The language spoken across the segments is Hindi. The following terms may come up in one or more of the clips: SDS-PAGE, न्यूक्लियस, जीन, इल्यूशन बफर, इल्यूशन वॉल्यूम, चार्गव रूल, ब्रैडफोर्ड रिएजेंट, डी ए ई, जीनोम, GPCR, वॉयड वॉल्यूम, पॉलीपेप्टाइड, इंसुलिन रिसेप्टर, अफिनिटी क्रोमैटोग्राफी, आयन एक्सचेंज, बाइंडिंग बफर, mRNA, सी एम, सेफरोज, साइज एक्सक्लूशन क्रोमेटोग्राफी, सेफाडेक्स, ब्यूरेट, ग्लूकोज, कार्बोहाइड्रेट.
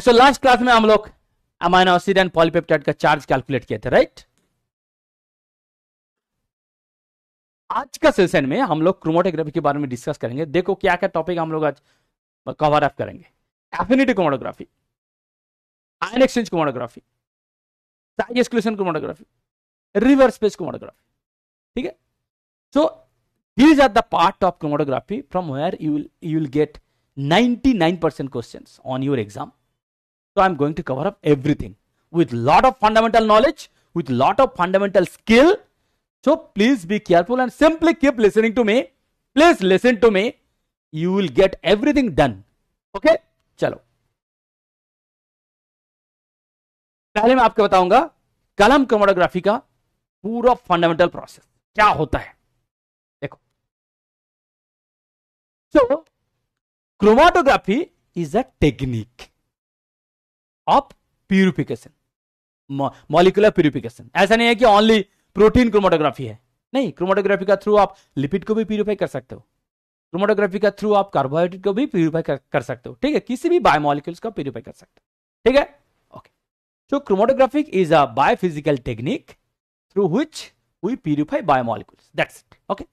सो लास्ट क्लास में हम लोग अमाइनो एसिड एंड पॉलीपेप्टाइड का चार्ज कैलकुलेट किए थे, राइट। आज का सेशन में हम लोग क्रोमेटोग्राफी के बारे में डिस्कस करेंगे। देखो क्या क्या टॉपिक हम लोग आज कवर अप करेंगे। Affinity chromatography, आयन एक्सचेंज chromatography, साइज एक्सक्लूशन क्रोमेटोग्राफी, reverse space chromatography, ठीक है। So these are the part of chromatography from where you will get 99% questions on your exam. So I'm going to cover up everything with lot of fundamental knowledge, with lot of fundamental skill. So please be careful and simply keep listening to me. Please listen to me. You will get everything done. Okay? चलो पहले मैं आपको बताऊंगा कॉलम क्रोमेटोग्राफी का पूरा फंडामेंटल प्रोसेस क्या होता है। देखो, so chromatography is a technique of purification, molecular purification. ऐसा नहीं है कि ओनली प्रोटीन क्रोमेटोग्राफी है, नहीं। क्रोमेटोग्राफी का थ्रू आप लिपिड को भी प्यूरिफाई कर सकते हो, क्रोमेटोग्राफी का थ्रू आप कार्बोहाइड्रेट को भी प्यूरिफाई कर सकते हो, ठीक है। किसी भी बायोमोलिक्यूल्स का प्यूरिफाई कर सकते हो, ठीक है, okay. So chromatography is a biophysical technique through which we purify biomolecules, that's it, okay.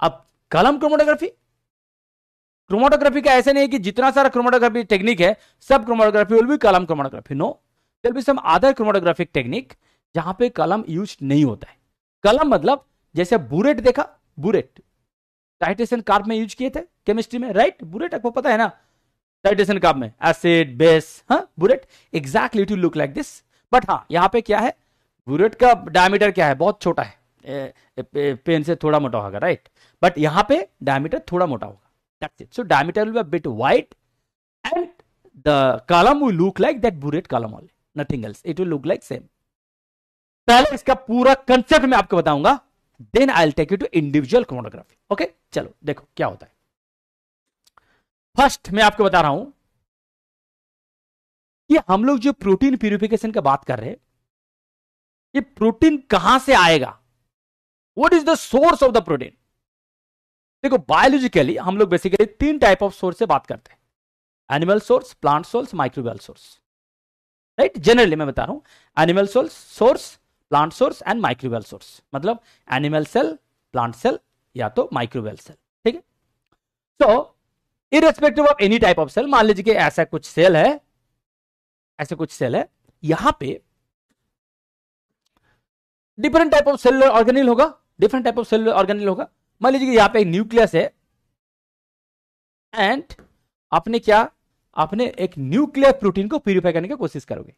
अब कॉलम क्रोमेटोग्राफी, क्रोमेटोग्राफी का ऐसे नहीं है कि जितना सारा क्रोमेटोग्राफी टेक्निक है सब chromatography will be column chromatography. No, there will be some other chromatographic technique जहां पे कॉलम यूज नहीं होता है। कॉलम मतलब जैसे ब्यूरेट देखा, ब्यूरेट टाइट्रेशन कार्ब में यूज किए थे केमिस्ट्री में, राइट। ब्यूरेट आपको पता है ना, टाइट्रेशन कार्ब में एसिड बेस, हाँ ब्यूरेट exactly to look like this. But हाँ, यहाँ पे क्या है, ब्यूरेट का डायमीटर क्या है, बहुत छोटा है, पेन से थोड़ा मोटा होगा, राइट। बट यहाँ पे डायमीटर थोड़ा मोटा होगा, that's it. So diameter will be a bit wide and the column will look like that burette column only, nothing else, it will look like same. पहले इसका पूरा concept मैं आपको बताऊंगा, then I'll take you to individual chromatography, okay? चलो देखो क्या होता है। फर्स्ट मैं आपको बता रहा हूं कि हम लोग जो प्रोटीन प्यूरिफिकेशन का बात कर रहे हैं, ये प्रोटीन कहां से आएगा, what is the source of the protein? देखो बायोलॉजिकली हम लोग बेसिकली तीन टाइप ऑफ सोर्स से बात करते हैं, animal source, plant source, microbial source, right. Generally मैं बता रहा हूं animal source, plant source and microbial source, मतलब एनिमल सेल, प्लांट सेल या तो माइक्रोबियल सेल, ठीक है। So irrespective of any type of cell, मान लीजिए कि ऐसा कुछ सेल है, ऐसा कुछ सेल है, यहां पे different type of cellular organelle होगा, different type of cellular organelle होगा। मान लीजिए कि यहाँ पे एक न्यूक्लियस है एंड आपने क्या, आपने एक न्यूक्लियर प्रोटीन को प्यूरिफाई करने की कोशिश करोगे,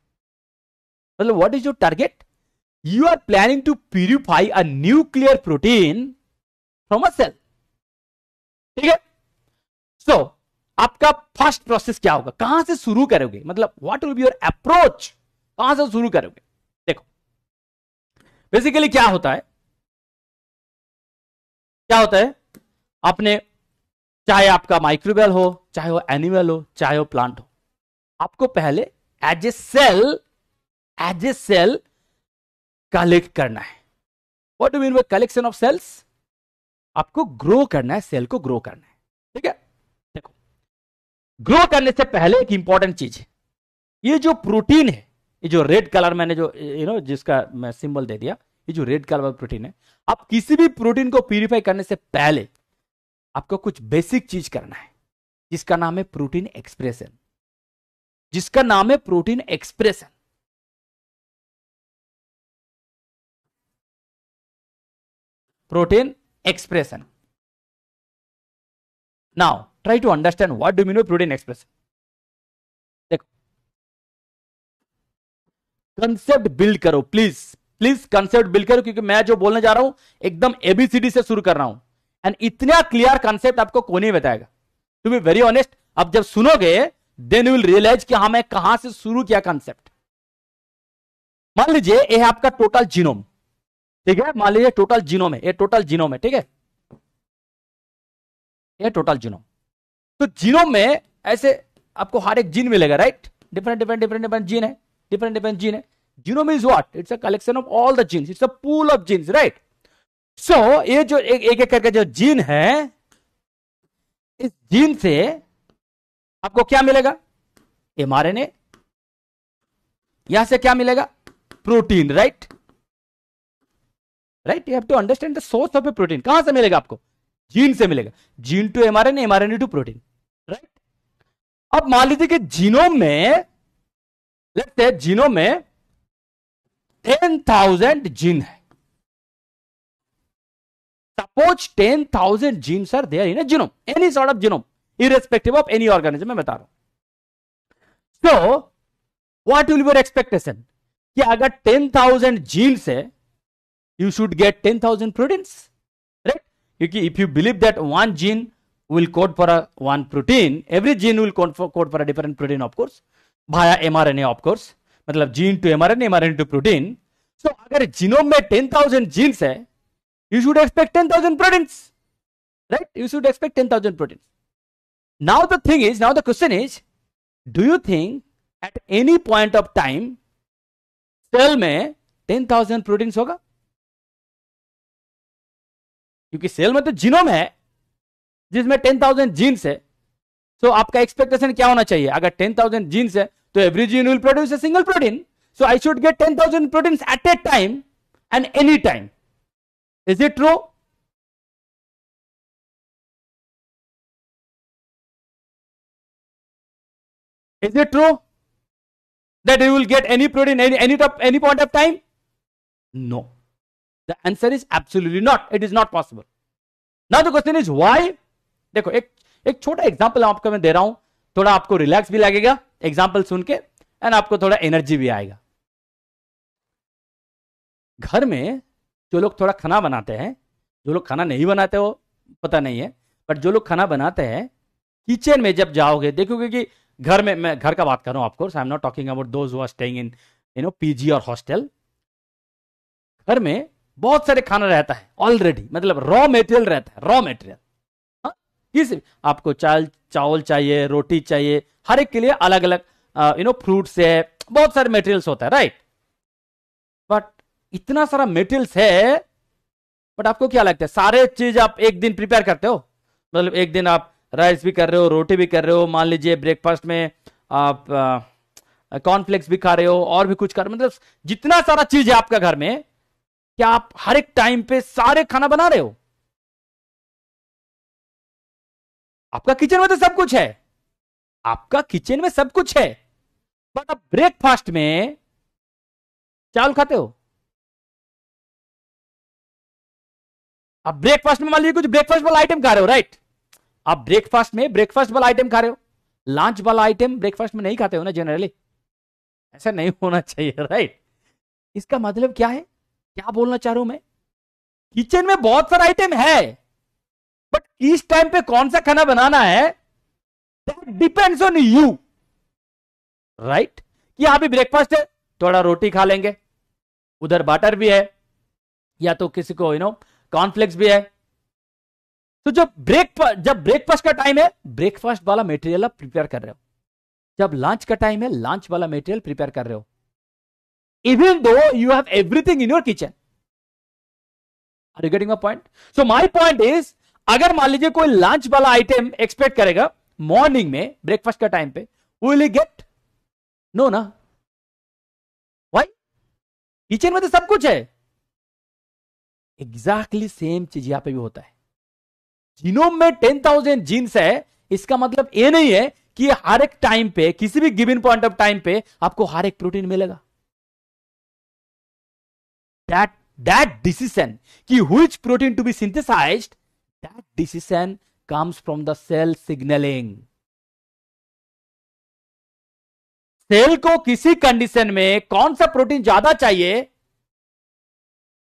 मतलब what is your target, you are planning to purify a nuclear protein from a cell, ठीक है। सो आपका फर्स्ट प्रोसेस क्या होगा, कहां से शुरू करोगे, मतलब what will be your approach, कहां से शुरू करोगे। देखो बेसिकली क्या होता है, क्या होता है, आपने चाहे आपका माइक्रोबियल हो, चाहे वो एनिमल हो, चाहे वो प्लांट हो, आपको पहले एज ए सेल कलेक्ट करना है। What do mean by collection of cells, आपको ग्रो करना है, सेल को ग्रो करना है, ठीक है। देखो ग्रो करने से पहले एक इंपॉर्टेंट चीज है, ये जो प्रोटीन है, ये जो रेड कलर मैंने जो जिसका मैं सिंबल दे दिया, ये जो रेड कलर प्रोटीन है, आप किसी भी प्रोटीन को प्यूरिफाई करने से पहले आपको कुछ बेसिक चीज करना है जिसका नाम है प्रोटीन एक्सप्रेशन, जिसका नाम है protein expression. Protein expression, now try to understand what do mean by protein expression. देखो कंसेप्ट बिल्ड करो, प्लीज प्लीज कंसेप्ट बिल्ड करो, क्योंकि मैं जो बोलने जा रहा हूं एकदम एबीसीडी से शुरू कर रहा हूं एंड इतना क्लियर कंसेप्ट आपको कौन ही बताएगा, टू बी वेरी ऑनेस्ट। अब जब सुनोगे देन यू विल रियलाइज कि हमें कहां से शुरू किया कंसेप्ट। मान लीजिए ये है आपका टोटल जीनोम, ठीक है, मान लीजिए टोटल जीनोम है, ये टोटल जीनोम है, ठीक है, ये टोटल जीनोम। तो जीनोम में ऐसे आपको हर एक जीन मिलेगा, राइट, डिफरेंट जीन है, डिफरेंट जीन है। जीनोम is what, it's a collection of all the genes, it's a pool of genes, right. So ये जो एक एक करके जो जीन है, इस जीन से आपको क्या मिलेगा, एमआरएनए, यहां से क्या मिलेगा? Protein, right right. You have to understand the source of a protein. कहां से मिलेगा आपको? जीन से मिलेगा। जीन to mRNA, mRNA to protein, right. अब मान लीजिए कि जीनोम में, लेट्स से जीनोम में 10,000 जीन है। Suppose 10,000 जीन are there in a जीनोम, any sort of जीनोम, irrespective of any organism, मैं बता रहा हूं। So what will be your expectation कि अगर 10,000 जीन से you should get 10,000 proteins, right? Because if you believe that one gene will code for a one protein, every gene will code for a different protein, of course, via mRNA, of course. मतलब gene to mRNA, mRNA to protein. So अगर genome में 10,000 genes है, you should expect 10,000 proteins, right? You should expect 10,000 proteins. Now the thing is, now the question is, do you think at any point of time cell में 10,000 proteins होगा? क्योंकि सेल में तो जीनोम है जिसमें 10,000 जीन्स है। सो आपका एक्सपेक्टेशन क्या होना चाहिए? अगर 10,000 जीन्स है तो every जीन will produce a single protein, so I should get 10,000 proteins at a time and any time. Is it true? Is it true that you will get any protein any point of time? No. The answer is absolutely not. It is not possible. Now the question is why? देखो एक छोटा एग्जाम्पल आपको मैं दे रहा हूं, थोड़ा आपको रिलैक्स भी लगेगा एग्जाम्पल सुन के एंड आपको थोड़ा एनर्जी भी आएगा। घर में जो लोग थोड़ा खाना बनाते हैं, जो लोग खाना नहीं बनाते हो पता नहीं है, बट जो लोग खाना बनाते हैं किचन में जब जाओगे देखोगे कि घर में, मैं घर का बात कर रहा हूँ of course, I am not talking about those who are staying in you know PG और हॉस्टल। घर में बहुत सारे खाना रहता है ऑलरेडी, मतलब रॉ मेटेरियल रहता है, रॉ मेटेरियल। आपको चावल चाहिए, रोटी चाहिए, हर एक के लिए अलग अलग यू नो फ्रूट्स है, बहुत सारे मेटेरियल्स होता है, राइट। बट इतना सारा मेटेरियल्स है, बट आपको क्या लगता है सारे चीज आप एक दिन प्रिपेयर करते हो? मतलब एक दिन आप राइस भी कर रहे हो, रोटी भी कर रहे हो, मान लीजिए ब्रेकफास्ट में आप कॉर्नफ्लेक्स भी खा रहे हो और भी कुछ कर, मतलब जितना सारा चीज है आपका घर में, क्या आप हर एक टाइम पे सारे खाना बना रहे हो? आपका किचन में तो सब कुछ है, आपका किचन में सब कुछ है, बट आप ब्रेकफास्ट में चावल खाते हो। आप ब्रेकफास्ट में मान लीजिए कुछ ब्रेकफास्ट वाला आइटम खा रहे हो, राइट। आप ब्रेकफास्ट में ब्रेकफास्ट वाला आइटम खा रहे हो, लंच वाला आइटम ब्रेकफास्ट में नहीं खाते हो ना जनरली, ऐसा नहीं होना चाहिए, राइट। इसका मतलब क्या है, क्या बोलना चाह रहा हूं मैं? किचन में बहुत सारा आइटम है, बट इस टाइम पे कौन सा खाना बनाना है that depends on you, right. कि अभी ब्रेकफास्ट है, थोड़ा रोटी खा लेंगे, उधर बटर भी है या तो किसी को यू नो कॉर्नफ्लेक्स भी है। तो जब ब्रेकफास्ट का टाइम है ब्रेकफास्ट वाला मेटेरियल आप प्रिपेयर कर रहे हो, जब लंच का टाइम है लंच वाला मेटेरियल प्रिपेयर कर रहे हो, even though you have everything in your kitchen. Are you getting my point? So my point is, अगर मान लीजिए कोई लंच वाला आइटम एक्सपेक्ट करेगा मॉर्निंग में ब्रेकफास्ट का टाइम पे, will he get? No ना। Why? किचन में तो सब कुछ है। एग्जैक्टली सेम चीज यहां पे भी होता है। जीनोम में 10,000 जीन्स है, इसका मतलब ये नहीं है कि हर एक टाइम पे, किसी भी गिवन पॉइंट ऑफ टाइम पे आपको हर एक प्रोटीन मिलेगा। That decision कि which protein to be synthesized, that decision comes from the cell signaling. Cell को किसी कंडीशन में कौन सा प्रोटीन ज्यादा चाहिए,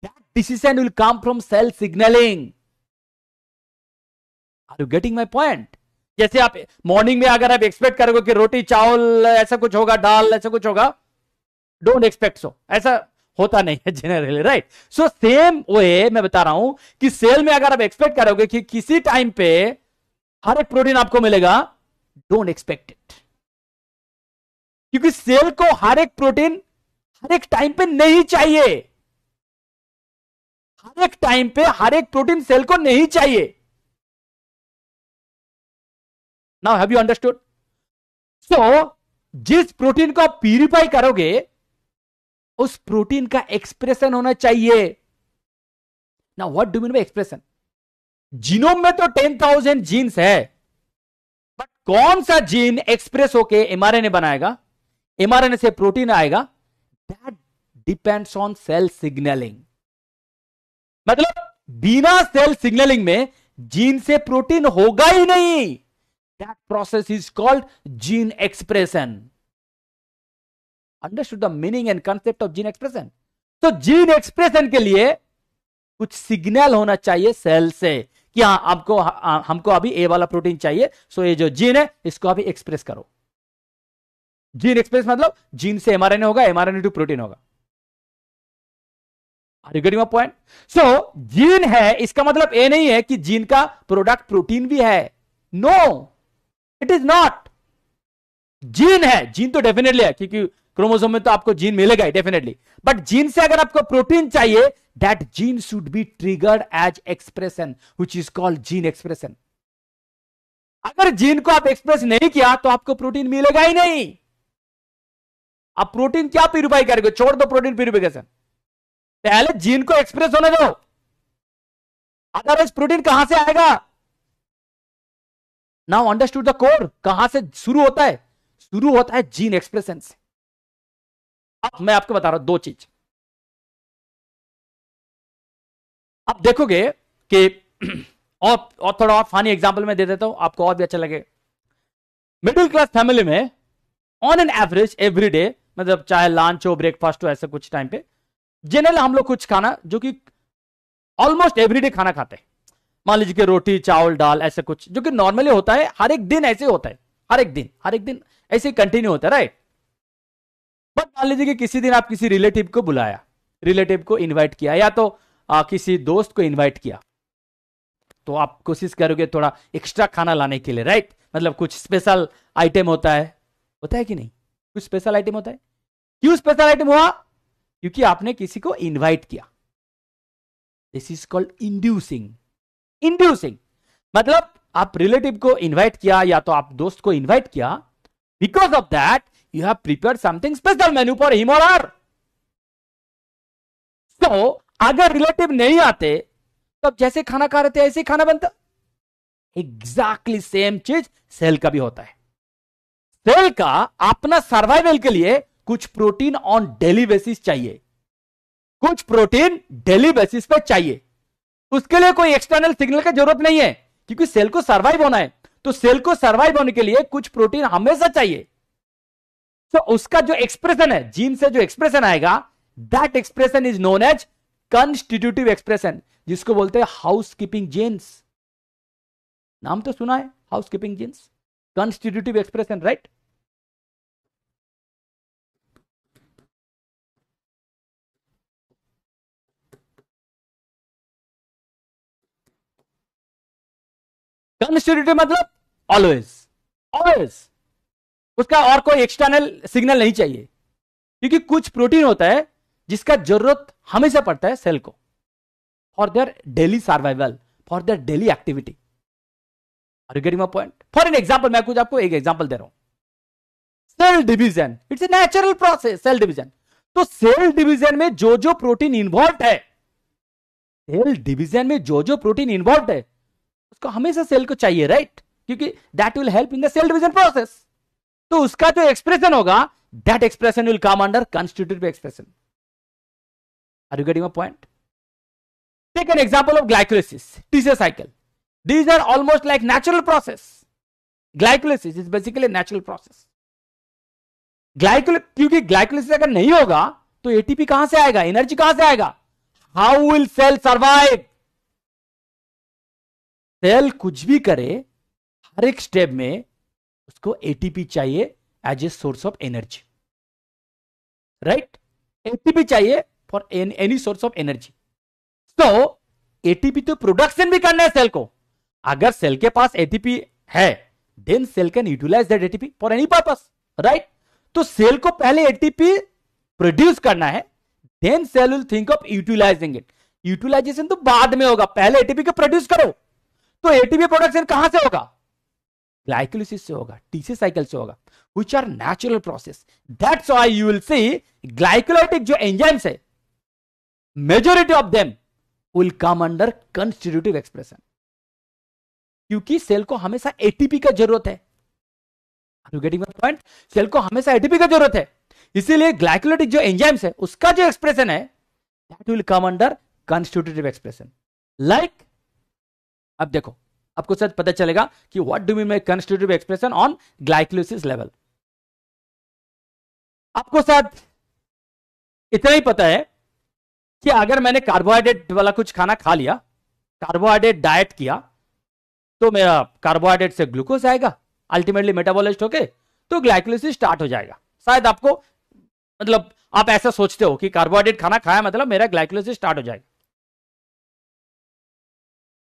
that decision will come from cell signaling. Are you getting my point? जैसे आप मॉर्निंग में अगर आप एक्सपेक्ट करोगे कि रोटी चावल ऐसा कुछ होगा, दाल ऐसा कुछ होगा, डोंट एक्सपेक्ट सो, ऐसा होता नहीं है generally, right. So same way मैं बता रहा हूं कि सेल में अगर आप एक्सपेक्ट करोगे कि किसी टाइम पे हर एक प्रोटीन आपको मिलेगा, डोंट एक्सपेक्ट इट, क्योंकि सेल को हर एक प्रोटीन हर एक टाइम पे नहीं चाहिए। हर एक टाइम पे हर एक प्रोटीन सेल को नहीं चाहिए। Now have you understood? So जिस प्रोटीन को आप प्यूरिफाई करोगे उस प्रोटीन का एक्सप्रेशन होना चाहिए। Now what do you mean by expression? जीनोम में तो 10,000 जीन्स है, बट कौन सा जीन एक्सप्रेस होके एमआरएनए बनाएगा, एमआरएनए से प्रोटीन आएगा, that depends on cell signalling. मतलब बिना सेल सिग्नलिंग में जीन से प्रोटीन होगा ही नहीं। That process is called जीन expression. Understood the meaning and concept of जीन expression? तो जीन एक्सप्रेशन के लिए कुछ सिग्नल होना चाहिए सेल से कि हाँ आपको हमको अभी ए वाला प्रोटीन चाहिए, सो ये जो जीन है इसको अभी एक्सप्रेस करो। जीन एक्सप्रेस मतलब जीन से एमआरएनए होगा, एमआरएनए टू प्रोटीन होगा। Are you getting my point? So जीन है इसका मतलब ये नहीं है कि जीन का प्रोडक्ट प्रोटीन भी है। No, it is not. जीन है, जीन तो डेफिनेटली है क्योंकि क्रोमोसोम में तो आपको जीन मिलेगा डेफिनेटली, बट जीन से अगर आपको प्रोटीन चाहिए, that जीन should be triggered as expression which is called जीन expression. अगर जीन को आप एक्सप्रेस नहीं किया तो आपको प्रोटीन मिलेगा ही नहीं। आप प्रोटीन क्या प्यूरिफाई करोगे? छोड़ दो प्रोटीन प्यूरिफिकेशन, पहले जीन को एक्सप्रेस होने दो, अदरवाइज प्रोटीन कहां से आएगा? Now understood the core. कहां से शुरू होता है? शुरू होता है जीन एक्सप्रेशन से। अब मैं आपको बता रहा हूं दो चीज। आप देखोगे कि और थोड़ा और फानी एग्जांपल में दे देता हूं, आपको और भी अच्छा लगेगा। मिडिल क्लास फैमिली में on an average every day, मतलब चाहे लंच हो, ब्रेकफास्ट हो, ऐसा कुछ टाइम पे जनरल हम लोग कुछ खाना जो कि ऑलमोस्ट एवरीडे खाना खाते हैं, मान लीजिए कि रोटी चावल दाल ऐसा कुछ जो कि नॉर्मली होता है, हर एक दिन ऐसे होता है, हर एक दिन ऐसे कंटिन्यू होता है, राइट। बट मान लीजिए कि किसी दिन आप किसी रिलेटिव को बुलाया, रिलेटिव को इनवाइट किया, या तो किसी दोस्त को इनवाइट किया, तो आप कोशिश करोगे थोड़ा एक्स्ट्रा खाना लाने के लिए, राइट। मतलब कुछ स्पेशल आइटम होता है कि नहीं? कुछ स्पेशल आइटम होता है। क्यों स्पेशल आइटम हुआ? क्योंकि आपने किसी को इनवाइट किया। This is called inducing. मतलब आप रिलेटिव को इन्वाइट किया या तो आप दोस्त को इन्वाइट किया, because of that you have prepared something special menu for him or her. So, अगर रिलेटिव नहीं आते तब तो जैसे खाना खा रहे थे ऐसे खाना बनता। एग्जैक्टली सेम चीज सेल का भी होता है। सेल का अपना सर्वाइवल के लिए कुछ प्रोटीन ऑन डेली बेसिस चाहिए, कुछ प्रोटीन डेली बेसिस पे चाहिए। उसके लिए कोई एक्सटर्नल सिग्नल की जरूरत नहीं है क्योंकि सेल को सर्वाइव होना है, तो सेल को सर्वाइव होने के लिए कुछ प्रोटीन हमेशा चाहिए। तो उसका जो एक्सप्रेशन है, जीन से जो एक्सप्रेशन आएगा, that expression is known as constitutive expression, जिसको बोलते हैं हाउसकीपिंग जीन्स। नाम तो सुना है, housekeeping genes, constitutive expression, right. Constitutive मतलब ऑलवेज उसका और कोई एक्सटर्नल सिग्नल नहीं चाहिए, क्योंकि कुछ प्रोटीन होता है जिसका जरूरत हमेशा पड़ता है सेल को, for their daily survival, for their daily activity. Are you getting my point? For an example, मैं कुछ आपको एक एग्जांपल दे रहा हूं। Cell division, it's a natural process. Cell division, तो सेल डिवीजन में जो जो प्रोटीन इन्वॉल्व है, सेल डिवीजन में जो जो प्रोटीन इन्वॉल्व है उसको हमेशा सेल को चाहिए, राइट, क्योंकि that will help in the cell division process. तो उसका जो एक्सप्रेशन होगा, that expression will come under constitutive expression. Are you getting my point? Take an example of glycolysis, TCA cycle. These are almost like natural process. Glycolysis is basically natural process. क्योंकि ग्लाइकोलिसिस अगर नहीं होगा तो एटीपी कहां से आएगा, एनर्जी कहां से आएगा? How will cell survive? Cell कुछ भी करे, हर एक स्टेप में उसको एटीपी चाहिए as a source of energy, right. ATP चाहिए for any source of energy. तो एटीपी तो प्रोडक्शन भी करना है सेल को। अगर सेल के पास एटीपी है, then cell can utilise that ATP for any purpose, right. तो सेल को पहले एटीपी प्रोड्यूस करना है, then cell will think of utilising it. Utilisation तो बाद में होगा, पहले एटीपी को प्रोड्यूस करो। तो एटीपी प्रोडक्शन कहां से होगा? ग्लाइकोलिसिस से होगा, टीसी साइकिल से होगा। which are natural process. That's why you will see glycolytic जो enzymes है, majority of them will come under constitutive expression. क्योंकि सेल को हमेशा एटीपी का जरूरत है. Are you getting my point? Cell को हमेशा एटीपी का जरूरत है, इसीलिए ग्लाइकोलाइटिक जो एंजाइम्स है उसका जो एक्सप्रेशन है that will come under constitutive expression. Like अब देखो, आपको शायद पता चलेगा कि what do mean by constitutive expression on glycolysis level. आपको शायद इतना ही पता है कि अगर मैंने कार्बोहाइड्रेट वाला कुछ खाना खा लिया, कार्बोहाइड्रेट डाइट किया, तो मेरा कार्बोहाइड्रेट से ग्लूकोज आएगा, अल्टीमेटली मेटाबोलाइज्ड होके तो ग्लाइकोलाइसिस स्टार्ट हो जाएगा. शायद आपको मतलब आप ऐसा सोचते हो कि कार्बोहाइड्रेट खाना खाया मतलब मेरा ग्लाइकोलाइसिस स्टार्ट हो जाएगा,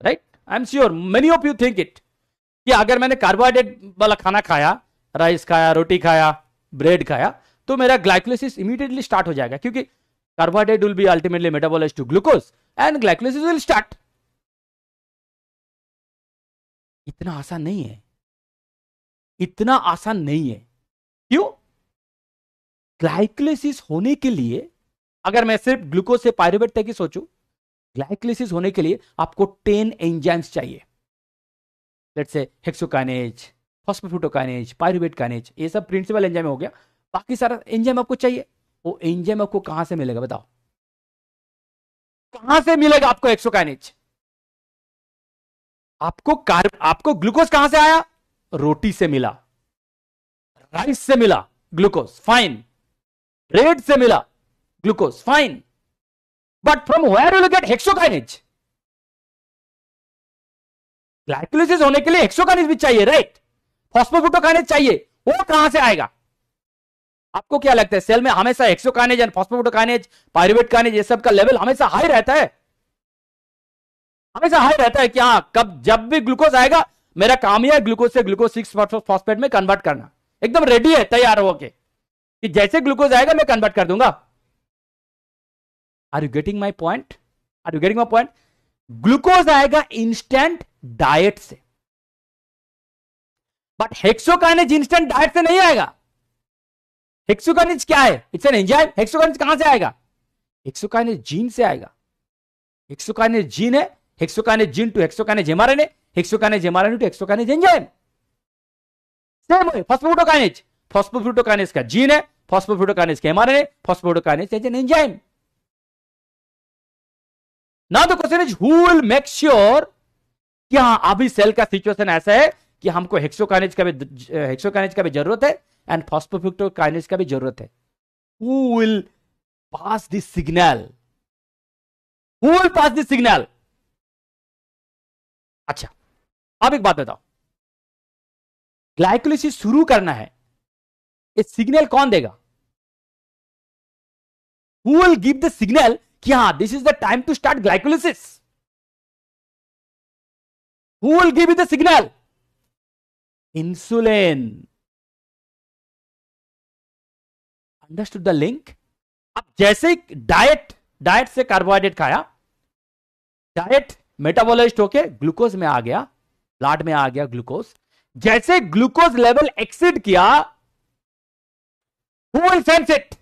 right? I am sure many of you think it कि अगर मैंने कार्बोहाइड्रेट वाला खाना खाया, राइस खाया, रोटी खाया, ब्रेड खाया, तो मेरा ग्लाइकोलाइसिस इमीडिएटली स्टार्ट हो जाएगा, क्योंकि कार्बोहाइड्रेट will be ultimately metabolised to ग्लूकोज and glycolysis will start. इतना आसान नहीं है, इतना आसान नहीं है. क्यों? ग्लाइकोलाइसिस होने के लिए, अगर मैं सिर्फ ग्लूकोज से पाइरूवेट तक ही सोचूं, ग्लाइकोलाइसिस होने के लिए आपको 10 एंजाइम्स चाहिए. Let's say hexokinase, phosphofructokinase, pyruvate kinase, ये सब प्रिंसिपल एंजाइम हो गया, बाकी सारा एंजाइम आपको चाहिए. वो एंजाइम आपको कहां से मिलेगा? बताओ कहां से मिलेगा आपको हेक्सोकाइनेज? आपको ग्लूकोज कहां से आया? रोटी से मिला, राइस से मिला ग्लूकोज, फाइन, ब्रेड से मिला ग्लूकोज, fine, but from where you get hexokinase? Glycolysis होने के लिए हेक्सोकाइनेज भी चाहिए, राइट? फॉस्फोफ्रुक्टोकाइनेज चाहिए, वो कहां से आएगा? आपको क्या लगता है सेल में हमेशा hexokinase and phosphofructokinase, pyruvate kinase, ये सब का लेवल हमेशा हाई रहता है? हमेशा हाई रहता है कि हाँ, कब जब भी ग्लूकोज आएगा मेरा काम यह है ग्लूकोज से ग्लूकोज 6-फॉस्फेट में कन्वर्ट करना, एकदम रेडी है, तैयार होके कि जैसे ग्लूकोज आएगा मैं कन्वर्ट कर दूंगा. Are you getting my point? Are you getting my point? ग्लूकोज आएगा इंस्टेंट डाइट से, बट हेक्सोकाइनेज इंस्टेंट डाइट से नहीं आएगा. हेक्सोकाइनेज क्या है? It's an enzyme. हेक्सोकाइनेज कहां से आएगा? हेक्सोकाइनेज जीन से आएगा. हेक्सोकाइनेज जीन है, hexokinase जीन to hexokinase mRNA, hexokinase mRNA to hexokinase enzyme. Same है फॉस्फोफ्रुक्टोकाइनेज, फॉस्फोफ्रुक्टोकाइनेज का जीन है, फॉस्फोफ्रुक्टोकाइनेज का mRNA, phosphofructokinase is an enzyme. Now the question is who will make sure कि हाँ अभी सेल का सिचुएशन ऐसा है कि हमको हेक्सोकाइनेज का भी जरूरत है एंड फॉस्फोफ्रुक्टोकाइनेज का भी जरूरत है. Who will pass this signal? Who will pass this signal? अच्छा, अब एक बात बताओ, ग्लाइकोलाइसिस शुरू करना है, ये सिग्नल कौन देगा? Who will give the signal कि हाँ this is the time to start glycolysis? Who will give the signal? Insulin. Understood the link? अब जैसे ही डाइट से कार्बोहाइड्रेट खाया, डाइट मेटाबोलाइज्ड होकर ग्लूकोज में आ गया, ब्लड में आ गया ग्लूकोज, जैसे ग्लूकोज लेवल एक्सीड किया, who will sense it?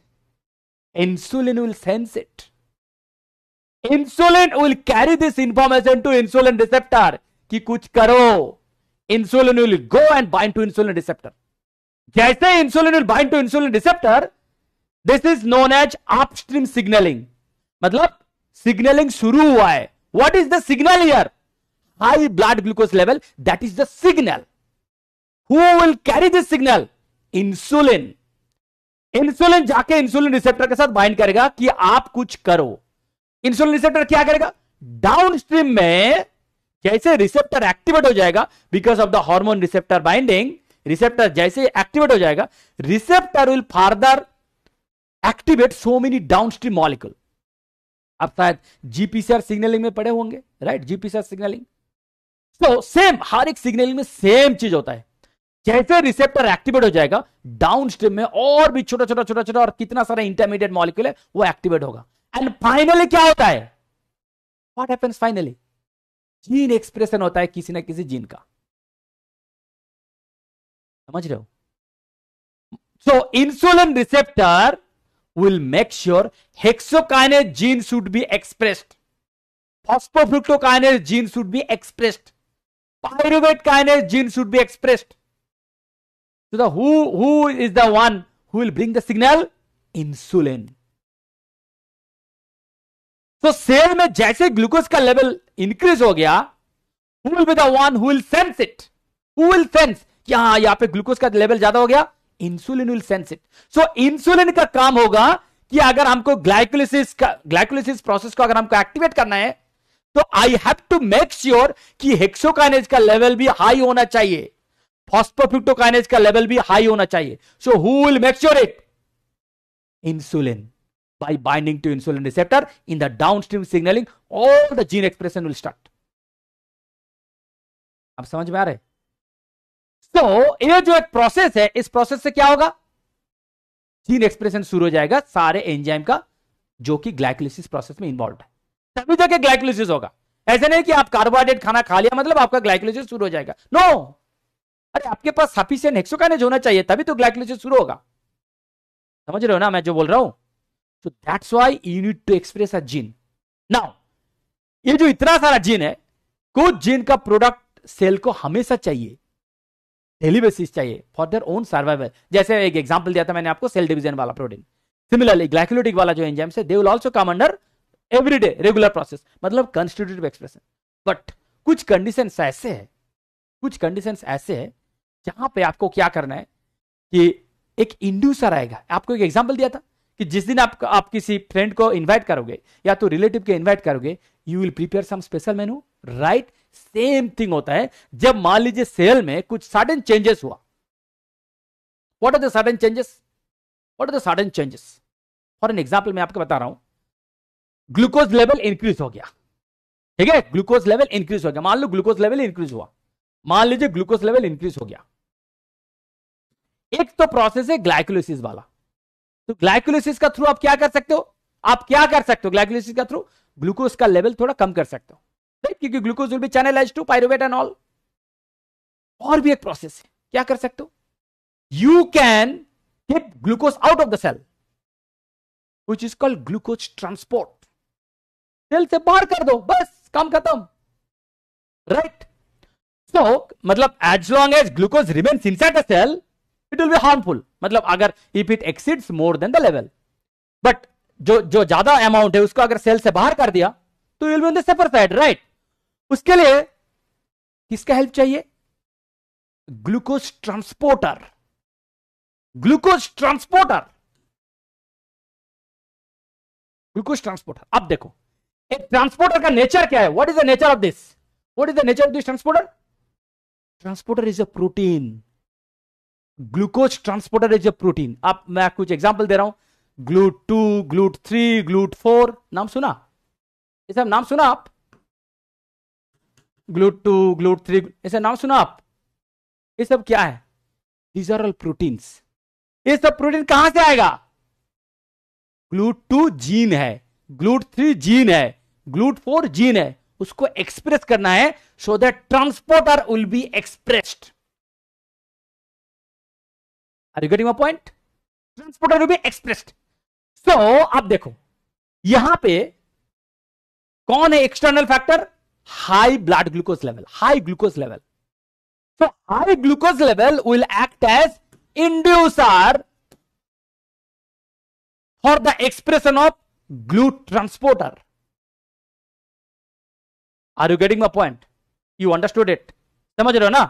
Insulin will sense it. Insulin will carry this information to इंसुलिन रिसेप्टर कि कुछ करो. Insulin will go and bind to इंसुलिन रिसेप्टर. जैसे insulin will bind to इंसुलिन रिसेप्टर, this is known as upstream signalling. मतलब सिग्नलिंग शुरू हुआ है. What is the signal here? High blood ग्लूकोज level, that is the signal. Who will carry this signal? Insulin. Insulin जाके इंसुलिन रिसेप्टर के साथ बाइंड करेगा कि आप कुछ करो. इंसुलिन रिसेप्टर क्या करेगा? डाउनस्ट्रीम में जैसे रिसेप्टर एक्टिवेट हो जाएगा because of the hormone receptor binding, receptor जैसे एक्टिवेट हो जाएगा, receptor will further activate so many downstream molecule. आप शायद GPCR सिग्नलिंग में पढ़े होंगे, right? GPCR signalling. So same, हर एक सिग्नलिंग में सेम चीज होता है. जैसे रिसेप्टर एक्टिवेट हो जाएगा, डाउनस्ट्रीम में और भी छोटा छोटा छोटा छोटा और कितना सारा इंटरमीडिएट मॉलिक्यूल है वो एक्टिवेट होगा. एंड फाइनली क्या होता है? What happens finally? जीन expression होता है किसी ना किसी जीन का. समझ रहे हो? So insulin receptor will make sure hexokinase gene should be expressed, phosphofructokinase gene should be expressed, pyruvate kinase gene should be expressed. So the who is the one who will bring the signal? Insulin. So cell में जैसे ग्लूकोज का लेवल इंक्रीज हो गया, who will be the one who will sense it? Who will sense? यहाँ यहाँ पे ग्लूकोज का लेवल ज्यादा हो गया, insulin will sense it. So insulin का काम होगा कि अगर हमको ग्लाइकोलिसिस प्रोसेस को अगर हमको एक्टिवेट करना है तो I have to make sure कि हेक्सोकाइनेज का लेवल भी हाई होना चाहिए, फॉस्फोफ्रुक्टोकाइनेज का लेवल भी हाई होना चाहिए. So who will make sure it? Insulin. By binding to insulin receptor in the downstream signaling, all the gene expression will start. आप समझ में आ रहे? So ये जो एक प्रोसेस है, इस प्रोसेस से क्या होगा? जीन एक्सप्रेशन शुरू हो जाएगा सारे एंजाइम का जो कि ग्लाइकोलिसिस प्रोसेस में इन्वॉल्व है, तभी जाके ग्लाइकोलिसिस होगा. ऐसा नहीं कि आप कार्बोहाइड्रेट खाना खा लिया मतलब आपका ग्लाइकोलिसिस शुरू हो जाएगा. नो, अरे आपके पास सफिशिएंट हेक्सोकाइनेज होना चाहिए तभी तो ग्लाइकोलिसिस शुरू होगा. समझ रहे हो ना मैं जो बोल रहा हूं? So that's why you need to express a gene. Now, ये जो इतना सारा जीन है, कुछ जीन का प्रोडक्ट सेल को हमेशा चाहिए, डेली बेसिस चाहिए फॉर देयर ओन सर्वाइवल. जैसे एक एग्जांपल दिया था मैंने आपको सेल डिवीजन वाला प्रोटीन. सिमिलरली ग्लाइकोलिटिक वाला जो एंजाइम्स है, they will also come under everyday regular process, मतलब कंस्टिट्यूटिव एक्सप्रेशन. बट कुछ कंडीशंस ऐसे है, कुछ कंडीशंस ऐसे है जहां पे आपको क्या करना है कि एक इंड्यूसर आएगा. आपको एक एग्जाम्पल दिया था कि जिस दिन आप किसी फ्रेंड को इनवाइट करोगे या तो रिलेटिव के इनवाइट करोगे, you will prepare some special menu, right? Same thing होता है जब मान लीजिए सेल में कुछ सडन चेंजेस हुआ. What are the sudden changes? What are the sudden changes? For an example मैं आपको बता रहा हूं, ग्लूकोज लेवल इंक्रीज हो गया. ठीक है, ग्लूकोज लेवल इंक्रीज हो गया. मान लो ग्लूकोज लेवल इंक्रीज हुआ, मान लीजिए ग्लूकोज लेवल इंक्रीज हो गया. एक तो प्रोसेस है ग्लाइकोलिसिस वाला. तो ग्लाइकोलिसिस का थ्रू आप क्या कर सकते हो? आप क्या कर सकते हो ग्लाइकोलिसिस का थ्रू? ग्लूकोज का लेवल थोड़ा कम कर सकते हो, राइट? क्योंकि ग्लूकोज will be channelised to pyruvate and all. और भी एक प्रोसेस है, क्या कर सकते हो? You can keep ग्लूकोज out of the cell, which is called ग्लूकोज transport. Cell से बाहर कर दो, बस काम खत्म, राइट? सो मतलब as long as ग्लूकोज remains inside the cell, it will be harmful. मतलब अगर if it exceeds more than the level, but जो ज्यादा अमाउंट है उसको अगर सेल से बाहर कर दिया तो you will be on the safer side, right? उसके लिए किसका हेल्प चाहिए? ग्लूकोज transporter. ग्लूकोज transporter, ग्लूकोज transporter. अब देखो एक ट्रांसपोर्टर का नेचर क्या है? What is the nature of this? What is the nature of this transporter? Transporter is a protein. ग्लूकोज transporter is a protein. आप मैं कुछ एग्जांपल दे रहा हूं, ग्लूट 2 ग्लूट 3 ग्लूट 4. नाम सुना? ये सब नाम सुना आप? ग्लूट 2 ग्लूट 3, ये सब नाम सुना आप? ये सब क्या है? These are all proteins. ये सब प्रोटीन कहां से आएगा? ग्लूट 2 जीन है, ग्लूट 3 जीन है, ग्लूट 4 जीन है. उसको एक्सप्रेस करना है, so that transporter will be expressed. Are you getting my point? Transporter will be expressed. So आप देखो यहां पे कौन है external factor? High blood ग्लूकोज level, high ग्लूकोज level. So high ग्लूकोज level will act as inducer for the expression of GLUT transporter. Are you getting my point? You understood it? समझ रहे हो ना?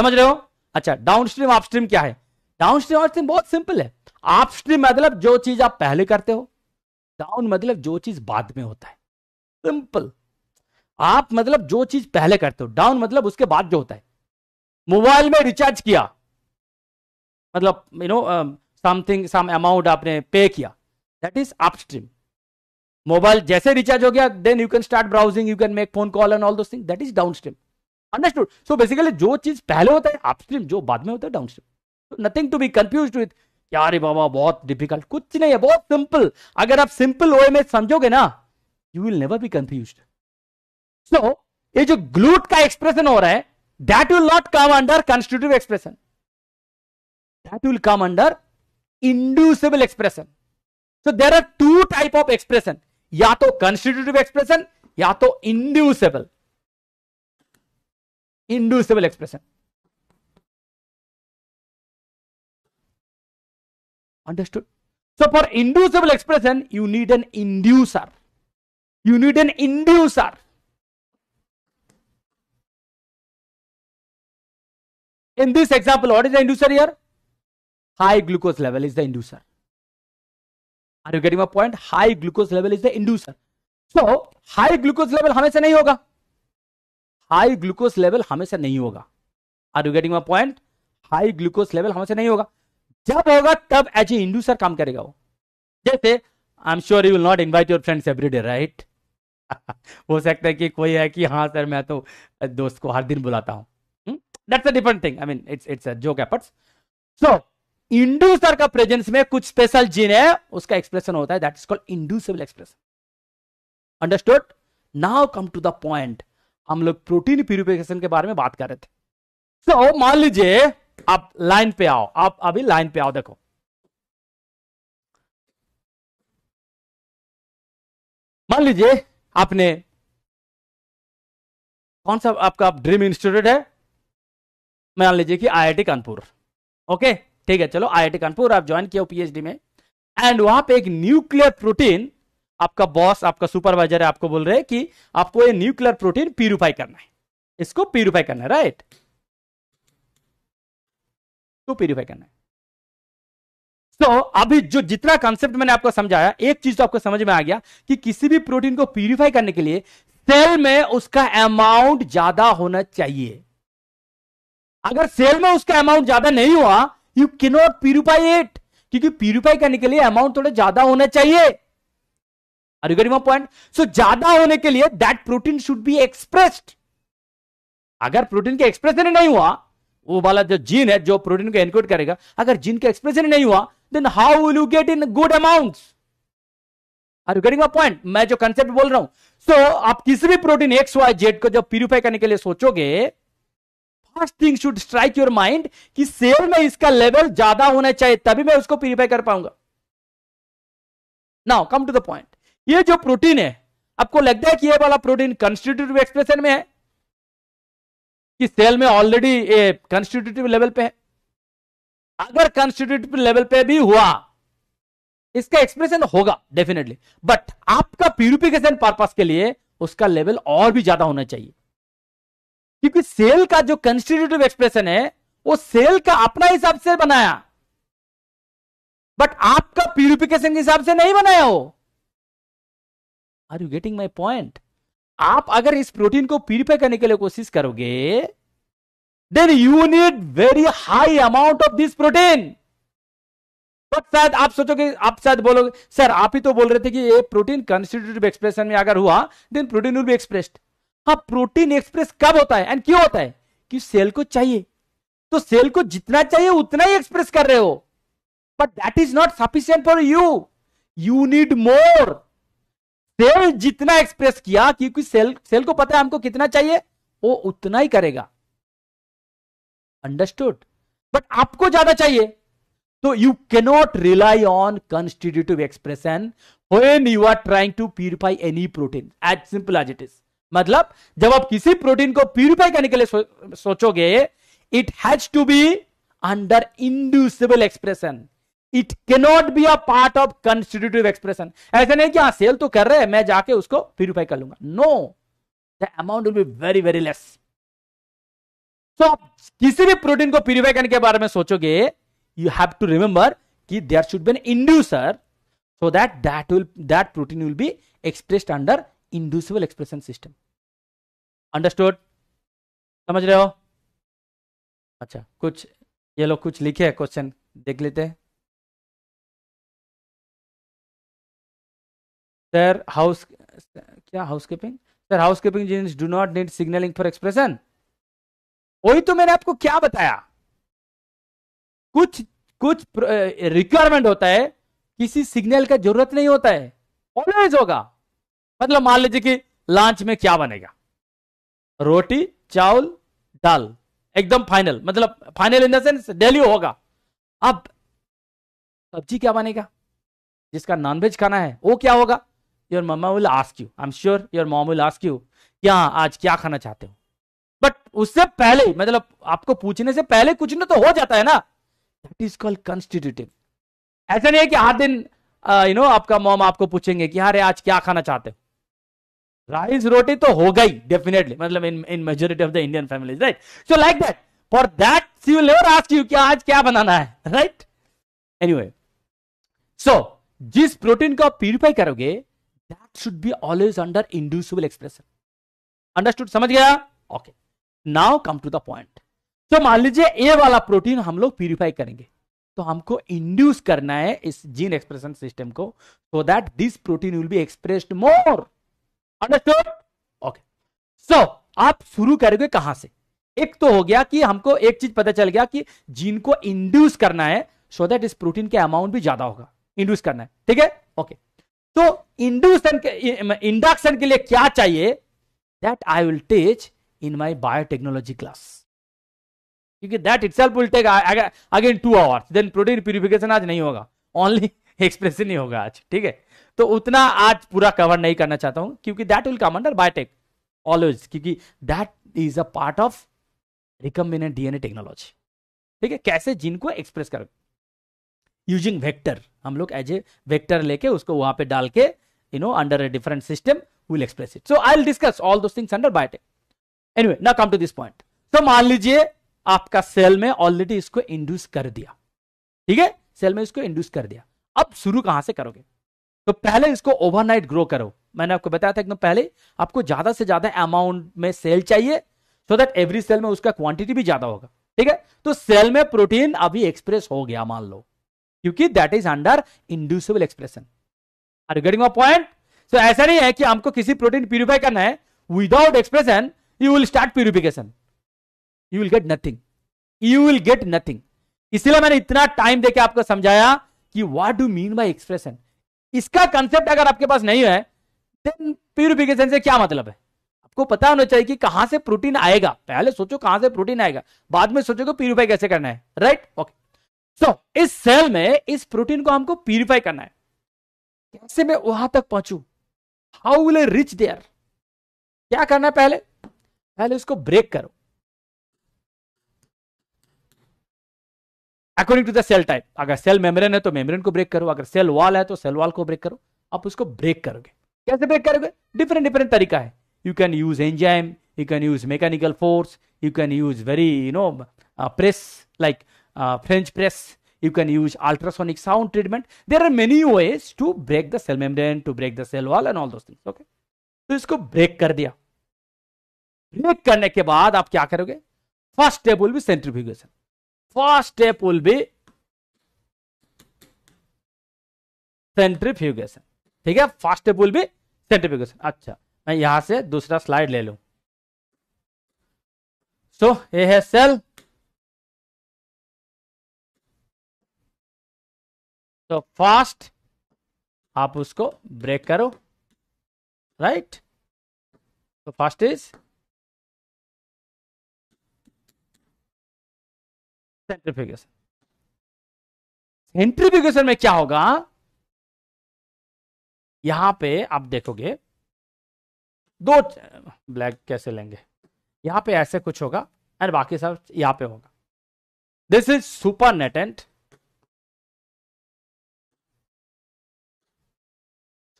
समझ रहे हो? अच्छा, डाउनस्ट्रीम अपस्ट्रीम क्या है? डाउनस्ट्रीम अपस्ट्रीम बहुत सिंपल है. अपस्ट्रीम मतलब जो चीज आप पहले करते हो, डाउन मतलब जो चीज बाद में होता है. सिंपल. आप मतलब जो चीज पहले करते हो, डाउन मतलब उसके बाद जो होता है. मोबाइल में रिचार्ज किया मतलब you know something, some amount आपने पे किया, दैट इज अपस्ट्रीम. मोबाइल जैसे रिचार्ज हो गया, then you can start browsing, you can make phone call and all those thing, that is downstream. Understood? So basically जो चीज पहले होता है अपस्ट्रीम, जो बाद में होता है downstream. Nothing to be confused with यार बाबा बहुत डिफिकल्ट. कुछ नहीं है, बहुत सिंपल. अगर आप सिंपल वे में समझोगे ना, you will never be confused. So ये जो ग्लूट का एक्सप्रेशन हो रहा है, that will not come under constitutive expression. that will come under inducible expression. So there are two type of expression, या तो constitutive expression या तो inducible expression. Understood? So for inducible expression you need an inducer. In this example, what is the inducer here? High glucose level is the inducer. Are you getting my point? High glucose level is the inducer. So high glucose level हमेशा नहीं होगा. High glucose level हमेशा नहीं होगा. Are you getting my point? High glucose level हमेशा नहीं होगा. जब होगा तब एज ए इंड्यूसर काम करेगा वो. जैसे I am sure you will not invite your friends everyday, right? हो सकता है कि कोई है कि हाँ सर मैं तो दोस्त को हर दिन बुलाता हूँ. That's a different thing. I mean it's a joke एपर्ट्स. So inducer का प्रेजेंस में कुछ स्पेशल जीन है, उसका एक्सप्रेशन होता है, that is called inducible expression. Understood? Now come to the point. हम लोग प्रोटीन प्यूरिफिकेशन के बारे में बात कर रहे थे. सो मान लीजिए आप लाइन पे आओ, आप अभी लाइन पे आओ. देखो मान लीजिए आपने कौन सा आपका ड्रीम इंस्टीट्यूट है, मान लीजिए कि आईआईटी कानपुर. ओके ठीक है, चलो आईआईटी कानपुर आप ज्वाइन किया पीएचडी में, एंड वहां पे एक न्यूक्लियर प्रोटीन आपका बॉस आपका सुपरवाइजर है, आपको बोल रहे हैं कि आपको ये न्यूक्लियर प्रोटीन प्यूरिफाई करना है, इसको प्यूरिफाई करना है, राइट? प्यूरिफाई करना है. तो अभी जो जितना कॉन्सेप्ट मैंने आपको समझाया, एक चीज तो आपको समझ में आ गया कि किसी भी प्रोटीन को प्यूरिफाई करने के लिए सेल में उसका अमाउंट ज्यादा होना चाहिए. अगर सेल में उसका अमाउंट ज्यादा नहीं हुआ, you can not purify it, क्योंकि प्यूरिफाई करने के लिए अमाउंट थोड़ा ज्यादा होना चाहिए. Are you getting my point? So ज्यादा होने के लिए that protein should be expressed. अगर प्रोटीन के एक्सप्रेशन नहीं हुआ, वो वाला जो जीन है जो प्रोटीन को एनकोड करेगा, अगर जीन का एक्सप्रेशन नहीं हुआ, then how will you get in good amounts? Are you getting my point? मैं जो कंसेप्ट बोल रहा हूं. सो आप किसी भी प्रोटीन एक्स वाई जेड को जब प्यूरिफाई करने के लिए सोचोगे, first thing should strike your mind कि सेल में इसका लेवल ज्यादा होना चाहिए, तभी मैं उसको प्यूरिफाई कर पाऊंगा. Now come to the point. ये जो प्रोटीन है, आपको लगता है कि ये वाला प्रोटीन कंस्टिट्यूटिव एक्सप्रेशन में है कि सेल में ऑलरेडी कंस्टिट्यूटिव लेवल पे है. अगर कंस्टिट्यूटिव लेवल पे भी हुआ, इसका एक्सप्रेशन होगा डेफिनेटली, बट आपका प्यूरिफिकेशन पर्पस के लिए उसका लेवल और भी ज्यादा होना चाहिए, क्योंकि सेल का जो कंस्टिट्यूटिव एक्सप्रेशन है वो सेल का अपना हिसाब से बनाया, बट आपका प्यूरिफिकेशन के हिसाब से नहीं बनाया हो. Are you getting my point? आप अगर इस प्रोटीन को प्यूरिफाई करने के लिए कोशिश करोगे, then you need very high amount of this protein. But शायद आप सोचोगे, आप शायद बोलोगे सर आप ही तो बोल रहे थे कि ये प्रोटीन कंस्टिट्यूटिव एक्सप्रेशन में अगर हुआ, then protein will be expressed. हाँ, प्रोटीन एक्सप्रेस कब होता है एंड क्यों होता है? कि सेल को चाहिए, तो सेल को जितना चाहिए उतना ही एक्सप्रेस कर रहे हो, but that is not sufficient for you. You need more. Cell जितना एक्सप्रेस किया, क्योंकि सेल को पता है हमको कितना चाहिए, वो उतना ही करेगा. अंडरस्टूड? बट आपको ज्यादा चाहिए, तो you cannot rely on constitutive expression when you are trying to purify any protein, as simple as it is. मतलब जब आप किसी प्रोटीन को प्यूरिफाई करने के लिए सोचोगे, it has to be under inducible expression. It cannot be a part of constitutive expression. ऐसा नहीं कि हाँ सेल तो कर रहे हैं, मैं जाके उसको प्यूरिफाई कर लूंगा. No, the amount will be very very less. So आप किसी भी प्रोटीन को प्यूरिफाई करने के बारे में सोचोगे, यू हैव टू रिमेंबर कि there should be an inducer, so that that protein will be expressed under inducible expression system. Understood? समझ रहे हो? अच्छा, कुछ ये लोग कुछ लिखे है क्वेश्चन, देख लेते हैं. Sir, housekeeping? Sir, housekeeping genes do not need signaling for expression. वही तो मैंने आपको क्या बताया, कुछ रिक्वायरमेंट होता है, किसी सिग्नल का जरूरत नहीं होता है, ऑलवेज होगा. मतलब मान लीजिए कि लंच में क्या बनेगा, रोटी चावल दाल, एकदम फाइनल. मतलब final in the sense daily होगा. अब सब्जी क्या बनेगा? जिसका नॉनवेज खाना है वो क्या होगा? Your mamma will ask you, I am sure your mom will ask you क्या आज क्या खाना चाहते हो। बट उससे पहले, मतलब आपको पूछने से पहले कुछ ना तो हो जाता है ना, दैट इज कॉल्ड कंस्टिट्यूटिव। ऐसा नहीं है कि हर दिन आपका मॉम आपको पूछेंगे कि यार आज क्या खाना चाहते हो। राइस रोटी तो होगा ही डेफिनेटली, मतलब in majority of the Indian families, right? So like that, for that she will never ask you कि आज क्या बनाना है, राइट? एनीवे, सो जिस प्रोटीन को आप प्यूरिफाई करोगे that should be always under inducible expression. Understood? समझ गया? Okay, now come to the point. तो मान लीजिए ए वाला प्रोटीन हम लोग प्यूरिफाई करेंगे, तो हमको इंड्यूस करना है इस जीन एक्सप्रेशन सिस्टम को, so that this protein will be expressed more. Understood? Okay, so आप शुरू करोगे कहां से? एक तो हो गया कि हमको एक चीज पता चल गया कि जीन को इंड्यूस करना है, सो दैट इस प्रोटीन के अमाउंट भी ज्यादा होगा। इंड्यूस करना है, ठीक है? ओके, तो इंडक्शन के लिए क्या चाहिए, that I will teach in my biotechnology class, क्योंकि that itself will take again 2 hours. Then protein purification आज नहीं होगा, ओनली एक्सप्रेशन नहीं होगा आज, ठीक है? तो उतना आज पूरा कवर नहीं करना चाहता हूं, क्योंकि that will come under biotech always, क्योंकि that is a part of recombinant DNA technology, ठीक है? कैसे जीन को एक्सप्रेस करोगे यूजिंग वेक्टर, हम लोग एज ए वेक्टर लेके उसको वहां पे डाल के under a different system will express it. So I will discuss all those things under biotech. Anyway, now come to this point. तो मान लीजिए आपका सेल में ऑलरेडी इसको इंड्यूस कर दिया, ठीक है? सेल में इसको इंड्यूस कर दिया, अब शुरू कहां से करोगे? तो पहले इसको ओवरनाइट ग्रो करो। मैंने आपको बताया था एकदम पहले, आपको ज्यादा से ज्यादा अमाउंट में सेल चाहिए, सो दैट एवरी सेल में उसका क्वांटिटी भी ज्यादा होगा, ठीक है? तो सेल में प्रोटीन अभी एक्सप्रेस हो गया मान लो, क्योंकि that is under inducible expression. Are you getting my point? So ऐसा नहीं है कि हमको किसी प्रोटीन प्यूरिफाई करना है without expression, you will start purification, you will get nothing, you will get nothing. इसलिए मैंने इतना टाइम देके आपको समझाया कि what do mean by expression. इसका कंसेप्ट अगर आपके पास नहीं है, देन प्यूरिफिकेशन से क्या मतलब है? आपको पता होना चाहिए कि कहां से प्रोटीन आएगा। पहले सोचो कहां से प्रोटीन आएगा, बाद में सोचो प्यूरिफाई कैसे करना है, राइट? ओके, सो इस सेल में इस प्रोटीन को हमको प्यूरिफाई करना है, कैसे मैं वहां तक पहुंचू, how will I reach there? क्या करना है? पहले पहले उसको ब्रेक करो according to the cell type. अगर सेल मेम्ब्रेन है तो मेम्ब्रेन को ब्रेक करो, अगर सेल वॉल है तो सेल वॉल को ब्रेक करो। आप उसको ब्रेक करोगे, कैसे ब्रेक करोगे? डिफरेंट डिफरेंट तरीका है। You can use enzyme, you can use mechanical force, you can use very press like French press, you can use ultrasonic sound treatment. There are many ways to break the cell membrane, to break the cell wall and all those things. Okay, तो इसको ब्रेक कर दिया। ब्रेक करने के बाद आप क्या करोगे? First step will be centrifugation, first step will be centrifugation, ठीक है? First step will be centrifugation. अच्छा, मैं यहां से दूसरा स्लाइड ले लूं। सो ये है सेल, तो फर्स्ट आप उसको ब्रेक करो, राइट? तो फर्स्ट इज सेंट्रीफ्यूगेशन। सेंट्रीफ्यूगेशन में क्या होगा? यहां पे आप देखोगे दो ब्लैक कैसे लेंगे, यहां पे ऐसे कुछ होगा और बाकी सब यहां पे होगा। This is supernatant.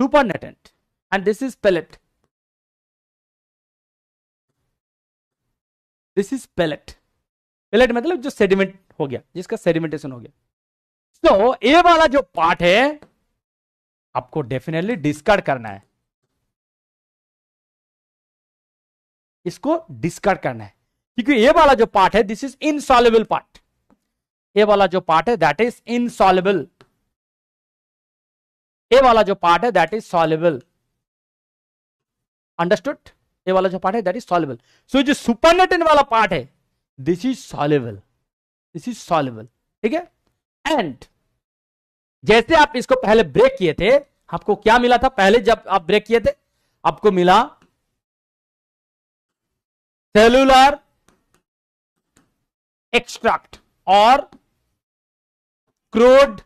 Supernatant and this is pellet, this is pellet. Pellet मतलब जो सेडिमेंट हो गया, जिसका सेडिमेंटेशन हो गया। तो ये वाला जो पार्ट है आपको डेफिनेटली डिस्कार्ड करना है, इसको डिस्कार्ड करना है, क्योंकि ये वाला जो पार्ट है दिस इज इनसॉल्युबल पार्ट। ये वाला जो पार्ट है दैट इज इनसॉल्युबल, ये वाला जो पार्ट है दैट इज सॉल्युबल। अंडरस्टूड? ये वाला जो पार्ट है दैट इज सॉल्युबल। सो जो सुपरनेटेंट वाला पार्ट है this is soluble, this is soluble, ठीक है? एंड जैसे आप इसको पहले ब्रेक किए थे, आपको क्या मिला था? पहले जब आप ब्रेक किए थे आपको मिला सेलुलर एक्सट्रैक्ट और crude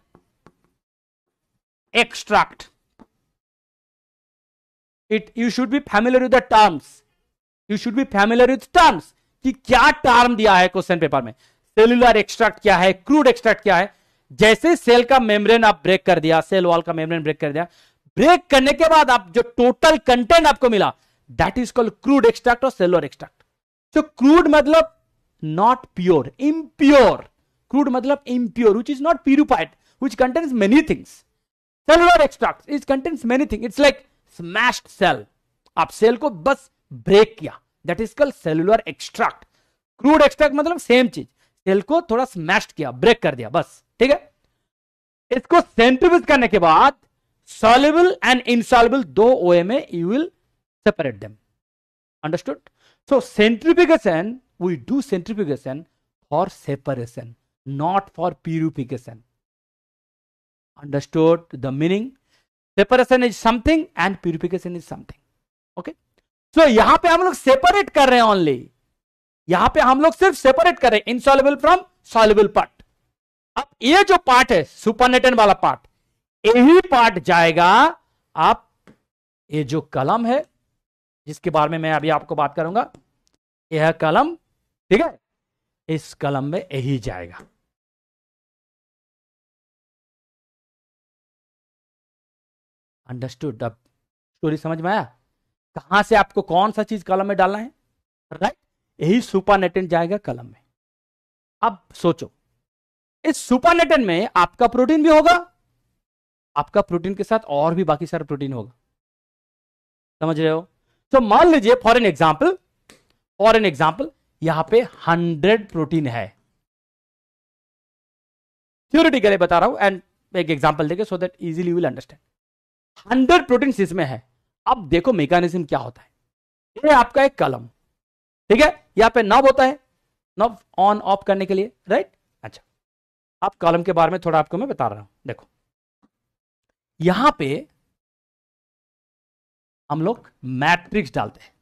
extract. You should be familiar with the terms. You should be familiar with terms. कि क्या term दिया है क्वेश्चन पेपर में. सेलुलर एक्सट्रैक्ट क्या है, क्रूड एक्सट्रैक्ट क्या है. जैसे सेल का मेम्ब्रेन आप ब्रेक कर दिया, सेल वॉल का मेम्ब्रेन ब्रेक कर दिया, ब्रेक करने के बाद आप जो टोटल कंटेंट आपको मिला that is called crude extract और सेलुलर एक्सट्रैक्ट. तो क्रूड मतलब नॉट प्योर, इम्प्योर. क्रूड मतलब impure which is not purified, which contains many things. Cellular extract it contains many thing, it's like smashed cell. आप सेल को बस ब्रेक किया, that is called cellular extract. Crude extract मतलब सेम चीज, सेल को थोड़ा स्मैश्ड किया, ब्रेक कर दिया बस. ठीक है. इसको सेंट्रीफ्यूज करने के बाद सॉल्युबल एंड इनसॉल्युबल दो ओए में you will separate them. Understood. So centrifugation, we do centrifugation for separation, not for purification. Understood the meaning? Separation is something and purification is something. Okay? So यहाँ पे हम लोग सेपरेट कर रहे हैं only. यहाँ पे हम लोग सिर्फ सेपरेट कर रहे हैं insoluble from soluble part. अब ये जो पार्ट है सुपरनेटेंट वाला पार्ट, यही पार्ट जाएगा. आप ये जो कलम है जिसके बारे में मैं अभी आपको बात करूंगा, यह कलम, ठीक है, इस कलम में यही जाएगा. अंडरस्टूड. अब स्टोरी समझ में आया कहां से आपको कौन सा चीज कलम में डालना है, राइट? यही सुपरनेटेंट जाएगा कलम में. अब सोचो, इस सुपरनेटेंट में आपका प्रोटीन भी होगा, आपका प्रोटीन के साथ और भी बाकी सारा प्रोटीन होगा. समझ रहे हो? तो मान लीजिए फॉर एन एग्जाम्पल यहां पे 100 प्रोटीन है. थियोरेटिकली बता रहा हूं एंड एक एग्जाम्पल देके so that easily you will understand. 100 protein इसमें है. अब देखो मैकेनिज्म क्या होता है. ये आपका एक कलम, ठीक है, यहाँ पे नॉब होता है, नॉब ऑन ऑफ करने के लिए, राइट? अच्छा, अब कॉलम के बारे में थोड़ा आपको मैं बता रहा हूं. देखो यहां पे हम लोग मैट्रिक्स डालते हैं.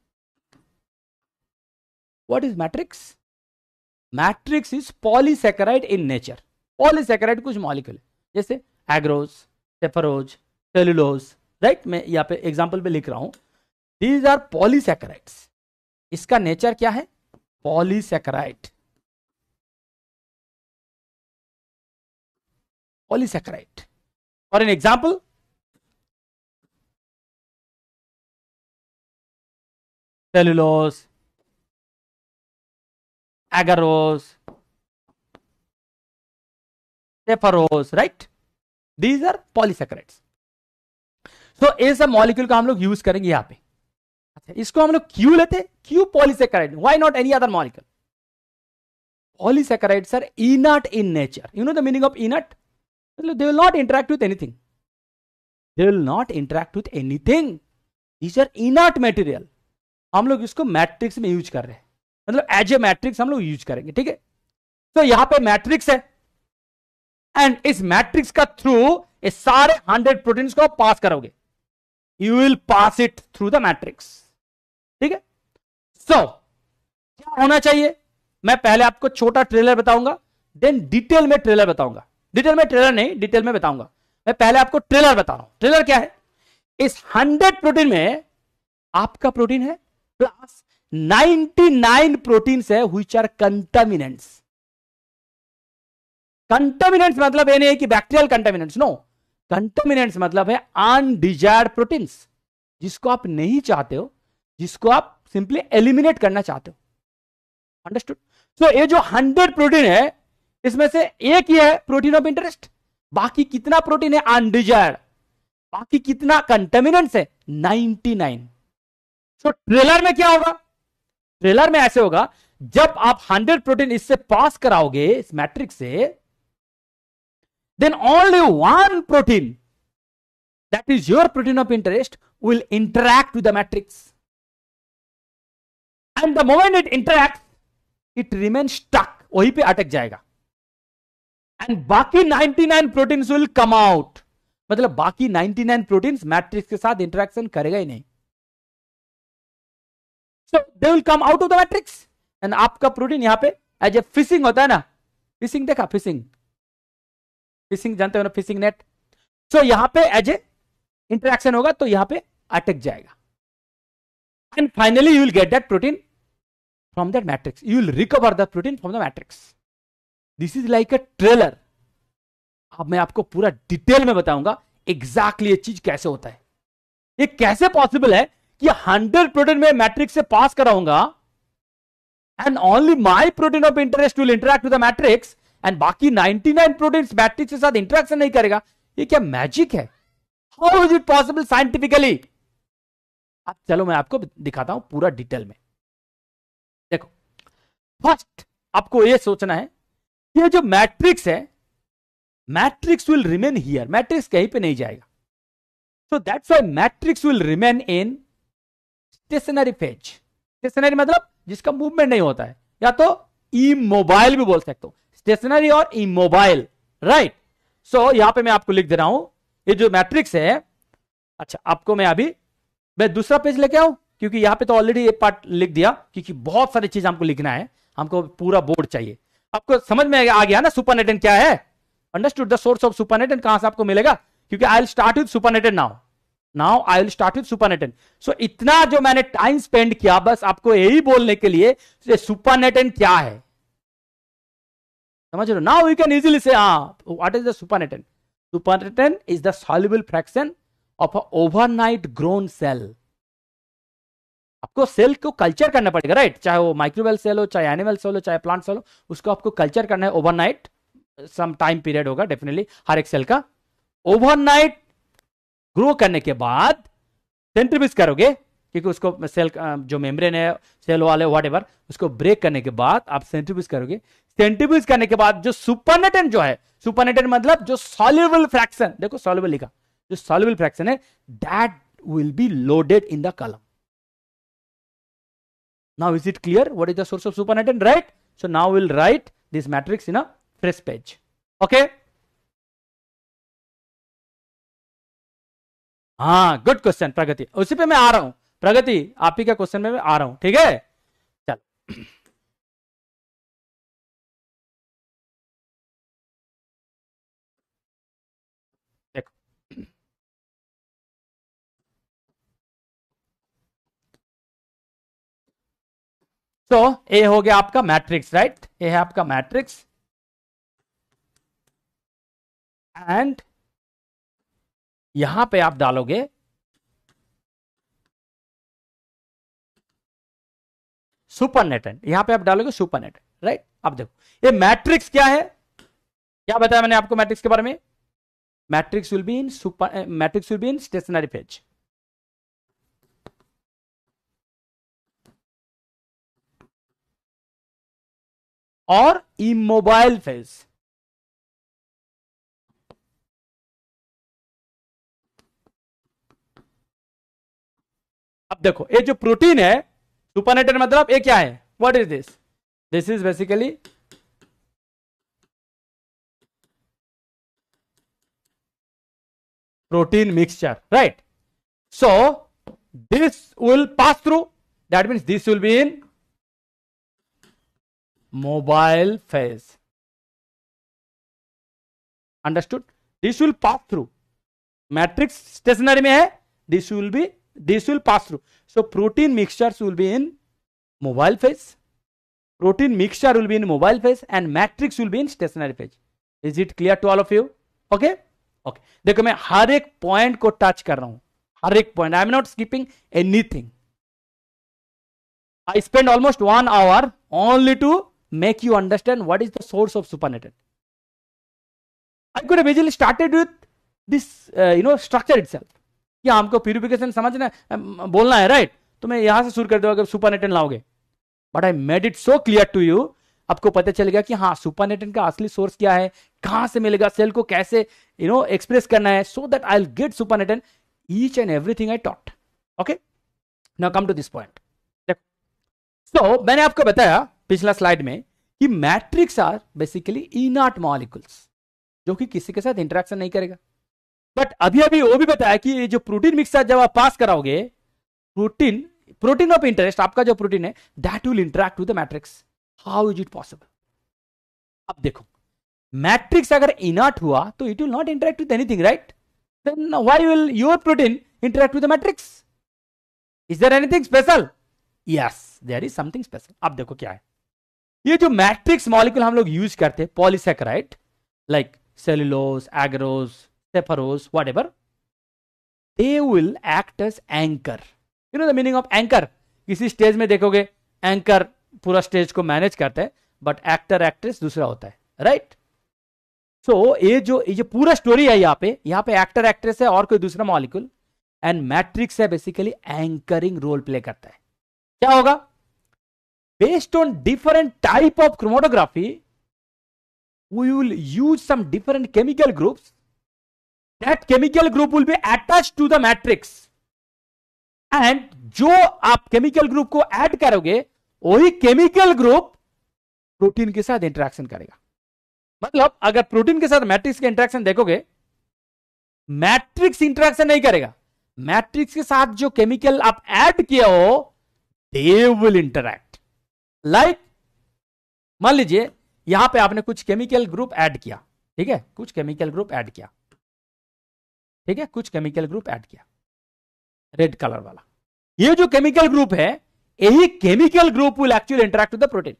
What is matrix? Matrix is polysaccharide in nature. Polysaccharide कुछ मॉलिक्यूल जैसे एग्रोज, सेफरोज, सेलुलोज, राइट? मैं यहाँ पे एग्जाम्पल पे लिख रहा हूं. These are polysaccharides. इसका नेचर क्या है? Polysaccharide. Polysaccharide. For an example cellulose, agarose, सेफरोज, right? These are polysaccharides. तो ये सब मॉलिक्यूल का हम लोग यूज करेंगे यहाँ पे. अच्छा, इसको हम लोग क्यों लेते हैं? क्यों polysaccharide? Why not any other molecule? Polysaccharides are inert in nature. You know the meaning of inert? मतलब they will not interact with anything. They will not interact with anything. These are inert material. हम लोग इसको मैट्रिक्स में यूज कर रहे हैं, मतलब एज ए मैट्रिक्स हम लोग यूज करेंगे. ठीक है. तो यहाँ पे मैट्रिक्स है एंड इस मैट्रिक्स का थ्रू ये सारे 100 प्रोटीन को आप पास करोगे. You will pass it through the matrix. ठीक है. So क्या होना चाहिए? मैं पहले आपको छोटा ट्रेलर बताऊंगा, देन डिटेल में ट्रेलर बताऊंगा. डिटेल में ट्रेलर नहीं, डिटेल में बताऊंगा. मैं पहले आपको ट्रेलर बता रहा हूं. ट्रेलर क्या है? इस 100 प्रोटीन में आपका प्रोटीन है प्लस 99 प्रोटीन्स है which are contaminants. कंटामिनेंट्स मतलब ये नहीं कि बैक्टीरियल कंटामिनेंट्स, नो. कंटामिनेंट्स मतलब है अनडिजायर्ड प्रोटीन्स, जिसको आप नहीं चाहते हो, जिसको आप सिंपली एलिमिनेट करना चाहते हो. अंडरस्टूड. सो ये जो 100 प्रोटीन है इसमें से एक ही है प्रोटीन ऑफ इंटरेस्ट. बाकी कितना प्रोटीन है अनडिजायर्ड, बाकी कितना कंटामिनेंट्स है? 99. सो ट्रेलर में क्या होगा? ट्रेलर में ऐसे होगा, जब आप 100 प्रोटीन इससे पास कराओगे, इस मैट्रिक्स से, then only one protein that is your protein of interest will interact with the matrix, and the moment it interacts it remains stuck, वहीं पे अटक जाएगा, and बाकी 99 proteins will come out. मतलब बाकी 99 proteins matrix के साथ interaction करेगा ही नहीं. So they will come out of the matrix and आपका protein यहाँ पे as a fishing होता है ना, fishing देखा? fishing फिशिंग जानते हो ना, फिशिंग नेट। सो यहाँ पे एज ए इंटरेक्शन होगा तो यहाँ पे अटक जाएगा and finally you will get that protein from that matrix, you will recover that protein from the matrix. This is like a trailer. अब मैं आपको पूरा डिटेल में बताऊंगा एग्जैक्टली ये चीज कैसे होता है, ये कैसे पॉसिबल है कि 100 प्रोटीन में मैट्रिक्स से पास कराऊंगा and only my protein of interest will interact with the matrix and बाकी 99 प्रोटीन मैट्रिक्स के साथ इंटरेक्शन नहीं करेगा। ये क्या मैजिक है? How is it possible scientifically? अब चलो मैं आपको दिखाता हूं पूरा डिटेल में। देखो, फर्स्ट आपको ये सोचना है ये जो मैट्रिक्स है, matrix will remain here, matrix कहीं पे नहीं जाएगा। So that's why matrix will remain in stationary phase. Stationary मतलब जिसका मूवमेंट नहीं होता है, या तो इमोबाइल भी बोल सकते हो, स्टेशनरी और इमोबाइल, राइट। सो यहां पे मैं आपको लिख दे रहा हूं ये जो मैट्रिक्स है। अच्छा, आपको मैं अभी दूसरा पेज लेके आऊं क्योंकि यहां पे तो ऑलरेडी ये पार्ट लिख दिया, क्योंकि बहुत सारी चीज हमको लिखना है, हमको पूरा बोर्ड चाहिए। आपको समझ में आ गया ना सुपरनेटेंट क्या है? Understood the source of supernatant कहां से आपको मिलेगा? क्योंकि I will start with supernatant now I will start with supernatant. So इतना जो मैंने टाइम स्पेंड किया बस आपको यही बोलने के लिए सुपरनेटेंट क्या है, समझ रहे हो? Now you can easily see what is the supernatant? Supernatant is the soluble fraction of overnight grown cell. आपको सेल को कल्चर करना पड़ेगा, राइट? चाहे वो माइक्रोवेल सेल हो, चाहे एनिमल सेल हो, चाहे प्लांट सेल हो, उसको आपको कल्चर करना है ओवरनाइट। सम टाइम पीरियड होगा डेफिनेटली हर एक सेल का। ओवरनाइट ग्रो करने के बाद सेंट्रीफ्यूज करोगे, क्योंकि उसको सेल जो मेम्ब्रेन है सेल वाले व्हाटएवर उसको ब्रेक करने के बाद आप सेंट्रीफ्यूज करोगे। सेंट्रीफ्यूज करने के बाद जो सुपरनेटेंट जो है, सुपरनेटेंट मतलब जो सॉल्युबल फ्रैक्शन, देखो सॉल्युबल लिखा, जो सॉल्युबल फ्रैक्शन है that will be loaded in the column. Now is it clear what is the source of supernatant, right? So now will write this matrix in a fresh page. Okay, हाँ, गुड क्वेश्चन प्रगति, उसी पे मैं आ रहा हूं प्रगति, आप ही के क्वेश्चन में मैं आ रहा हूं, ठीक है? चलो तो ये हो गया आपका मैट्रिक्स, राइट? ये है आपका मैट्रिक्स एंड यहां पे आप डालोगे सुपरनेटेंट, यहां पे आप डालोगे सुपरनेटेंट, राइट? अब देखो ये मैट्रिक्स क्या है, क्या बताया मैंने आपको मैट्रिक्स के बारे में? Matrix will be in super, matrix will be in stationary phase. और इमोबाइल फेज, अब देखो ये जो प्रोटीन है सुपरनेटेंट मतलब ये क्या है? What is this? This is basically protein mixture, right? So this will pass through, that means this will be in mobile phase, understood? This will pass through, matrix stationary में है, this will be, this will pass through. So protein mixtures will be in mobile phase, protein mixture will be in mobile phase and matrix will be in stationary phase. Is it clear to all of you? Okay, okay. देखो मैं हर एक point को touch कर रहा हूँ, हर एक point, I am not skipping anything. I spend almost 1 hour only to make you understand what is the source of supernatant. I could have easily started with this structure itself. या हमको प्यूरिफिकेशन समझना बोलना है, राइट? तो मैं यहां से शुरू कर दूंगा कि सुपरनेटेंट लाओगे, but I made it so clear to you, आपको पता चल गया कि हाँ सुपरनेटेंट का असली सोर्स क्या है, कहां से मिलेगा, सेल को कैसे एक्सप्रेस करना है, so that I will get supernatant. Each and everything I taught. Okay, now come to this point. देखो मैंने आपको बताया पिछला स्लाइड में कि matrix are basically inert molecules जो कि किसी के साथ इंटरेक्शन नहीं करेगा, बट अभी अभी वो भी बताया कि ये जो प्रोटीन मिक्सचर जब आप पास कराओगे, प्रोटीन ऑफ इंटरेस्ट आपका जो प्रोटीन है that will interact with the matrix. How is it possible? अब देखो मैट्रिक्स अगर इनर्ट हुआ तो it will not interact with anything, right? Then why will your protein interact with the matrix? Is there anything special? Yes, there is something special. अब देखो क्या है, ये जो मैट्रिक्स मॉलिक्यूल हम लोग यूज करते हैं, polysaccharide like cellulose, agarose, सेफरोज, whatever, they will act as anchor. You know the meaning of anchor? किसी स्टेज में देखोगे एंकर पूरा स्टेज को मैनेज करता है, बट एक्टर एक्ट्रेस दूसरा होता है, राइट? सो ये जो पूरा स्टोरी है, यहाँ पे एक्टर एक्ट्रेस है और कोई दूसरा मॉलिक्यूल, एंड मैट्रिक्स है बेसिकली एंकरिंग रोल प्ले करता है। क्या होगा? Based on different type of chromatography we will use some different chemical groups. That chemical group will be attached to the matrix, and जो आप chemical group को add करोगे वही chemical group protein के साथ interaction करेगा। मतलब अगर protein के साथ matrix के interaction देखोगे, matrix interaction नहीं करेगा, matrix के साथ जो chemical आप add किया हो they will interact। Like मान लीजिए यहां पे आपने कुछ केमिकल ग्रुप ऐड किया, ठीक है, कुछ केमिकल ग्रुप ऐड किया, ठीक है, कुछ केमिकल ग्रुप ऐड किया, रेड कलर वाला। ये जो केमिकल ग्रुप है, यही chemical group will actually interact with the protein.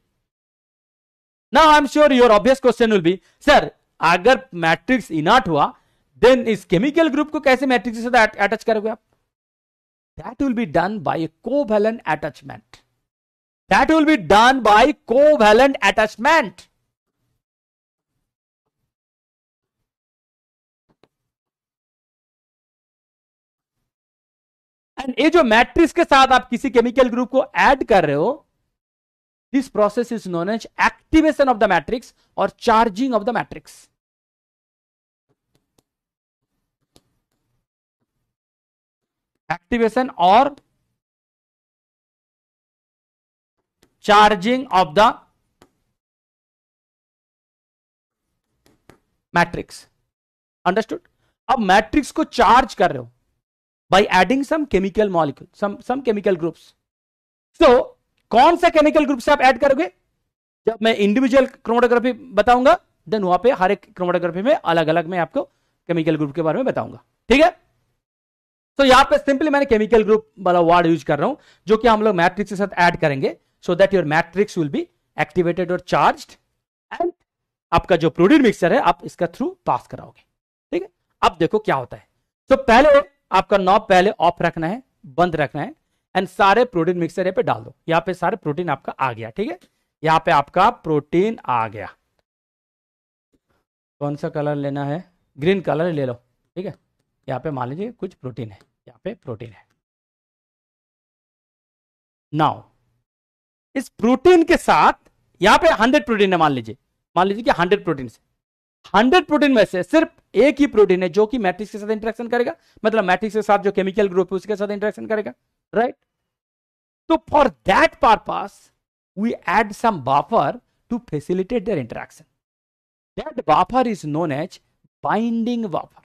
Now I am sure your obvious question will be, sir अगर मैट्रिक्स इनर्ट हुआ देन इस केमिकल ग्रुप को कैसे मैट्रिक्स से अटैच करोगे आप? That will be done by covalent attachment. That will be done by covalent attachment. ये जो मैट्रिक्स के साथ आप किसी केमिकल ग्रुप को ऐड कर रहे हो, this process is known as activation of the matrix और charging of the matrix. Activation और charging of the matrix, understood? अब मैट्रिक्स को चार्ज कर रहे हो by adding some chemical molecule, some chemical groups. So कौन सा chemical group से आप add करोगे? जब मैं individual chromatography बताऊंगा, then वहां पे हर एक chromatography में अलग अलग मैं आपको chemical group के बारे में बताऊंगा, ठीक है? तो यहाँ पे simply मैंने chemical group वाला word यूज कर रहा हूँ, जो कि हम लोग मैट्रिक्स के साथ add करेंगे, so that your matrix will be activated or charged, and आपका जो प्रोटीन मिक्सचर है आप इसका थ्रू पास कराओगे, ठीक है? अब देखो क्या होता है। तो पहले आपका नॉब पहले ऑफ रखना है, बंद रखना है, एंड सारे प्रोटीन मिक्सचर पे डाल दो। यहाँ पे सारे प्रोटीन आपका आ गया, ठीक है, यहाँ पे आपका प्रोटीन आ गया। कौन सा कलर लेना है? ग्रीन कलर ले लो, ठीक है। यहाँ पे मान लीजिए कुछ प्रोटीन है, यहाँ पे प्रोटीन है। नाउ इस प्रोटीन के साथ यहाँ पे 100 प्रोटीन है, मान लीजिए कि 100 प्रोटीन से 100 प्रोटीन में से सिर्फ एक ही प्रोटीन है जो कि मैट्रिक्स के साथ इंटरेक्शन करेगा, मतलब मैट्रिक्स के साथ जो केमिकल ग्रुप है उसके साथ इंटरेक्शन करेगा, राइट? तो for that purpose we add some buffer to facilitate their interaction. That buffer is known as बाइंडिंग बफर।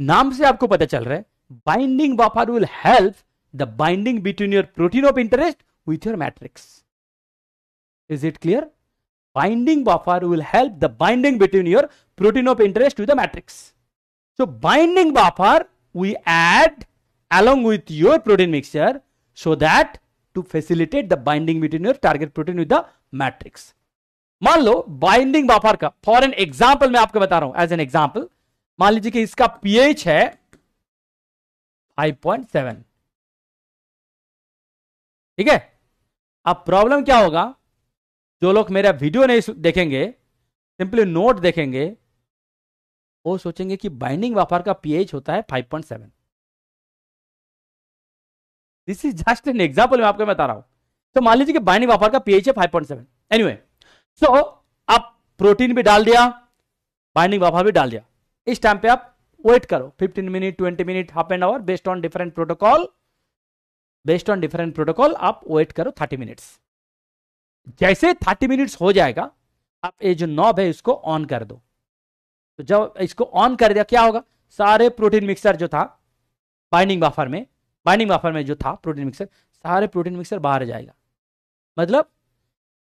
नाम से आपको पता चल रहा है, बाइंडिंग बफर will help the binding between your protein of interest with your matrix. Is it clear? बाइंडिंग बफर will help the binding between your protein of interest with the matrix. So बाइंडिंग बफर we add along with your protein mixture so that to facilitate the binding between your target protein with the matrix. मान लो बाइंडिंग बफर का फॉर एन एग्जाम्पल मैं आपको बता रहा हूं, एज एन एग्जाम्पल मान लीजिए कि इसका पीएच है 5.7, ठीक है। अब प्रॉब्लम क्या होगा, जो लोग मेरा वीडियो नहीं देखेंगे, सिंपली नोट देखेंगे, वो सोचेंगे कि बाइंडिंग बफर का पीएच होता है 5.7। This is just an example मैं आपको बता रहा हूं। तो मान लीजिए कि बाइंडिंग बफर का पीएच है 5.7। एनीवे, सो आप प्रोटीन भी डाल दिया, बाइंडिंग बफर भी डाल दिया। इस टाइम पे आप वेट करो 15 minute, 20 minute, half an hour, based on different protocol आप वेट करो 30 मिनट्स। जैसे 30 मिनट्स हो जाएगा आप ये जो नॉब है इसको ऑन कर दो। तो जब इसको ऑन कर दिया क्या होगा, सारे प्रोटीन मिक्सर जो था बाइंडिंग बफर में जो था प्रोटीन मिक्सर, सारे प्रोटीन मिक्सर बाहर जाएगा। मतलब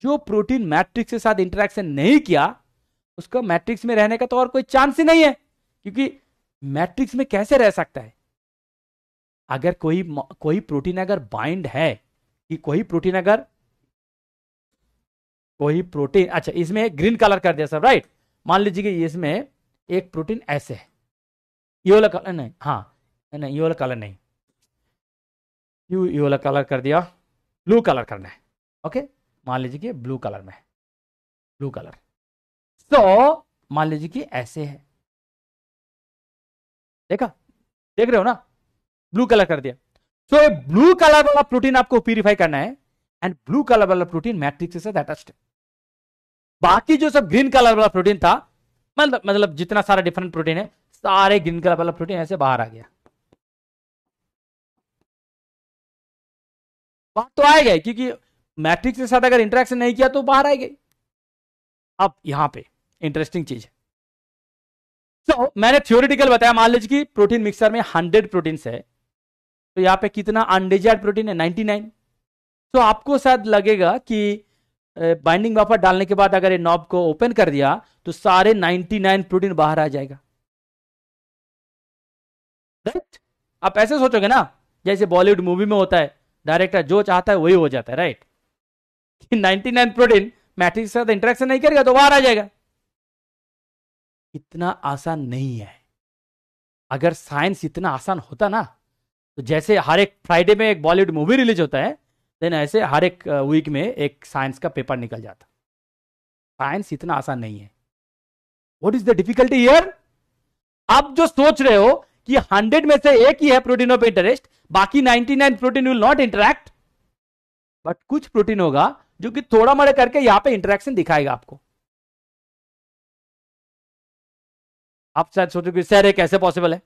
जो प्रोटीन मैट्रिक्स के साथ इंटरेक्शन नहीं किया उसका मैट्रिक्स में रहने का तो और कोई चांस ही नहीं है, क्योंकि मैट्रिक्स में कैसे रह सकता है। अगर कोई प्रोटीन अगर बाइंड है कि कोई प्रोटीन अच्छा इसमें ग्रीन कलर कर दिया सब, राइट। मान लीजिए कि इसमें एक प्रोटीन ऐसे है, ये वाला कलर नहीं, हाँ नहीं ये वाला कलर नहीं, ये वाला कलर कर दिया, ब्लू कलर करना है। ओके मान लीजिए कि ब्लू कलर में है, ब्लू कलर। तो मान लीजिए कि ऐसे है, देखा, देख रहे हो ना, ब्लू कलर कर दिया। सो ब्लू कलर वाला प्रोटीन आपको प्यूरिफाई करना है एंड ब्लू कलर वाला प्रोटीन मैट्रिक्स के साथ अटैच्ड है। बाकी जो सब ग्रीन कलर वाला प्रोटीन था, मतलब जितना सारा डिफरेंट प्रोटीन है, सारे ग्रीन कलर वाला प्रोटीन ऐसे बाहर आ गया। बाहर तो आए गए क्योंकि मैट्रिक्स के साथ अगर इंटरेक्शन नहीं किया तो बाहर आए गए। अब यहां पे इंटरेस्टिंग चीज है। तो मैंने थ्योरेटिकल बताया, मान लीजिए कि प्रोटीन मिक्सर में 100 प्रोटीन्स है, तो यहाँ पे कितना अनडिजायर्ड प्रोटीन है, 99। तो आपको शायद लगेगा कि बाइंडिंग बफर डालने के बाद अगर ये नॉब को ओपन कर दिया तो सारे 99 प्रोटीन बाहर आ जाएगा, राइट। आप ऐसे सोचोगे ना, जैसे बॉलीवुड मूवी में होता है, डायरेक्टर जो चाहता है वही हो जाता है, राइट। 99 प्रोटीन मैट्रिक्स के साथ इंटरेक्शन नहीं करेगा तो बाहर आ जाएगा। इतना आसान नहीं है। अगर साइंस इतना आसान होता ना तो जैसे हर एक फ्राइडे में एक बॉलीवुड मूवी रिलीज होता है, देन ऐसे हर एक वीक में एक साइंस का पेपर निकल जाता। साइंस इतना आसान नहीं है। What is the difficulty here? आप जो सोच रहे हो कि 100 में से एक ही है प्रोटीन ऑफ इंटरेस्ट, बाकी 99 protein will not interact, but कुछ प्रोटीन होगा जो कि थोड़ा मोड़ा करके यहां पे इंटरेक्शन दिखाएगा आपको। आप शायद सोचोगे सर ये कैसे पॉसिबल है?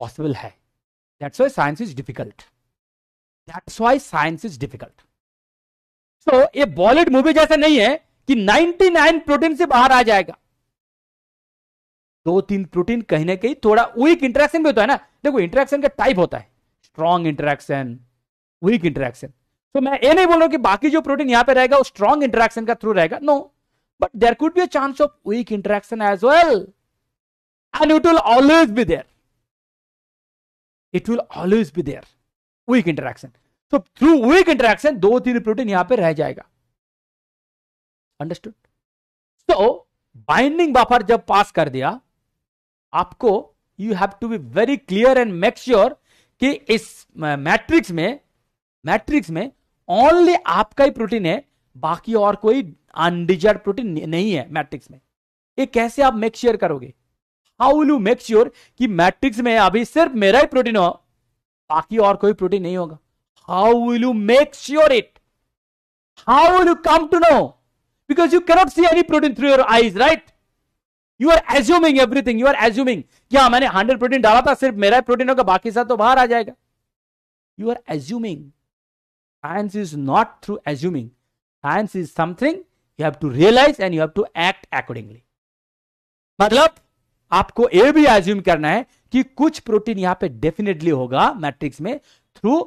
पॉसिबल है। That's why science is difficult, that's why science is difficult. So ये बॉलीवुड मूवी जैसा नहीं है कि 99 प्रोटीन से बाहर आ जाएगा। 2-3 प्रोटीन कहीं ना कहीं थोड़ा वीक इंटरेक्शन भी होता है ना। देखो इंटरेक्शन का टाइप होता है, स्ट्रॉन्ग इंटरेक्शन, वीक इंटरेक्शन। तो मैं ये नहीं बोल रहा हूं कि बाकी जो प्रोटीन यहां पे रहेगा वो स्ट्रॉन्ग इंटरेक्शन का थ्रू रहेगा, no, but there could be a chance of weak interaction as well, and it will always be there, it will always be there weak interaction. तो थ्रू वीक इंटरेक्शन 2-3 प्रोटीन यहां पे रह जाएगा। अंडरस्टूड? सो बाइंडिंग बफर जब पास कर दिया आपको, you have to be very clear and make sure कि इस मैट्रिक्स में ओनली आपका ही प्रोटीन है, बाकी और कोई अनडिजायर्ड प्रोटीन नहीं है मैट्रिक्स में। ये कैसे आप मेक श्योर करोगे? How will you make sure कि मैट्रिक्स में अभी सिर्फ मेरा ही प्रोटीन हो, बाकी और कोई प्रोटीन नहीं होगा? How will you make sure it? How will you come to know? because you cannot see any protein through your eyes, right? you are assuming everything, you are assuming kya maine 100 protein dala tha, sirf mera protein hoga, baki sab to bahar aa jayega। you are assuming। science is not through assuming, science is something you have to realize and you have to act accordingly। matlab aapko ye bhi assume karna hai ki kuch protein yahan pe definitely hoga matrix mein through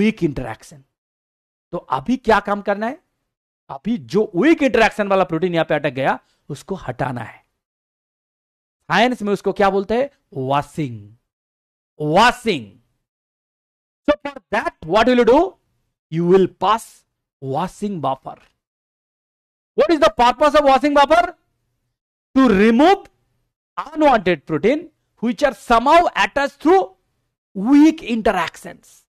weak interaction। to abhi kya kaam karna hai? अभी जो वीक इंटरेक्शन वाला प्रोटीन यहां पे अटक गया उसको हटाना है। साइंस में उसको क्या बोलते हैं? Washing. So for that what will you do? You will pass washing buffer. What is the purpose of washing buffer? To remove unwanted protein which are somehow attached through weak interactions.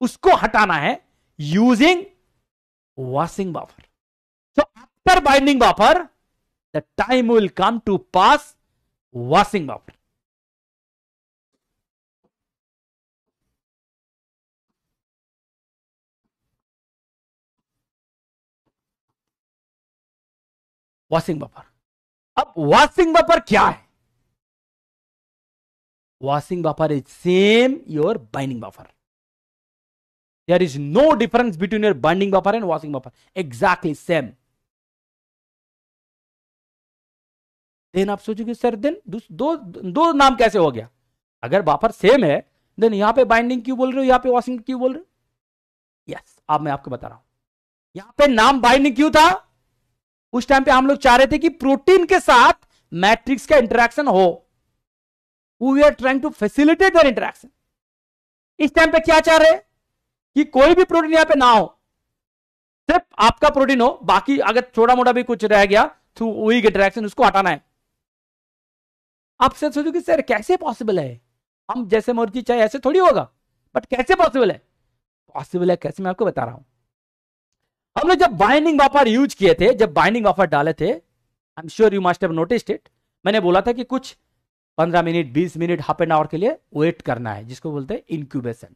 उसको हटाना है using washing buffer. So after binding buffer, the time will come to pass washing buffer. Washing buffer. अब washing buffer क्या है? Washing buffer is same your binding buffer. There is no difference between your binding buffer and washing buffer, exactly same। Then आप सोचोगे सर देन दो नाम कैसे हो गया, अगर बफर सेम है देन यहाँ पे बाइंडिंग क्यों बोल रहे हो, यहाँ पे वॉशिंग क्यों बोल रहे हो? यस, अब मैं आपको बता रहा हूं यहाँ पे नाम बाइंडिंग क्यों था। उस टाइम पे हम लोग चाह रहे थे कि प्रोटीन के साथ मैट्रिक्स का इंटरेक्शन हो, we are trying to facilitate that interaction. इस टाइम पे क्या चाह रहे कि कोई भी प्रोटीन यहाँ पे ना हो, सिर्फ आपका प्रोटीन हो, बाकी अगर छोटा मोटा भी कुछ रह गया थ्रू वीक इंटरेक्शन उसको हटाना है। आप सर सोचो कि सर कैसे पॉसिबल है, हम जैसे मर्जी चाहे ऐसे थोड़ी होगा, बट कैसे पॉसिबल है? पॉसिबल है कैसे मैं आपको बता रहा हूं। हमने जब बाइंडिंग बफर यूज किए थे, जब बाइंडिंग बफर डाले थे, I am sure you must have noticed it, मैंने बोला था कि कुछ 15 minute 20 minute half an hour के लिए वेट करना है, जिसको बोलते हैं इंक्यूबेशन।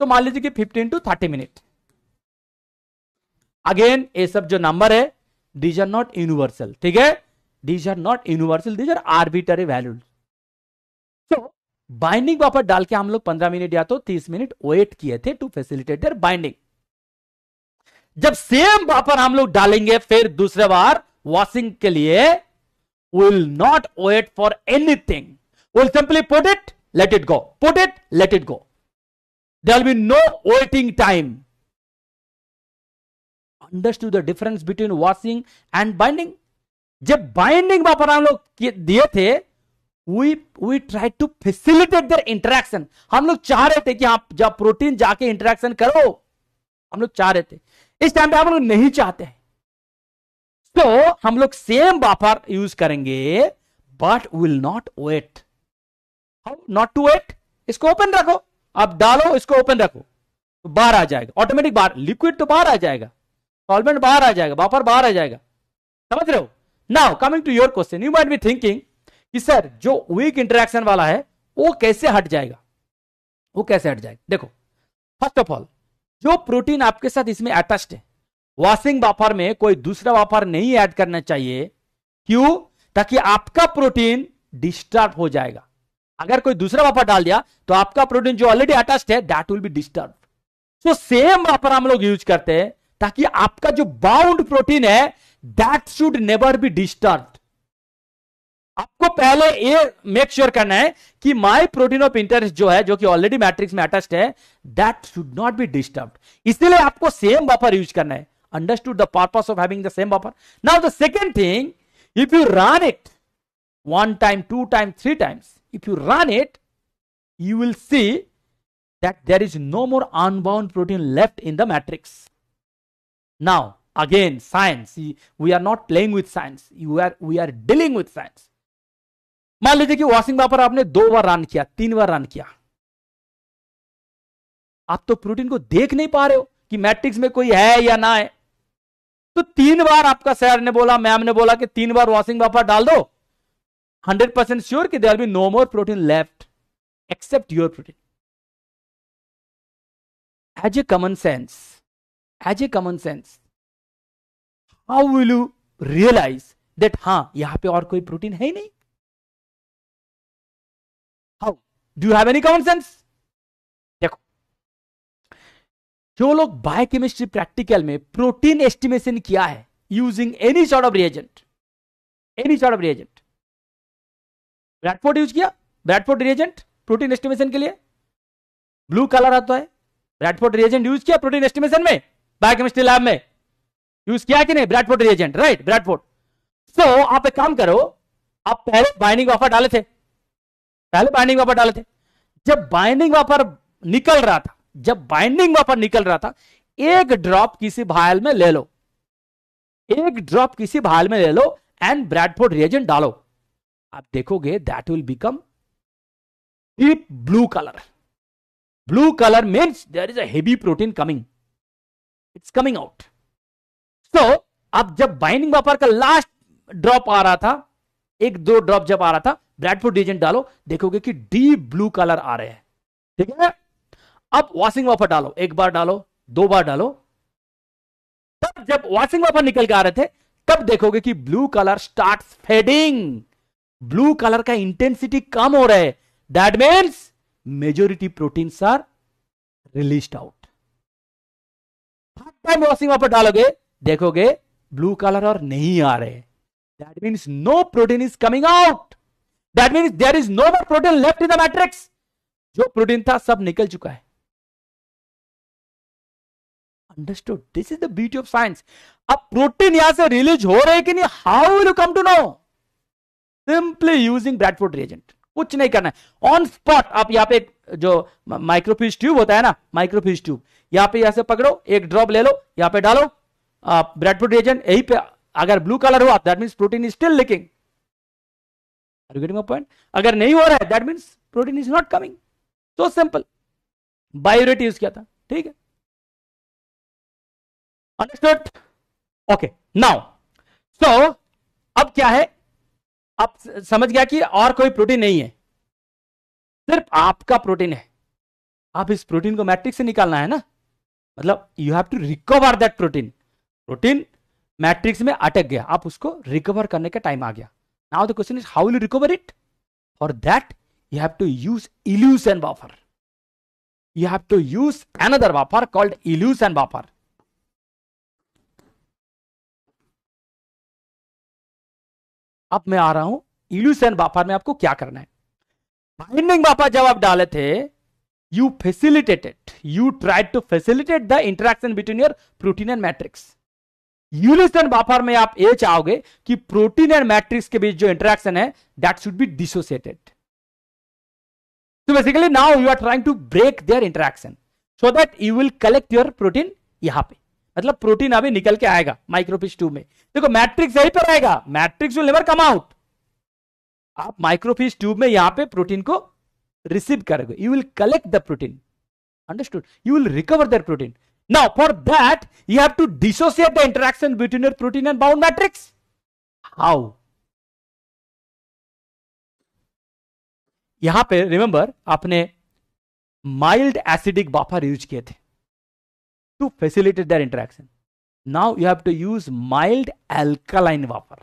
तो मान लीजिए कि 15 to 30 मिनट। अगेन ये सब जो नंबर है दीज आर नॉट यूनिवर्सल, ठीक है, these are not universal, these are arbitrary values. तो बाइंडिंग बफर डाल के हम लोग 15 मिनट या तो 30 मिनट वेट किए थे टू फैसिलिटेट देयर बाइंडिंग। जब सेम बफर हम लोग डालेंगे फिर दूसरे बार वॉशिंग के लिए, will not wait for anything, will simply put it, let it go, put it, let it go, there will be no waiting time. Understood the difference between washing and binding? Jab binding buffer hum log diye the, we tried to facilitate their interaction. Hum log chah rahe the ki aap jab protein jaake interaction karo, hum log chah rahe the, is time pe hum log nahi chahte hain। तो हम लोग सेम बफर यूज करेंगे but will not wait. How not to wait? इसको ओपन रखो, आप डालो इसको ओपन रखो, तो बाहर आ जाएगा ऑटोमेटिक, बाहर लिक्विड तो बाहर आ जाएगा, सॉल्वेंट बाहर आ जाएगा, बफर बाहर आ जाएगा, समझ रहे हो? Now coming to your question, you might be thinking कि सर जो वीक इंटरेक्शन वाला है वो कैसे हट जाएगा, वो कैसे हट जाएगा? देखो, फर्स्ट ऑफ ऑल जो प्रोटीन आपके साथ इसमें अटैच्ड है, वॉशिंग बफर में कोई दूसरा बफर नहीं ऐड करना चाहिए। क्यों? ताकि आपका प्रोटीन डिस्टर्ब हो जाएगा। अगर कोई दूसरा बफर डाल दिया तो आपका प्रोटीन जो ऑलरेडी अटैच्ड है that will be disturb. So same buffer हम लोग यूज करते हैं ताकि आपका जो बाउंड प्रोटीन है that should never be disturb. आपको पहले ये मेक श्योर करना है कि माय प्रोटीन ऑफ इंटरेस्ट जो है, जो कि ऑलरेडी मैट्रिक्स में अटैच्ड है, that should not be disturb. इसलिए आपको सेम बफर यूज करना है। Understood the purpose of having the same buffer? Now the second thing, if you run it 1 time, 2 times, 3 times, if you run it, you will see that there is no more unbound protein left in the matrix. Now again science, we are not playing with science, we are dealing with science. मान लीजिए कि वॉशिंग बफर आपने 2 बार रन किया, 3 बार रन किया, आप तो प्रोटीन को देख नहीं पा रहे हो कि मैट्रिक्स में कोई है या ना है। तो 3 बार आपका सर ने बोला, मैम ने बोला कि 3 बार वॉशिंग बफर डाल दो, 100% श्योर कि there will be no more protein left except your protein. As a common sense, as a common sense, how will you realise that हां यहां पे और कोई प्रोटीन है ही नहीं? How do you have any common sense? जो लोग बायोकेमिस्ट्री प्रैक्टिकल में प्रोटीन एस्टिमेशन किया है using any sort of reagent, any sort of reagent, Bradford use किया, ब्रैडफोर्ड रिएजेंट प्रोटीन एस्टिमेशन के लिए ब्लू कलर आता है, ब्रैडफोर्ड रिएजेंट यूज किया प्रोटीन एस्टिमेशन में, बायोकेमिस्ट्री लैब में यूज किया कि नहीं? ब्रैडफोर्ड रिएजेंट, right, Bradford. So आप एक काम करो, आप पहले बाइंडिंग बफर डाले थे, पहले बाइंडिंग बफर डाले थे, जब बाइंडिंग बफर निकल रहा था, जब बाइंडिंग बफर निकल रहा था, 1 ड्रॉप किसी भायल में ले लो, 1 ड्रॉप किसी भायल में ले लो एंड ब्रैडफोर्ड रिएजेंट डालो, आप देखोगे that will become deep blue colour. Blue colour means there is a heavy protein coming, it's coming out. So अब जब बाइंडिंग बफर का लास्ट ड्रॉप आ रहा था, 1-2 ड्रॉप जब आ रहा था, ब्रैडफोर्ड रिएजेंट डालो, देखोगे कि डीप ब्लू कलर आ रहे हैं, ठीक है? अब वॉशिंग बफर डालो, 1 बार डालो, 2 बार डालो, तब जब वॉशिंग बफर निकल के आ रहे थे तब देखोगे कि blue colour starts fading, blue colour का इंटेंसिटी कम हो रहा है, that means majority proteins are released out. हर टाइम वॉशिंग बफर डालोगे देखोगे ब्लू कलर और नहीं आ रहे, That means no protein is coming out. That means there is no more protein left in the matrix. जो प्रोटीन था सब निकल चुका है. Understood? This is the beauty of science. अब प्रोटीन यहां से रिलीज हो रहे कि नहीं, how will you come to know? Simply using ब्रैडफोर्ड रिएजेंट. कुछ नहीं करना है, ऑन स्पॉट. आप यहाँ पे जो माइक्रोफ्यूज ट्यूब होता है ना, माइक्रोफ्यूज ट्यूब, यहाँ पे यहाँ से पकड़ो, एक ड्रॉप ले लो, यहाँ पे डालो ब्रैडफोर्ड रिएजेंट. यही पे अगर ब्लू कलर हुआ that means protein is still leaking. Are you getting my point? अगर नहीं हो रहा है that means protein is not coming. So simple. Biuret use किया था, ठीक है? अंडरस्टूड? ओके, नाउ सो अब क्या है, आप समझ गया कि और कोई प्रोटीन नहीं है, सिर्फ आपका प्रोटीन है. आप इस प्रोटीन को मैट्रिक्स से निकालना है ना, मतलब you have to recover that protein. Protein matrix में अटक गया, आप उसको रिकवर करने का टाइम आ गया. Now the question is how will you recover it? For that you have to use इल्यूशन बफर. You have to use another buffer called इल्यूशन बफर. अब मैं आ रहा हूं इल्यूशन बफर में. आपको क्या करना है, बाइंडिंग बफर जब आप डाले थे, you tried to facilitate the interaction between your protein and matrix. इल्यूशन बफर में आप ये चाहोगे कि प्रोटीन एंड मैट्रिक्स के बीच जो इंटरेक्शन है that should be dissociated. So basically now you are trying to break their interaction so that you will collect your protein. यहां पे मतलब प्रोटीन अभी निकल के आएगा माइक्रोफिश ट्यूब में. देखो मैट्रिक्स यहीं पर आएगा, matrix will never come out. आप माइक्रोफिश ट्यूब में यहां पे प्रोटीन को रिसीव करोगे, you will collect the protein. Understood? You will recover that protein. Now for that you have to dissociate the interaction between your protein and bound matrix. How? यहां पे रिमेंबर आपने माइल्ड एसिडिक बफर यूज किए थे to facilitate their interaction. Now you have to use mild alkaline buffer.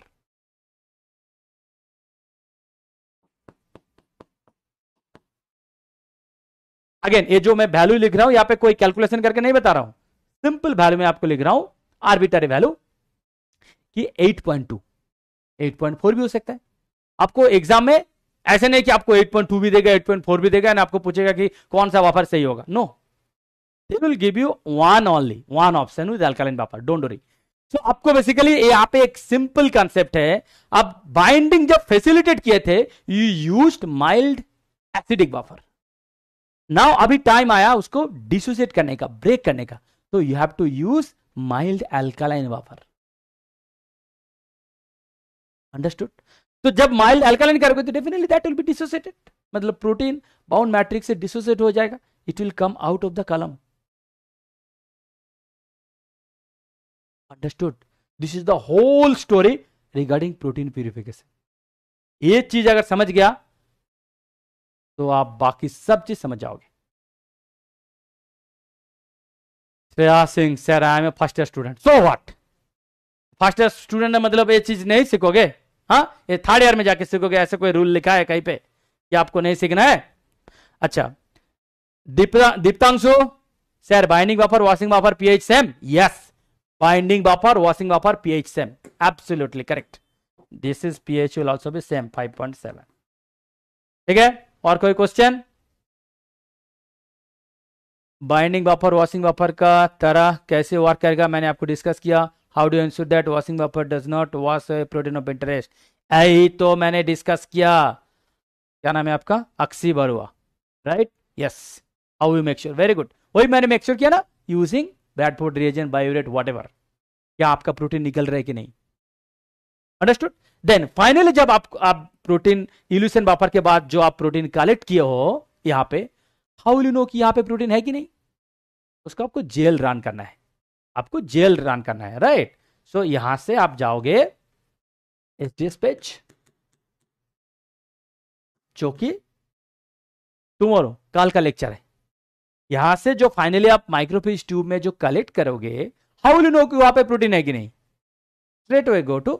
Again ये जो मैं value लिख रहा हूं यहाँ पे कोई calculation करके नहीं बता रहा हूं, simple value में आपको लिख रहा हूं, arbitrary value कि 8.2, 8.4 भी हो सकता है. आपको एग्जाम में ऐसे नहीं कि आपको 8.2 भी देगा 8.4 भी देगा और आपको पूछेगा कि कौन सा buffer सही होगा. No. They will give you one option with alkaline buffer. Don't worry. So आपको बेसिकली यहाँ पे एक सिंपल कॉन्सेप्ट है. आप बाइंडिंग जब फैसिलिटेट किए थे you used mild acidic buffer. Now अभी टाइम आया उसको डिसोसिएट करने का, ब्रेक करने का, तो you have to use mild alkaline buffer. Understood? तो जब माइल्ड एल्कालाइन करोगे तो definitely that will be dissociated, मतलब प्रोटीन बाउंड मैट्रिक्स से डिसोसिएट हो जाएगा. It will come out of the column. Understood? This is the whole story regarding protein purification. ये चीज अगर समझ गया तो आप बाकी सब चीज समझ जाओगे. Shreya Singh sir I am first student. So what? First student मतलब ये चीज नहीं सीखोगे, हाँ, ये थर्ड ईयर में जाके सीखोगे. ऐसे कोई रूल लिखा है कहीं पे कि आपको नहीं सीखना है? अच्छा, Diptanshu sir बाइंडिंग बफर washing buffer pH same. Yes, बाइंडिंग बफर washing buffer pH same, absolutely correct. This is pH will also be same 5.7. ठीक है, और कोई question? बाइंडिंग बफर washing buffer का तरह कैसे वर्क करेगा मैंने आपको डिस्कस किया. How do ensure that washing buffer does not wash protein of interest, यही तो मैंने डिस्कस किया. क्या नाम है आपका? Akshi Barua, right? Yes. How you make sure, very good. वही मैंने मेक श्योर किया ना, using ब्रैडफोर्ड रिएजेंट, biuret, whatever. क्या आपका प्रोटीन निकल रहा है कि नहीं? अंडरस्टूड? देन फाइनली जब आप प्रोटीन इल्यूशन बफर के बाद जो आप प्रोटीन कलेक्ट किए हो यहां पे, हाउ यू नो कि यहां पे प्रोटीन है कि नहीं? उसको आपको जेल रन करना है, आपको जेल रन करना है, राइट? सो यहां से आप जाओगे एचडीएस पेज, जो कि टुमारो कल का लेक्चर है. यहां से जो फाइनली आप माइक्रोफिश ट्यूब में जो कलेक्ट करोगे, हाउ विल यू नो कि वहां पे प्रोटीन है कि नहीं? Straight away go to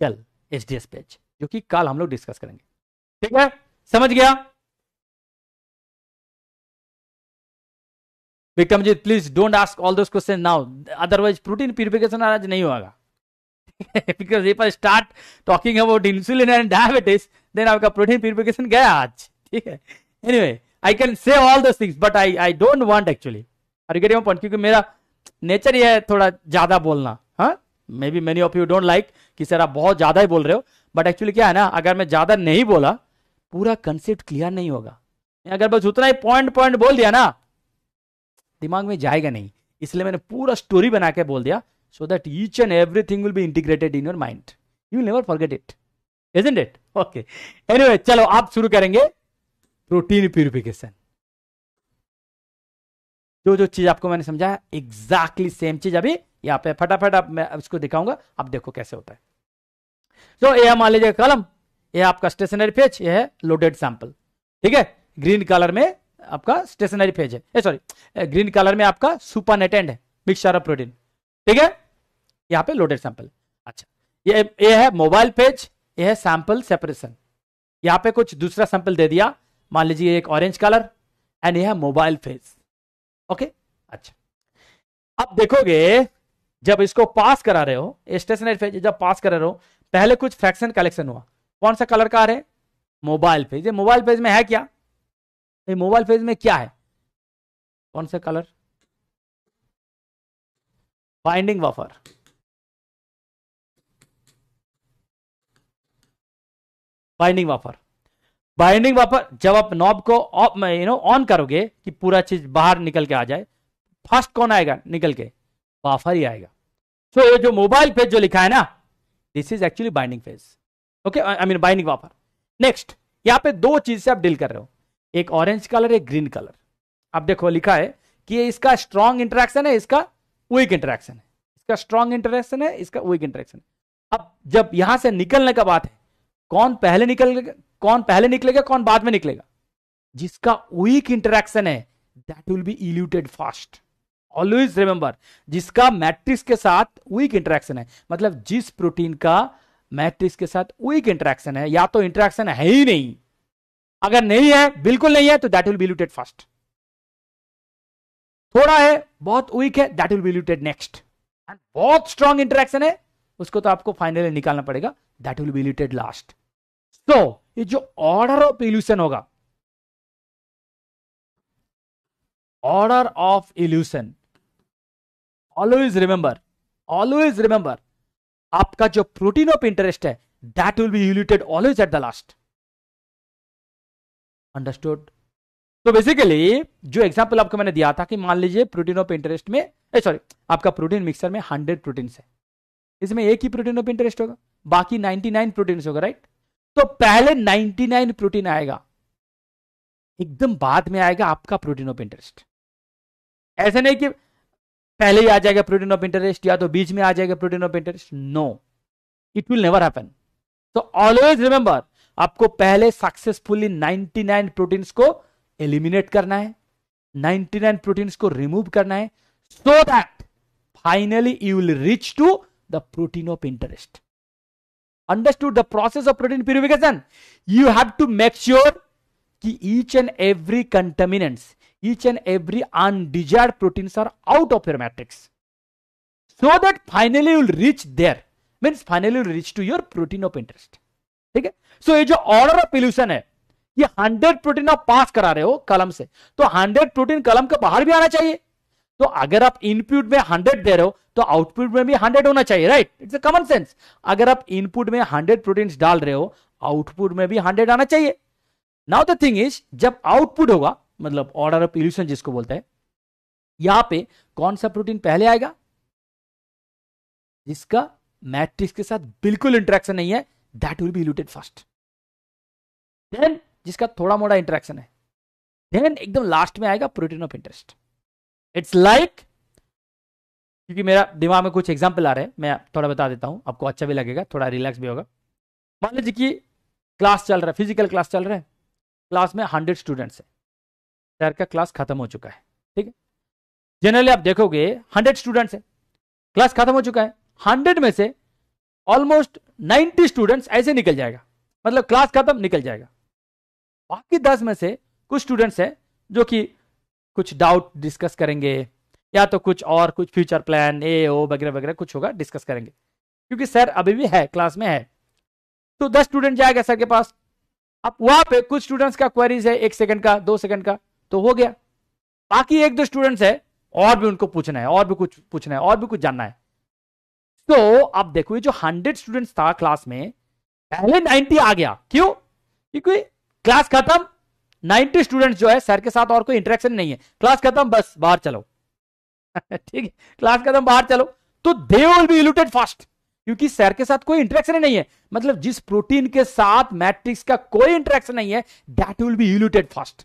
gel HDS page, जो कि कल हम लोग डिस्कस करेंगे. ठीक है, समझ गया? Vikramjit please don't ask all those question now, otherwise protein purification आज नहीं होगा. because if I start talking about insulin and diabetes, then आपका protein purification गया आज, ठीक है. Anyway, I can say all those things, but I don't want actually. Are you getting my point? क्योंकि मेरा nature ये है थोड़ा ज़्यादा बोलना, हाँ. Maybe many of you don't like कि सर आप बहुत ज़्यादा ही बोल रहे हो, बट एक्चुअली क्या है ना, अगर मैं ज़्यादा नहीं बोला पूरा कंसेप्ट क्लियर नहीं होगा. अगर बस उतना ही पॉइंट बोल दिया ना दिमाग में जाएगा नहीं, इसलिए मैंने पूरा स्टोरी बना के बोल दिया, so that each and everything will be integrated in your mind. You will never forget it, isn't it? Okay. Anyway, चलो आप शुरू करेंगे प्रोटीन प्यूरिफिकेशन. जो चीज आपको मैंने समझाया एग्जैक्टली सेम चीज अभी यहाँ पे फटाफट आप मैं इसको दिखाऊंगा, आप देखो कैसे होता है. तो यह मान लीजिए कॉलम, यह आपका स्टेशनरी पेज, यह है लोडेड सैंपल, ठीक है. ग्रीन कलर में आपका स्टेशनरी पेज है, सॉरी ग्रीन कलर में आपका सुपरनेटेंट है, मिक्सचर ऑफ प्रोटीन, ठीक है. यहाँ पे लोडेड सैंपल. अच्छा, ये है मोबाइल पेज, ये है सैंपल सेपरेशन. यहाँ पे कुछ दूसरा सैंपल दे दिया, मान लीजिए एक ऑरेंज कलर, एंड ये है मोबाइल पेज. ओके, अच्छा. अब देखोगे जब इसको पास करा रहे हो, स्टेशनरी पेज जब पास करा रहे हो, पहले कुछ फ्रैक्शन कलेक्शन हुआ. कौन सा कलर का है? Mobile page. ये मोबाइल पेज में है क्या? ये मोबाइल पेज में क्या है? कौन सा colour? बाइंडिंग बफर. बाइंडिंग बफर, बाइंडिंग बफर. जब आप नॉब को ऑन करोगे कि पूरा चीज बाहर निकल के आ जाए, फर्स्ट कौन आएगा निकल के? बफर ही आएगा. सो ये जो मोबाइल पेज जो लिखा है ना, this is actually binding page. Okay, I mean बाइंडिंग बफर. Next, यहाँ पे दो चीज से आप डील कर रहे हो, एक ऑरेंज कलर एक ग्रीन कलर. आप देखो लिखा है कि ये इसका स्ट्रॉन्ग इंटरेक्शन है, इसका वीक इंटरेक्शन है, इसका स्ट्रॉन्ग इंटरेक्शन है, इसका वीक इंटरेक्शन है. अब जब यहां से निकलने का बात है, कौन पहले निकलेगा कौन बाद में निकलेगा? जिसका वीक इंटरेक्शन है, that will be eluted first. Always remember, जिसका मैट्रिक्स के साथ वीक इंटरेक्शन है, मतलब जिस प्रोटीन का मैट्रिक्स के साथ वीक इंटरेक्शन है, या तो इंटरेक्शन है ही नहीं, अगर नहीं है बिल्कुल नहीं है तो that will be eluted first. थोड़ा है, बहुत वीक है, that will be eluted next. And बहुत स्ट्रॉन्ग इंटरेक्शन है, उसको तो आपको फाइनली निकालना पड़ेगा, that will be eluted last. So ये जो ऑर्डर ऑफ इल्यूशन होगा, order of elution, always remember आपका जो प्रोटीन ऑफ इंटरेस्ट है, that will be eluted always at the last. Understood? तो बेसिकली जो एग्जांपल आपको मैंने दिया था कि मान लीजिए प्रोटीन ऑफ इंटरेस्ट में, सॉरी आपका प्रोटीन मिक्सचर में 100 प्रोटीन्स है, इसमें एक ही प्रोटीन ऑफ इंटरेस्ट होगा, बाकी 99 प्रोटीन्स होगा, राइट. तो पहले 99 प्रोटीन आएगा, एकदम बाद में आएगा आपका प्रोटीन ऑफ इंटरेस्ट. ऐसे नहीं कि पहले ही आ जाएगा प्रोटीन ऑफ इंटरेस्ट या तो बीच में आ जाएगा protein of interest, no, it will never happen. तो ऑलवेज रिमेंबर, आपको पहले सक्सेसफुली 99 प्रोटीन्स को एलिमिनेट करना है, 99 प्रोटीन्स को रिमूव करना है, so that finally you will reach to the protein of interest. Understood the process of protein purification? You have to make sure कि each and every contaminants, each and every undesired proteins are out of your matrix, so that finally you will reach there, means finally you will reach to your protein of interest. ठीक है? सो ये जो ऑर्डर ऑफ इल्यूशन है, 100 प्रोटीन आप पास करा रहे हो कलम से, तो 100 प्रोटीन कलम के बाहर भी आना चाहिए. तो अगर आप इनपुट में 100 दे रहे हो तो आउटपुट में भी 100 होना चाहिए, right. It's a common sense. अगर आप इनपुट में 100 प्रोटीन्स डाल रहे हो, आउटपुट में भी 100 आना चाहिए. नाउ द थिंग इज, जब आउटपुट होगा, मतलब ऑर्डर ऑफ इल्यूशन जिसको बोलते हैं, यहां पे कौन सा प्रोटीन पहले आएगा? जिसका मैट्रिक्स के साथ बिल्कुल इंटरेक्शन नहीं है, that will be eluted first. Then जिसका थोड़ा मोड़ा इंटरेक्शन है, देन एकदम लास्ट में आएगा protein of interest. It's like, क्योंकि मेरा दिमाग में कुछ एग्जांपल आ रहे हैं, मैं थोड़ा बता देता हूं, आपको अच्छा भी लगेगा, थोड़ा रिलैक्स भी होगा. मान लीजिए कि क्लास चल रहा है, फिजिकल क्लास चल रहा है, क्लास में 100 स्टूडेंट्स है, सर का क्लास खत्म हो चुका है, ठीक है. जनरली आप देखोगे 100 स्टूडेंट्स है, क्लास खत्म हो चुका है, 100 में से ऑलमोस्ट 90 स्टूडेंट्स ऐसे निकल जाएगा, मतलब क्लास खत्म निकल जाएगा. बाकी 10 में से कुछ स्टूडेंट्स हैं जो कि कुछ डाउट डिस्कस करेंगे, या तो कुछ और, कुछ फ्यूचर प्लान, ए ओ वगैरह वगैरह कुछ होगा, डिस्कस करेंगे. क्योंकि सर अभी भी है क्लास में है। तो 10 स्टूडेंट जाएगा सर के पास, अब वहां पे कुछ स्टूडेंट्स का क्वेरीज है 1 सेकंड का 2 सेकंड का, तो हो गया। बाकी 1-2 स्टूडेंट्स है और भी उनको पूछना है, और भी कुछ पूछना है, और भी कुछ जानना है। तो अब देखो ये जो 100 स्टूडेंट्स था क्लास में, पहले 90 आ गया, क्यों? क्योंकि क्लास खत्म, 90 स्टूडेंट्स जो है सर के साथ और कोई इंटरेक्शन नहीं है, क्लास खत्म बस बाहर चलो ठीक है, क्लास खत्म बाहर चलो। तो they will be eluted fast, क्योंकि सर के साथ कोई इंटरेक्शन नहीं है, मतलब जिस प्रोटीन के साथ मैट्रिक्स का कोई इंटरेक्शन नहीं है that will be eluted fast.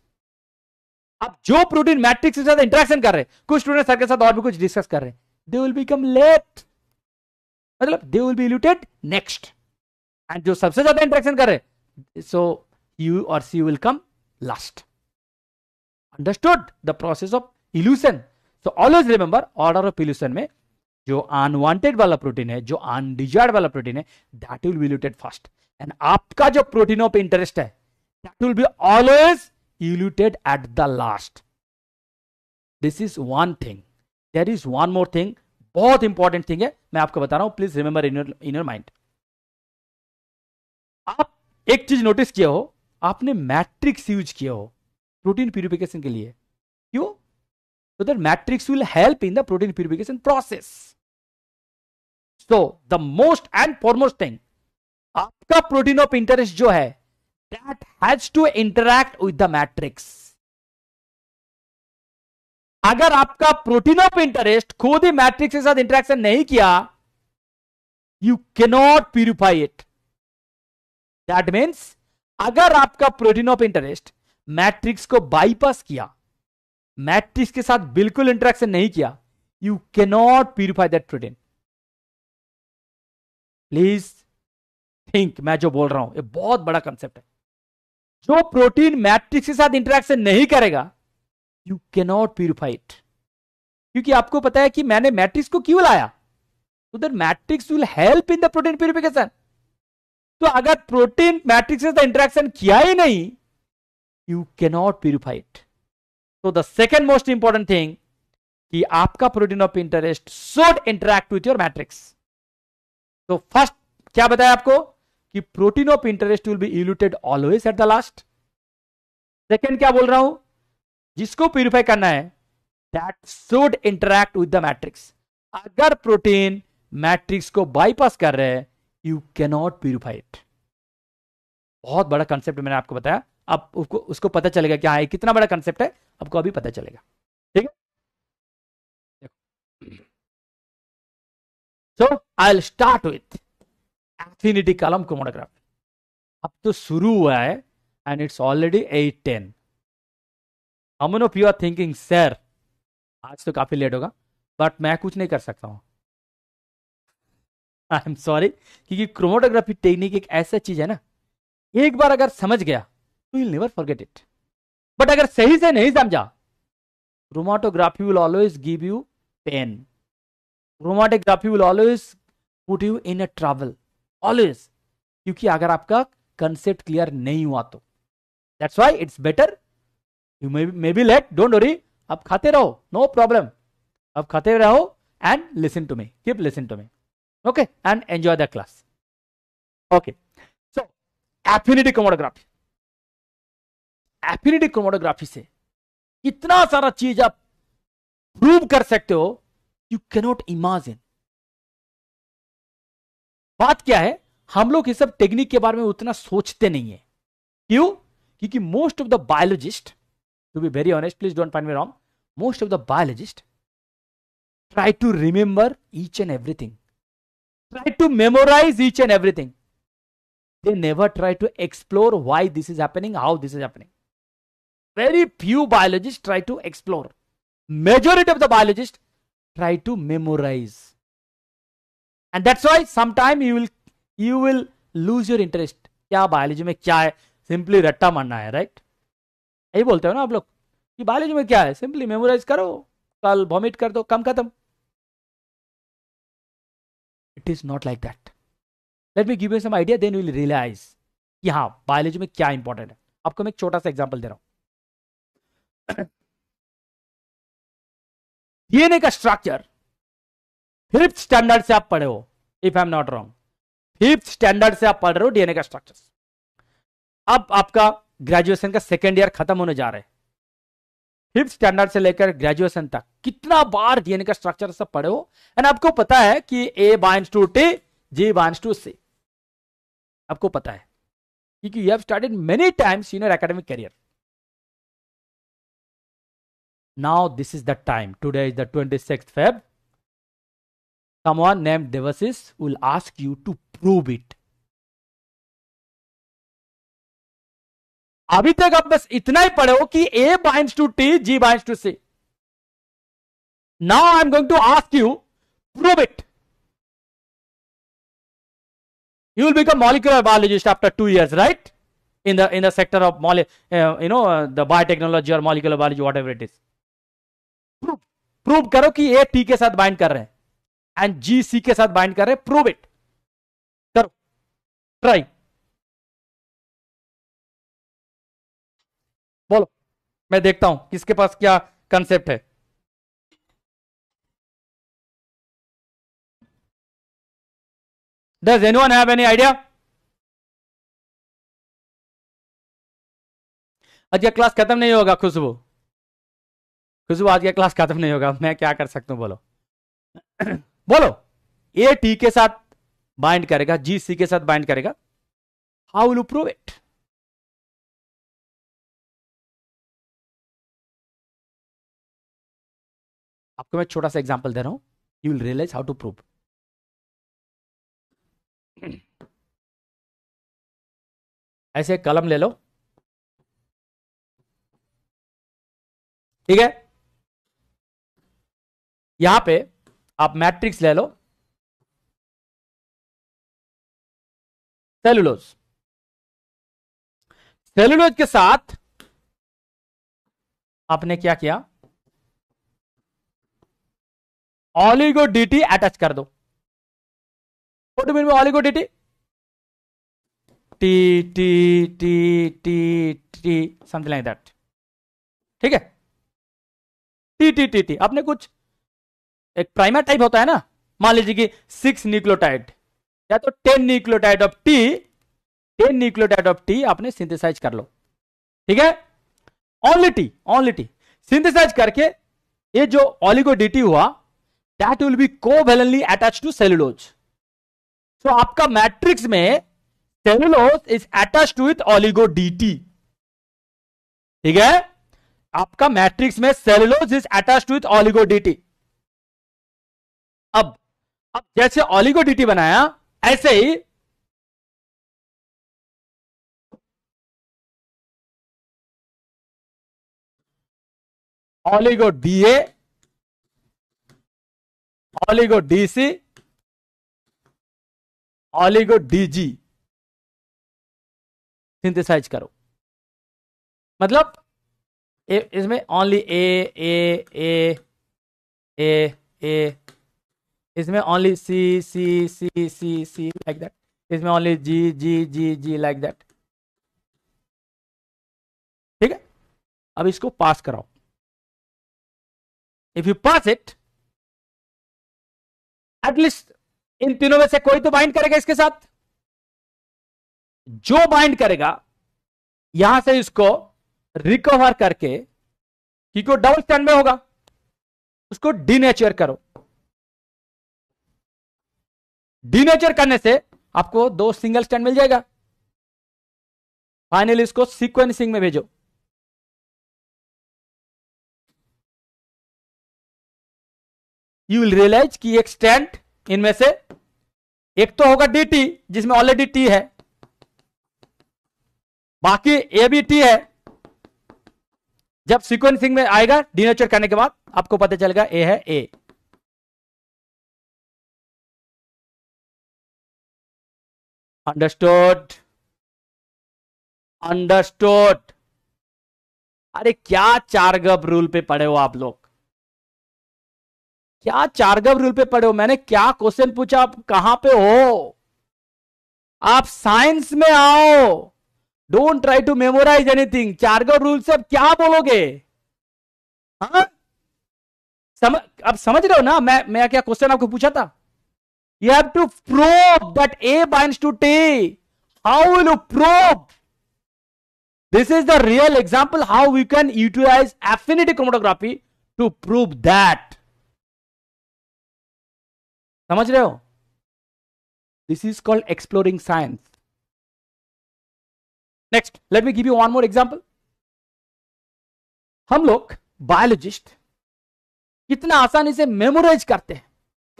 अब जो प्रोटीन मैट्रिक्स के साथ इंटरेक्शन कर रहे हैं, कुछ स्टूडेंट सर के साथ और भी कुछ डिस्कस कर रहे हैं, दे विल बिकम लेट, मतलब they will be eluted next. And जो सबसे ज्यादा इंटरेक्शन कर रहे सो यू और see will come last. Understood the process of elution? So always remember order of elution में जो अनवांटेड वाला प्रोटीन है, जो अनडिजायर्ड वाला प्रोटीन है that will be eluted first, and आपका जो प्रोटीनों पे इंटरेस्ट है that will be always eluted at the last. This is one thing. There is one more thing, बहुत important thing है, मैं आपको बता रहा हूं, please remember in your mind. आप एक चीज नोटिस किया हो, आपने मैट्रिक्स यूज किया हो प्रोटीन प्यूरिफिकेशन के लिए, क्यों? So that matrix will help in the protein purification process. So the most and foremost thing, आपका प्रोटीन ऑफ इंटरेस्ट जो है that has to interact with the matrix. अगर आपका प्रोटीन ऑफ इंटरेस्ट खुद ही मैट्रिक्स के साथ इंटरेक्शन नहीं किया, you cannot purify it. That means अगर आपका प्रोटीन ऑफ इंटरेस्ट मैट्रिक्स को बाईपास किया, मैट्रिक्स के साथ बिल्कुल इंटरेक्शन नहीं किया, you can not purify that protein. Please think, मैं जो बोल रहा हूं ये बहुत बड़ा कंसेप्ट है। जो प्रोटीन मैट्रिक्स के साथ इंटरेक्शन नहीं करेगा you can not purify it, क्योंकि आपको पता है कि मैंने मैट्रिक्स को क्यों लाया, so that matrix will help in the protein purification. तो अगर प्रोटीन मैट्रिक्स से इंटरेक्शन किया ही नहीं, यू कैनॉट प्यूरिफाई इट। तो the second most important thing कि आपका protein of interest should interact with your matrix. तो फर्स्ट क्या बताया आपको कि protein of interest will be eluted always at the last. Second क्या बोल रहा हूं, जिसको प्यूरिफाई करना है that should interact with the matrix. अगर प्रोटीन मैट्रिक्स को बाईपास कर रहे हैं You cannot purify it. बहुत बड़ा कंसेप्ट मैंने आपको बताया, अब उसको पता चलेगा क्या है, कितना बड़ा कंसेप्ट है, आपको अभी पता चलेगा, ठीक है। So I'll start with affinity column chromatography. अब तो शुरू हुआ है and it's already 8:10. How many of you are thinking sir आज तो काफी लेट होगा, बट मैं कुछ नहीं कर सकता हूं। आई एम सॉरी, क्योंकि क्रोमोटोग्राफी टेक्निक एक ऐसा चीज है ना, एक बार अगर समझ गया तो will never forget it, but अगर सही से नहीं समझा, chromatography will always give you pain, chromatography will always put you in a trouble always, क्योंकि अगर आपका कंसेप्ट क्लियर नहीं हुआ तो that's why it's better you may be late, don't worry, आप खाते रहो, नो प्रॉब्लम, आप खाते रहो and listen to me, keep listen to me, okay, and enjoy the class. Okay, so affinity chromatography से इतना सारा चीज आप प्रूव कर सकते हो, you cannot imagine. बात क्या है, हम लोग ये सब टेक्निक के बारे में उतना सोचते नहीं है, क्यों? क्योंकि most of the biologist, to be very honest, please don't find me wrong, most of the biologist try to remember each and everything, try to memorize each and everything, they never try to explore why this is happening, how this is happening. Very few biologists try to explore, majority of the biologists try to memorize, and that's why sometime you will lose your interest. क्या biology में क्या है, simply रट्टा मारना है, right? यही बोलते हो ना आप लोग कि biology में क्या है, simply memorize करो, कल vomit कर दो, कम खत्म। It is not like that. Let me give you some idea, then you will realize कि हाँ बायोलॉजी में क्या इंपॉर्टेंट है। आपको मैं एक छोटा सा एग्जाम्पल दे रहा हूं। डीएनए का स्ट्रक्चर फिफ्थ स्टैंडर्ड से आप पढ़े हो, if I am not wrong, fifth standard से आप पढ़ रहे हो डीएनए का स्ट्रक्चर्स। अब आपका ग्रेजुएशन का सेकेंड ईयर खत्म होने जा रहा है, फिफ्थ स्टैंडर्ड से लेकर ग्रेजुएशन तक कितना बार डीएनए का स्ट्रक्चर सब पढ़े हो, एंड आपको पता है कि A binds to T, G binds to C, आपको पता है क्योंकि you have studied many times in your academic career. Now this is the time, today is the 26th Feb, someone named Devasis will ask you to prove it। अभी तक आप बस इतना ही पढ़े हो कि A binds to T, G binds to C। Now I am going to ask you, prove it। You will become molecular biologist after 2 years, right? In the sector of the biotechnology or molecular biology, whatever it is। Prove करो कि A T के साथ bind कर रहे हैं and G C के साथ bind कर रहे हैं। Prove it। करो, try। बोलो, मैं देखता हूं किसके पास क्या कंसेप्ट है। Does anyone have any idea? आज का क्लास खत्म नहीं होगा खुशबू, खुशबू आज का क्लास खत्म नहीं होगा, मैं क्या कर सकता हूं? बोलो बोलो, ए टी के साथ बाइंड करेगा, जी सी के साथ बाइंड करेगा। How will you prove it? आपको मैं छोटा सा एग्जांपल दे रहा हूं, you will realise how to prove. ऐसे कलम ले लो, ठीक है? यहां पे आप मैट्रिक्स ले लो, सेलुलोज, सेलुलोज के साथ आपने क्या किया? ऑलिगो डीटी अटैच कर दो। What do you mean by oligo dT? T T T T T something like that, ठीक है? टी टी टी टी आपने कुछ एक प्राइमर टाइप होता है ना, मान लीजिए कि 6 न्यूक्लियोटाइड या तो 10 nucleotide of T, 10 nucleotide of T आपने सिंथेसाइज कर लो, ठीक है? ओनली टी सिंथेसाइज करके ये जो ऑलिगो डीटी हुआ That will be covalently attached to cellulose. So आपका मैट्रिक्स में cellulose is attached with oligo dT, ठीक है? आपका मैट्रिक्स में cellulose is attached with oligo dT. अब जैसे ऑलिगो डीटी बनाया, ऐसे ही oligo dA, oligo dC, oligo dG synthesise करो। मतलब इसमें only A A A A A, इसमें only C C C C C like that, इसमें only G G G G like that, ठीक है? अब इसको पास कराओ। If you pass it, at least इन तीनों में से कोई तो बाइंड करेगा इसके साथ। जो बाइंड करेगा यहां से इसको रिकवर करके, क्योंकि वो डबल स्टैंड में होगा, उसको डीनेचर करो। डीनेचर करने से आपको 2 सिंगल स्टैंड मिल जाएगा। फाइनली इसको सीक्वेंसिंग में भेजो। यू विल रियलाइज कि एक स्टैंड इनमें से एक तो होगा डीटी, जिसमें ऑलरेडी टी है, बाकी ए बी टी है। जब सीक्वेंसिंग में आएगा डीनेचर करने के बाद, आपको पता चलेगा ए है ए। अंडरस्टूड? अंडरस्टूड? अरे क्या चार्गव रूल पे पढ़े हो आप लोग, क्या चार्गव रूल पे पढ़े हो? मैंने क्या क्वेश्चन पूछा? आप कहां पे हो? आप साइंस में आओ, don't try to memorise anything. चार्गव रूल से आप क्या बोलोगे? हाँ, अब समझ रहे हो ना मैं क्या क्वेश्चन आपको पूछा था? You have to prove that A binds to T. How will you prove? This is the real example how we can utilize affinity chromatography to prove that. समझ रहे हो? This is called exploring science. Next, let me give you one more example. हम लोग बायोलॉजिस्ट कितना आसानी से मेमोराइज करते हैं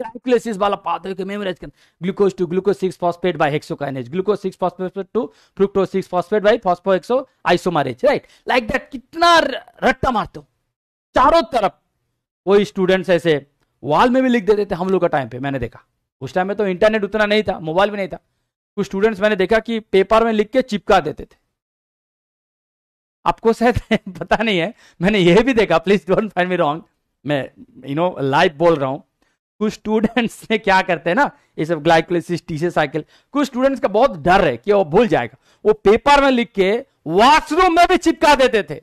ग्लाइकोलिसिस वाला पाथवे को मेमोराइज करते हैं, ग्लूकोज to ग्लूकोज 6 phosphate by hexokinase, ग्लूकोज 6 phosphate to fructose 6 phosphate by फॉस्फोहेक्सो isomerase, right? Like that कितना रट्टा मारते हो चारों तरफ. वही स्टूडेंट्स ऐसे वॉल में भी लिख देते थे हम लोग का टाइम पे. मैंने देखा उस टाइम में तो इंटरनेट उतना नहीं था, मोबाइल भी नहीं था. कुछ स्टूडेंट्स मैंने देखा कि पेपर में लिख के चिपका देते थे. आपको शायद पता नहीं है, मैंने यह भी देखा, please don't find me wrong, मैं लाइव बोल रहा हूं. कुछ स्टूडेंट्स ने क्या करते हैं ना, ये सब ग्लाइकोलिसिस टीसी साइकिल, कुछ स्टूडेंट्स का बहुत डर है कि वो भूल जाएगा, वो पेपर में लिख के वॉशरूम में भी चिपका देते थे.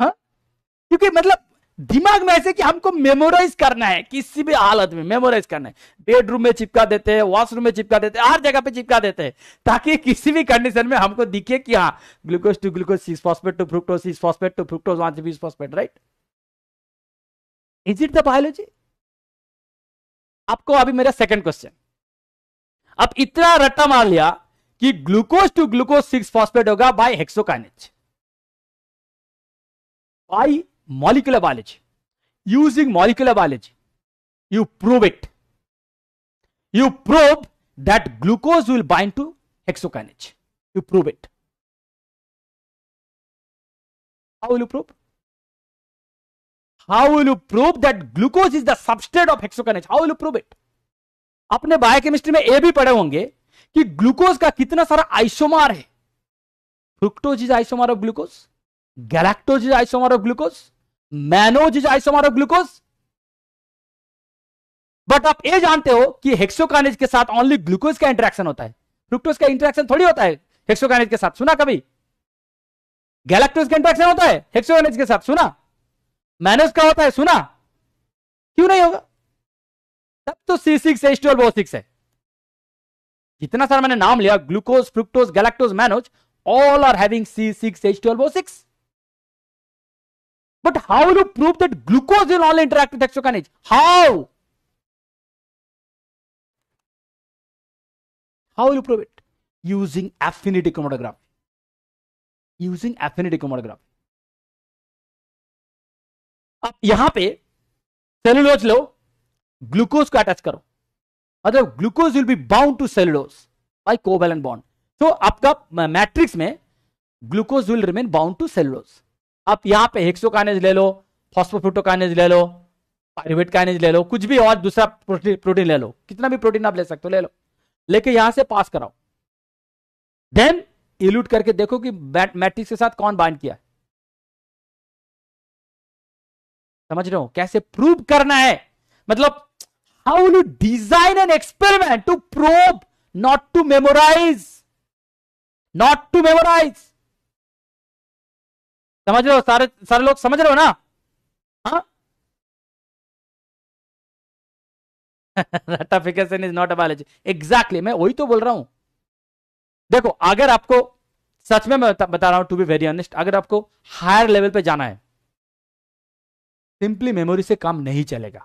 हाँ, क्योंकि मतलब दिमाग में ऐसे कि हमको मेमोराइज करना है, किसी भी हालत में मेमोराइज करना है. बेडरूम में चिपका देते हैं, वॉशरूम में चिपका देते हैं, हर जगह पे चिपका देते हैं, ताकि किसी भी कंडीशन में हमको दिखे कि हाँ ग्लूकोज to ग्लूकोज 6 phosphate to fructose 6 phosphate to fructose 1 से 20 phosphate, right? Is it the biology? आपको अभी मेरा सेकेंड क्वेश्चन. अब इतना रट्टा मार लिया कि ग्लूकोज टू ग्लूकोज 6 फॉस्फेट होगा by hexokinase. By molecular biology, using molecular biology you prove it, you prove that glucose will bind to hexokinase. You prove it. How will you prove? How will you prove that glucose is the substrate of hexokinase? How will you prove it? अपने बायोकेमिस्ट्री में ये भी पढ़े होंगे कि ग्लूकोज का कितना सारा आइसोमर है. Fructose is isomer of ग्लूकोज, galactose is isomer of ग्लूकोज, mannose is isomer of ग्लूकोज. But आप ये जानते हो कि हेक्सोकाइनेज के साथ ओनली ग्लूकोज का इंटरेक्शन होता है, फ्रुक्टोज का इंटरेक्शन थोड़ी होता है हेक्सोकाइनेज के साथ. सुना कभी? गैलेक्टोज का इंटरेक्शन होता है हेक्सोकाइनेज के साथ, सुना? मैनोज का होता है, सुना? क्यों नहीं होगा? तब तो C6H12O6 है. जितना सारा मैंने नाम लिया, ग्लूकोज, fructose, galactose, mannose, all are having C6H12O6. But how will you prove that glucose will only interact with hexokinase? How? How will you prove it? Using affinity chromatography. Using affinity chromatography. अब यहां पे सेलुलोज लो, ग्लूकोज को अटैच करो, मतलब ग्लूकोज will be bound to cellulose by covalent bond. तो आपका मैट्रिक्स में ग्लूकोज will remain bound to cellulose. आप यहाँ पे हेक्सोकाइनेज ले लो, फॉस्फोफ्रुक्टोकाइनेज ले लो, पाइरुवेट काइनेज ले लो, कुछ भी और दूसरा प्रोटीन ले लो, कितना भी प्रोटीन आप ले सकते हो ले लो, लेके यहां से पास कराओ, देन इल्यूट करके देखो कि मैट्रिक्स के साथ कौन बाइंड किया है. समझ रहे हो कैसे प्रूव करना है? मतलब how will you design an experiment to prove, not to memorise, not to memorise. समझ रहे हो? सारे लोग समझ रहे हो ना? हाँ. रट्टाफिकेशन is not a biology. Exactly, मैं वही तो बोल रहा हूं. देखो, अगर आपको सच में, मैं बता रहा हूं, टू बी वेरी ऑनेस्ट, अगर आपको हायर लेवल पे जाना है, सिंपली मेमोरी से काम नहीं चलेगा.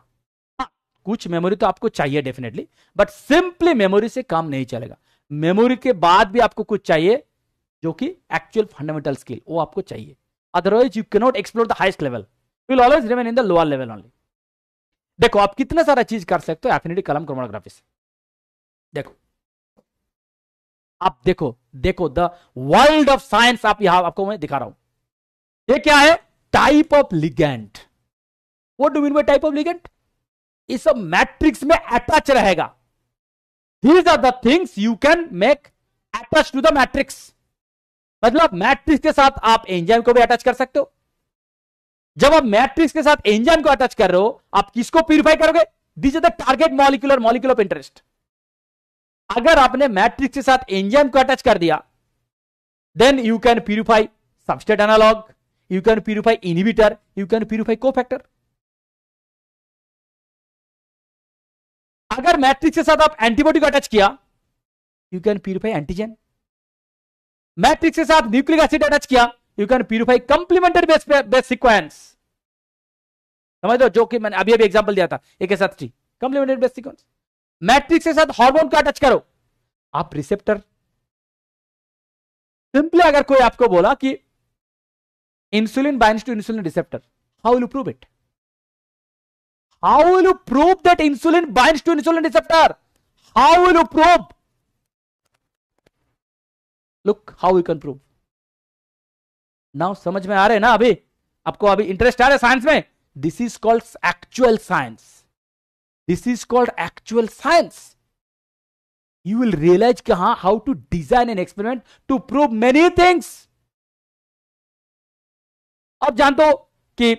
हाँ, कुछ मेमोरी तो आपको चाहिए डेफिनेटली, बट सिंपली मेमोरी से काम नहीं चलेगा. मेमोरी के बाद भी आपको कुछ चाहिए जो कि एक्चुअल फंडामेंटल स्किल, वो आपको चाहिए. Otherwise you cannot explore the highest level. You will always remain in the lower level only. देखो आप कितना सारा चीज कर सकते हो एफिनिटी कॉलम क्रोमैटोग्राफी से. देखो आप, देखो देखो द वर्ल्ड ऑफ साइंस. आप यहां, आपको मैं दिखा रहा हूं, ये क्या है? Type of ligand. What do mean by type of ligand? ये सब मैट्रिक्स में अटैच रहेगा. These are the things you can make attach to the matrix. मतलब मैट्रिक्स के साथ आप एंजाइम को भी अटैच कर सकते हो. जब आप मैट्रिक्स के साथ एंजाइम को अटैच कर रहे हो, आप किसको प्यूरिफाई करोगे? This is the target molecular molecule of interest. अगर आपने मैट्रिक्स के साथ एंजाइम को अटैच कर दिया, then you can purify substrate analogue, you can purify inhibitor, you can purify cofactor. अगर मैट्रिक्स के साथ आप एंटीबॉडी को अटैच किया, you can purify antigen. Matrix के साथ न्यूक्लिक एसिड अटैच किया, you can purify complementary base sequence. समझ लो, जो कि मैंने अभी अभी एग्जांपल दिया था, एक के साथ 3 कंप्लीमेंटरी बेस सीक्वेंस। मैट्रिक्स के साथ हार्मोन को अटैच करो, आप रिसेप्टर। सिंपली अगर कोई आपको बोला कि insulin binds to इंसुलिन रिसेप्टर, how will you prove it? How will you prove that insulin binds to insulin receptor? How will you prove? Look how we can prove. Now समझ में आ रहे हैं ना? अभी आपको अभी इंटरेस्ट आ रहा है साइंस में। This is called actual science. This is called actual science. You will realize कि हाँ, how to design an experiment to prove many things. अब जानते हो कि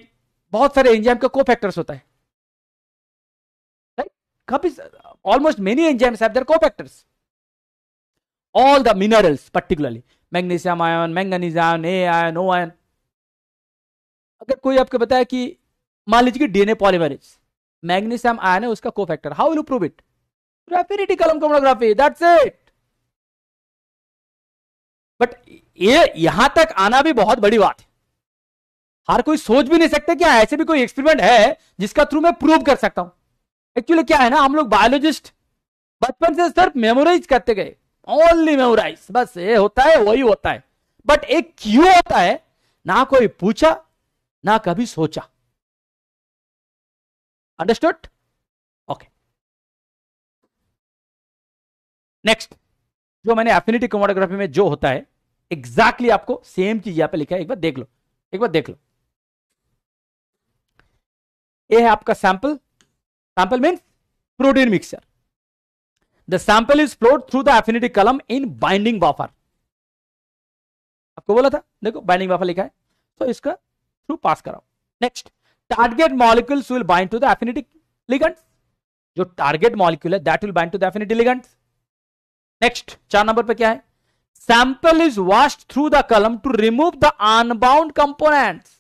बहुत सारे एंजाइम का कोफैक्टर्स होता है। Almost many enzymes have their cofactors. All the minerals, particularly magnesium ion, manganese ion, A ion, O ion. अगर कोई आपको बताया कि मान लीजिए कि DNA polymerase magnesium ion है, उसका cofactor, how will you prove it? Affinity column chromatography, that's it. But ये यहां तक आना भी बहुत बड़ी बात है। हर कोई सोच भी नहीं सकता कि ऐसे भी कोई एक्सपेरिमेंट है जिसका थ्रू मैं प्रूव कर सकता हूं। एक्चुअली क्या है ना, हम लोग बायोलॉजिस्ट बचपन से सिर्फ मेमोराइज करते गए, ओनली मेमोराइज, बस ये होता है वही होता है। बट एक क्यों होता है ना, कोई पूछा ना कभी सोचा। अंडरस्टूड? ओके, नेक्स्ट जो मैंने एफिनिटी क्रोमैटोग्राफी में जो होता है एग्जैक्टली आपको सेम चीज यहां पे लिखा है। एक बार देख लो। ये है आपका sample. Sample means protein mixture. The sample is flowed through the affinity column in binding buffer. आपको बोला था, देखो binding buffer लिखा है, तो इसका through pass कराओ। Next, target molecules will bind to the affinity ligands. जो target molecule है, that will bind to the affinity ligands. Next, 4 number पे क्या है? Sample is washed through the column to remove the unbound components.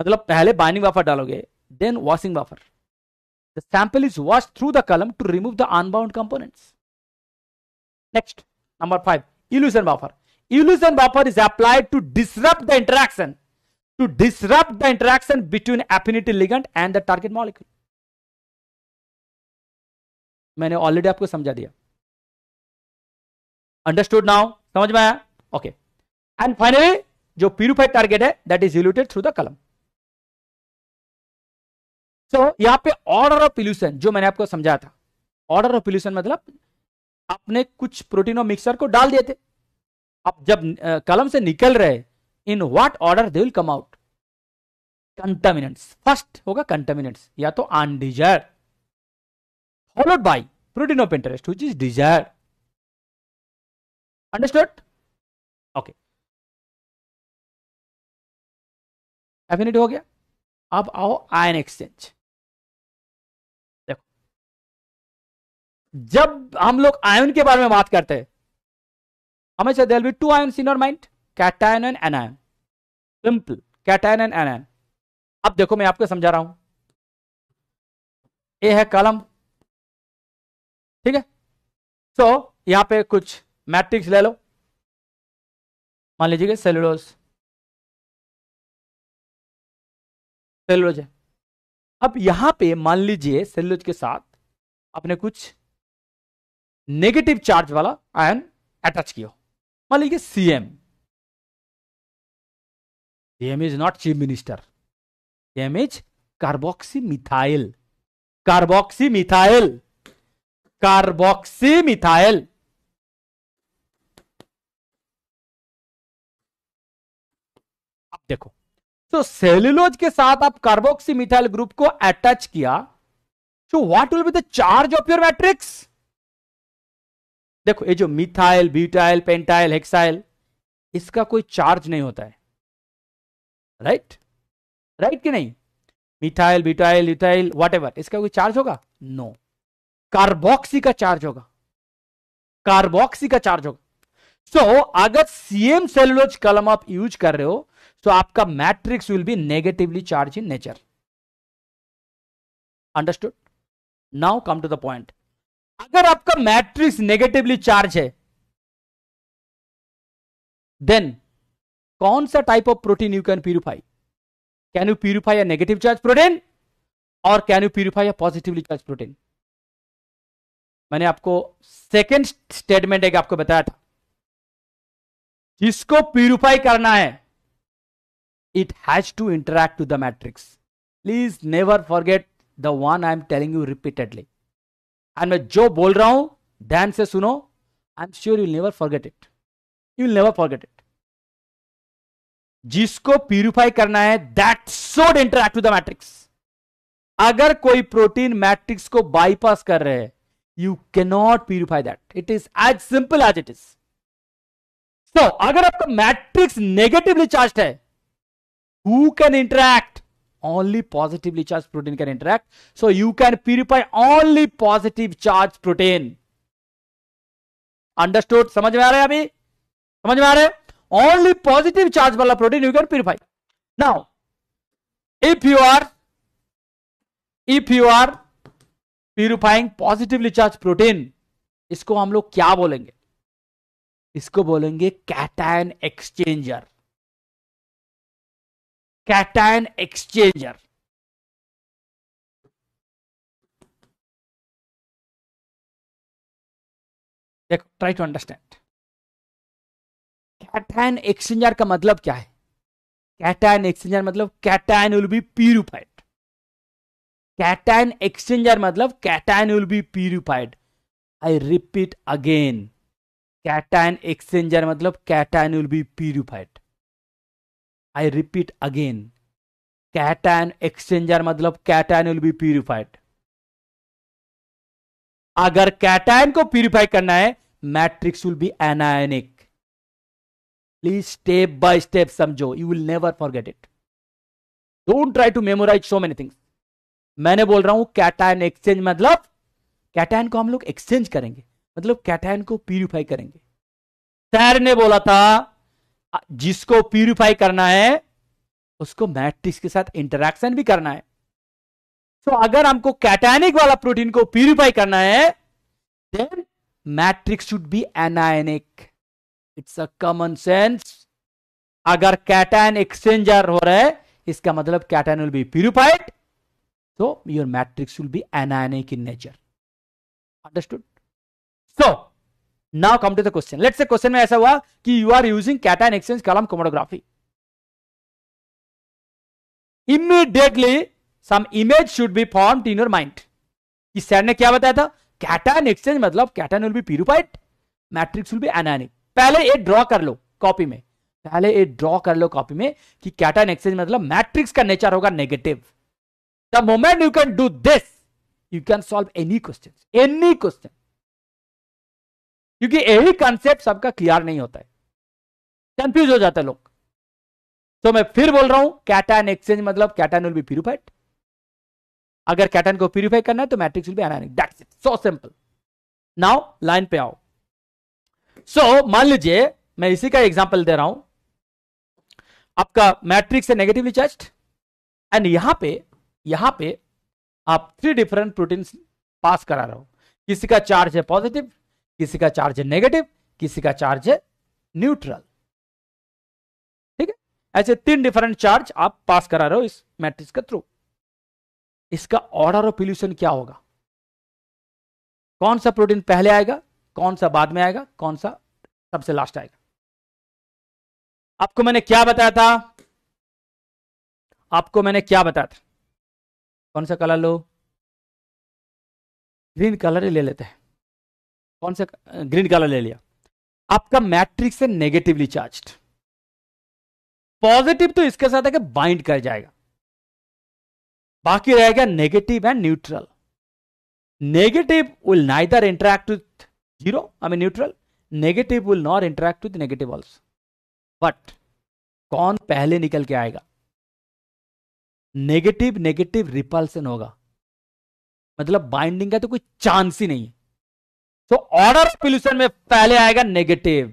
मतलब पहले बाइंडिंग बफर डालोगे, then washing buffer. The sample is washed through the column to remove the unbound components. Next number 5, इल्यूशन बफर। इल्यूशन बफर is applied to disrupt the interaction between affinity ligand and the target molecule. मैंने ऑलरेडी आपको समझा दिया। Understood now? समझ में आया? ओके। एंड फाइनली जो प्यूरिफाइड टारगेट है, that is eluted through the column. So, यहां पे ऑर्डर ऑफ इल्यूशन जो मैंने आपको समझाया था, ऑर्डर ऑफ इल्यूशन मतलब आपने कुछ प्रोटीन और मिक्सचर को डाल दिए थे, अब जब कॉलम से निकल रहे, in what order they will come out. Contaminants first होगा, कंटामिनेंट्स या तो undesired, followed by protein of interest which is desired. Understood? Okay, affinity हो गया। अब आओ आयन एक्सचेंज। जब हम लोग आयन के बारे में बात करते हैं, हमेशा there will be 2 ions in our mind, cation and anion. Simple, cation and anion. अब देखो, मैं आपको समझा रहा हूं। ये है कॉलम, ठीक है? सो यहां पे कुछ मैट्रिक्स ले लो, मान लीजिए सेलुलोज है। अब यहां पे मान लीजिए सेलुलोज के साथ आपने कुछ नेगेटिव चार्ज वाला आयन अटैच किया, मान लीजिए CM। CM is not chief minister, CM is carboxy methyl. अब देखो, तो सेल्यूलोज के साथ आप कार्बोक्सी मिथाइल ग्रुप को अटैच किया, तो what will be the charge of your matrix? देखो, ये जो मिथाइल, ब्यूटाइल, पेंटाइल, हेक्साइल, इसका कोई चार्ज नहीं होता है। राइट कि नहीं? मिथाइल, ब्यूटाइल, यूटाइल, व्हाटएवर, इसका कोई चार्ज होगा? नो, कार्बोक्सी का चार्ज होगा। सो अगर सीएम सेल्यूलोज कॉलम आप यूज कर रहे हो, तो आपका matrix will be negatively charge in nature. Understood. Now come to the point. अगर आपका मैट्रिक्स नेगेटिवली चार्ज है देन कौन सा type of protein you can purify? Can you purify a negative charge protein और can you purify a positively charge protein? मैंने आपको सेकेंड स्टेटमेंट एक आपको बताया था, जिसको प्यूरिफाई करना है it has to interact to the matrix. Please never forget the one I am telling you repeatedly. And मैं जो बोल रहा हूं ध्यान से सुनो, I am sure you will never forget it, you will never forget it. जिसको प्यूरिफाई करना है that should interact to the matrix. अगर कोई प्रोटीन मैट्रिक्स को बाईपास कर रहे हैं you cannot purify that. It is as simple as it is. So agar aapka matrix negatively charged hai, who can interact? Only positively charged protein can interact. So you can purify only positive charged protein. Understood? Samajh mein aa raha hai? Abhi samajh mein aa raha hai? Only positive charged wala protein you can purify. Now if you are purifying positively charge protein, इसको हम लोग क्या बोलेंगे? इसको बोलेंगे कैटायन एक्सचेंजर. Cation exchanger. देखो try to understand cation exchanger का मतलब क्या है. कैटायन एक्सचेंजर मतलब cation will be purified. Cation exchanger मतलब cation will be purified. I repeat again, cation exchanger मतलब cation will be purified. I repeat again, cation exchanger मतलब कैटायन विल बी प्यूरिफाइड. अगर कैटायन को प्यूरिफाई करना है matrix will be anionic. Please step by step समझो, you will never forget it. Don't try to memorise so many things. मैंने बोल रहा हूं कैटायन एक्सचेंज मतलब कैटायन को हम लोग एक्सचेंज करेंगे, मतलब कैटायन को प्यूरिफाई करेंगे. सर ने बोला था जिसको प्यूरिफाई करना है उसको मैट्रिक्स के साथ इंटरैक्शन भी करना है. तो अगर हमको कैटायनिक वाला प्रोटीन को प्यूरिफाई करना है then matrix should be anionic. It's a common sense. अगर कैटायन एक्सचेंजर हो रहा है इसका मतलब cation will be purified. So your matrix will be anionic in nature. Understood? So now come to the question. Let's say question में ऐसा हुआ कि you are using cation exchange column chromatography. Immediately some image should be formed in your mind. कि सर ने क्या बताया था? cation exchange मतलब cation will be purified, matrix will be anionic. पहले ये draw कर लो copy में. पहले ये draw कर लो copy में कि cation exchange मतलब matrix का nature होगा negative. The moment you can do this, you can solve any questions, any question. क्योंकि यही concept सबका क्लियर नहीं होता है, कंफ्यूज हो जाते हैं लोग. तो मैं फिर बोल रहा हूं कैटायन एक्सचेंज मतलब कैटायन विल बी प्यूरिफाइड. अगर कैटायन को प्यूरिफाई करना है तो matrix will be anionic. That's it, so simple. Now line पे आओ. सो मान लीजिए मैं इसी का एग्जाम्पल दे रहा हूं. आपका मैट्रिक्स है नेगेटिवली चार्ज्ड एंड यहां पे आप 3 डिफरेंट प्रोटीन पास करा रहे हो. किसी का चार्ज है पॉजिटिव, किसी का चार्ज है नेगेटिव, किसी का चार्ज है न्यूट्रल. ठीक है, ऐसे 3 डिफरेंट चार्ज आप पास करा रहे हो इस मैट्रिक्स के थ्रू. इसका ऑर्डर ऑफ इल्यूशन क्या होगा? कौन सा प्रोटीन पहले आएगा, कौन सा बाद में आएगा, कौन सा सबसे लास्ट आएगा? आपको मैंने क्या बताया था? कौन सा कलर लो? ग्रीन कलर ही ले लेते हैं. कौन सा? ग्रीन कलर ले लिया. आपका मैट्रिक्स है नेगेटिवली चार्ज्ड. पॉजिटिव तो इसके साथ है कि बाइंड कर जाएगा, बाकी रहेगा negative and neutral. Negative will neither interact with neutral. Negative will not interact with negative also. But कौन पहले निकल के आएगा? नेगेटिव रिपल्सन होगा, मतलब बाइंडिंग का तो कोई चांस ही नहीं है. तो ऑर्डर ऑफ इल्यूशन में पहले आएगा नेगेटिव,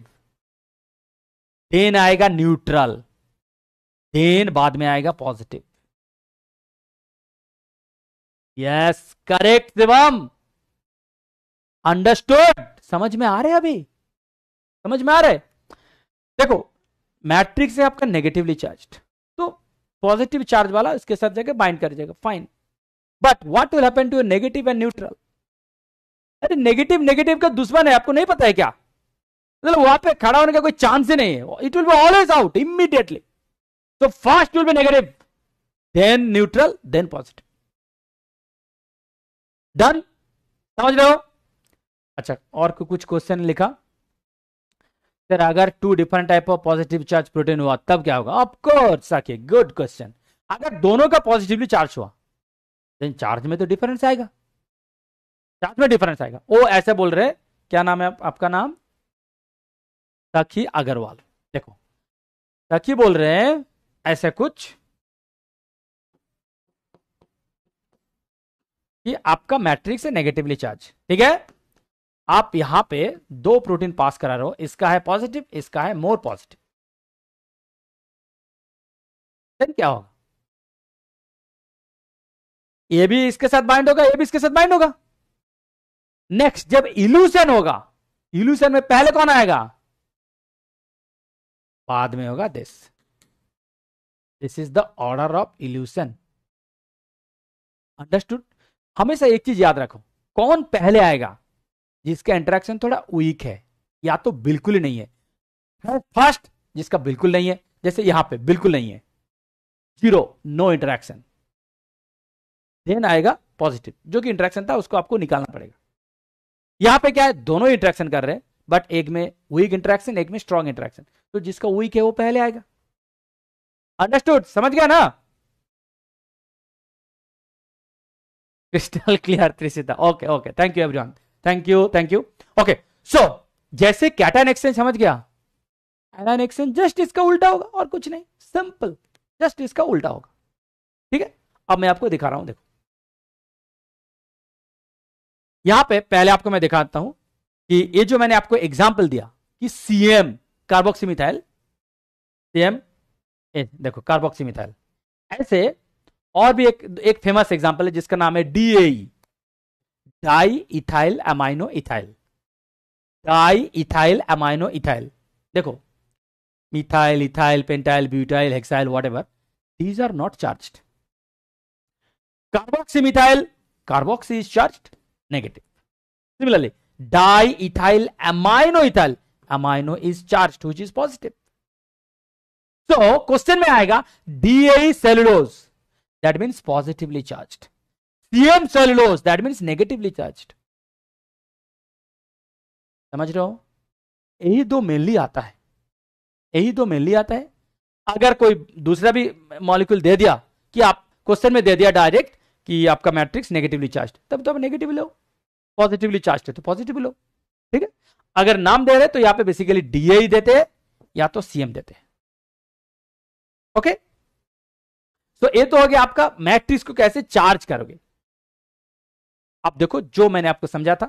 देन आएगा न्यूट्रल, देन बाद में आएगा positive. Yes correct Shivam, understood. समझ में आ रहे अभी, समझ में आ रहे। देखो मैट्रिक्स है आपका नेगेटिवली चार्ज्ड, तो पॉजिटिव चार्ज वाला इसके साथ जाके बाइंड कर जाएगा, fine. But what will happen to negative and neutral? अरे नेगेटिव नेगेटिव का दुश्मन है, आपको नहीं पता है क्या? मतलब वहां पे खड़ा होने का कोई चांस ही नहीं है, it will be always out immediately. So first will be negative, then neutral, then positive. Done, समझ रहे हो? अच्छा, और कुछ क्वेश्चन लिखा सर, अगर two different type of positive charge protein हुआ तब क्या होगा? Of course Saqib, good question. अगर दोनों का पॉजिटिवली चार्ज हुआ देन चार्ज में तो डिफरेंस आएगा, चार्ज में डिफरेंस आएगा। वो ऐसे बोल रहे, क्या नाम है आपका नाम? साखी अग्रवाल। देखो साखी बोल रहे हैं ऐसे कुछ कि आपका मैट्रिक्स है नेगेटिवली चार्ज, ठीक है? आप यहां पे दो प्रोटीन पास करा रहे हो, इसका है पॉजिटिव, इसका है मोर पॉजिटिव, देन क्या होगा? ये भी इसके साथ बाइंड होगा, ये भी इसके साथ बाइंड होगा। नेक्स्ट जब इल्यूशन होगा, इल्यूशन में पहले कौन आएगा? बाद में होगा this. This is the order of elution. Understood? हमेशा एक चीज याद रखो, कौन पहले आएगा? जिसका इंटरेक्शन थोड़ा वीक है या तो बिल्कुल ही नहीं है। फर्स्ट जिसका बिल्कुल नहीं है, जैसे यहां पे बिल्कुल नहीं है, जीरो, नो इंटरेक्शन। देन आएगा पॉजिटिव, जो कि इंटरेक्शन था उसको आपको निकालना पड़ेगा। यहां पे क्या है, दोनों इंटरेक्शन कर रहे हैं, बट एक में वीक इंटरेक्शन, एक में स्ट्रॉन्ग इंटरेक्शन, तो जिसका वीक है वो पहले आएगा। अंडरस्टूड? समझ गया ना? Crystal clear Trishita, okay okay, thank you everyone, thank you thank you. Okay so जैसे कैटायन एक्सचेंज, समझ गया? एनायन एक्सचेंज जस्ट इसका उल्टा होगा और कुछ नहीं, सिंपल, जस्ट इसका उल्टा होगा, ठीक है? अब मैं आपको दिखा रहा हूं, देखो यहां पे पहले आपको मैं दिखाता हूं कि ये जो मैंने आपको एग्जांपल दिया कि CM कार्बोक्सीमिथाइल, CM देखो कार्बोक्सीमिथाइल, ऐसे और भी एक फेमस एग्जांपल है जिसका नाम है DAE, di ethyl amino ethyl, di ethyl amino ethyl. देखो methyl, ethyl, pentyl, butyl, hexyl, whatever, these are not charged. Carboxymethyl, carboxy is charged negative. Similarly di ethyl amino ethyl, amino is charged which is positive. So question में आएगा DAE cellulose, that means positively charged, CM cellulose, that means negatively charged. समझ रहे हो? यही दो मेनली आता है, यही दो मेनली आता है। अगर कोई दूसरा भी मॉलिक्यूल दे दिया, कि आप क्वेश्चन में दे दिया डायरेक्ट कि आपका मैट्रिक्स नेगेटिवली चार्ज्ड, तब तो आप नेगेटिव लो, पॉजिटिवली चार्ज्ड है तो पॉजिटिव लो, ठीक है? अगर नाम दे रहे तो यहाँ पे बेसिकली DAE देते हैं या तो CM देते हैं। ओके सो ये तो हो गया आपका मैट्रिक्स को कैसे चार्ज करोगे। अब देखो जो मैंने आपको समझा था,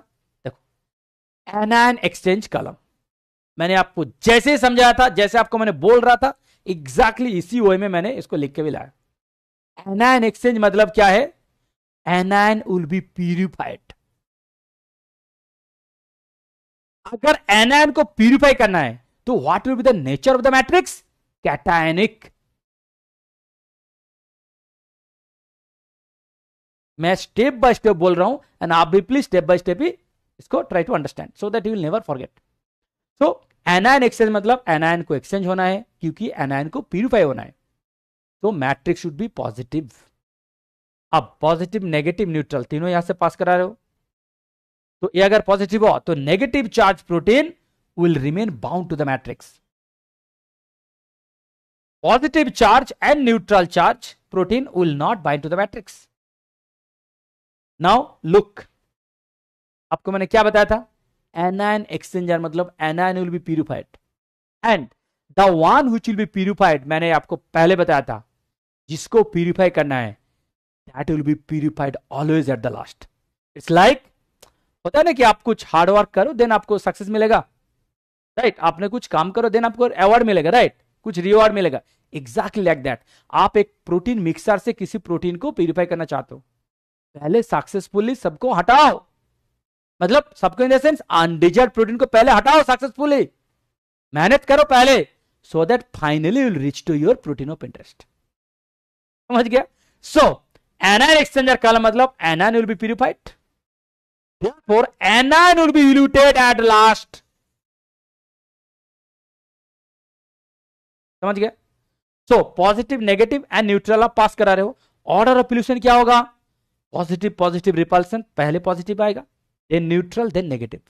देखो एनायन एक्सचेंज कॉलम, मैंने आपको जैसे समझाया था, जैसे आपको मैंने बोल रहा था, एग्जैक्टली इसी वे में मैंने इसको लिख के भी लाया। एनायन एक्सचेंज मतलब क्या है? Anion will be purified. अगर एनायन को प्यूरिफाई करना है तो what will be the nature of the matrix? Cationic. मैं स्टेप बाय स्टेप बोल रहा हूं एंड आप भी प्लीज स्टेप बाय स्टेप ही इसको try to understand so that you will never forget. So anion exchange मतलब एनायन को एक्सचेंज होना है, क्योंकि एनायन को प्यूरिफाई होना है, तो मैट्रिक्स शुड बी पॉजिटिव। अब पॉजिटिव, नेगेटिव, न्यूट्रल तीनों यहां से पास करा रहे हो, तो ये अगर पॉजिटिव हो तो negative charge protein will remain bound to the matrix. Positive charge and neutral charge protein will not bind to the matrix. Now look, आपको मैंने क्या बताया था? एनायन एक्सचेंजर मतलब anion will be purified, and the one which will be purified, मैंने आपको पहले बताया था, जिसको प्यूरिफाई करना है that will be purified always at the last. It's like होता है ना कि आप कुछ हार्ड वर्क करो देन आपको सक्सेस मिलेगा, राइट आपने कुछ काम करो देन आपको अवार्ड मिलेगा, राइट कुछ रिवॉर्ड मिलेगा। एग्जैक्टली लाइक दैट, आप एक प्रोटीन मिक्सर से किसी प्रोटीन को प्यूरिफाई करना चाहते हो, पहले सक्सेसफुली सबको हटाओ, मतलब सबको in the sense undesired protein को पहले हटाओ सक्सेसफुली, मेहनत करो पहले, so that finally will reach to your protein of interest. समझ गया? सो एनायन एक्सचेंजर का मतलब anion will be purified, therefore anion will be eluted at last. समझ गया? So positive, negative and neutral आप पास करा रहे हो। ऑर्डर ऑफ इल्यूशन क्या होगा? पॉजिटिव पॉजिटिव रिपल्सन, पहले पॉजिटिव आएगा, then neutral, then negative.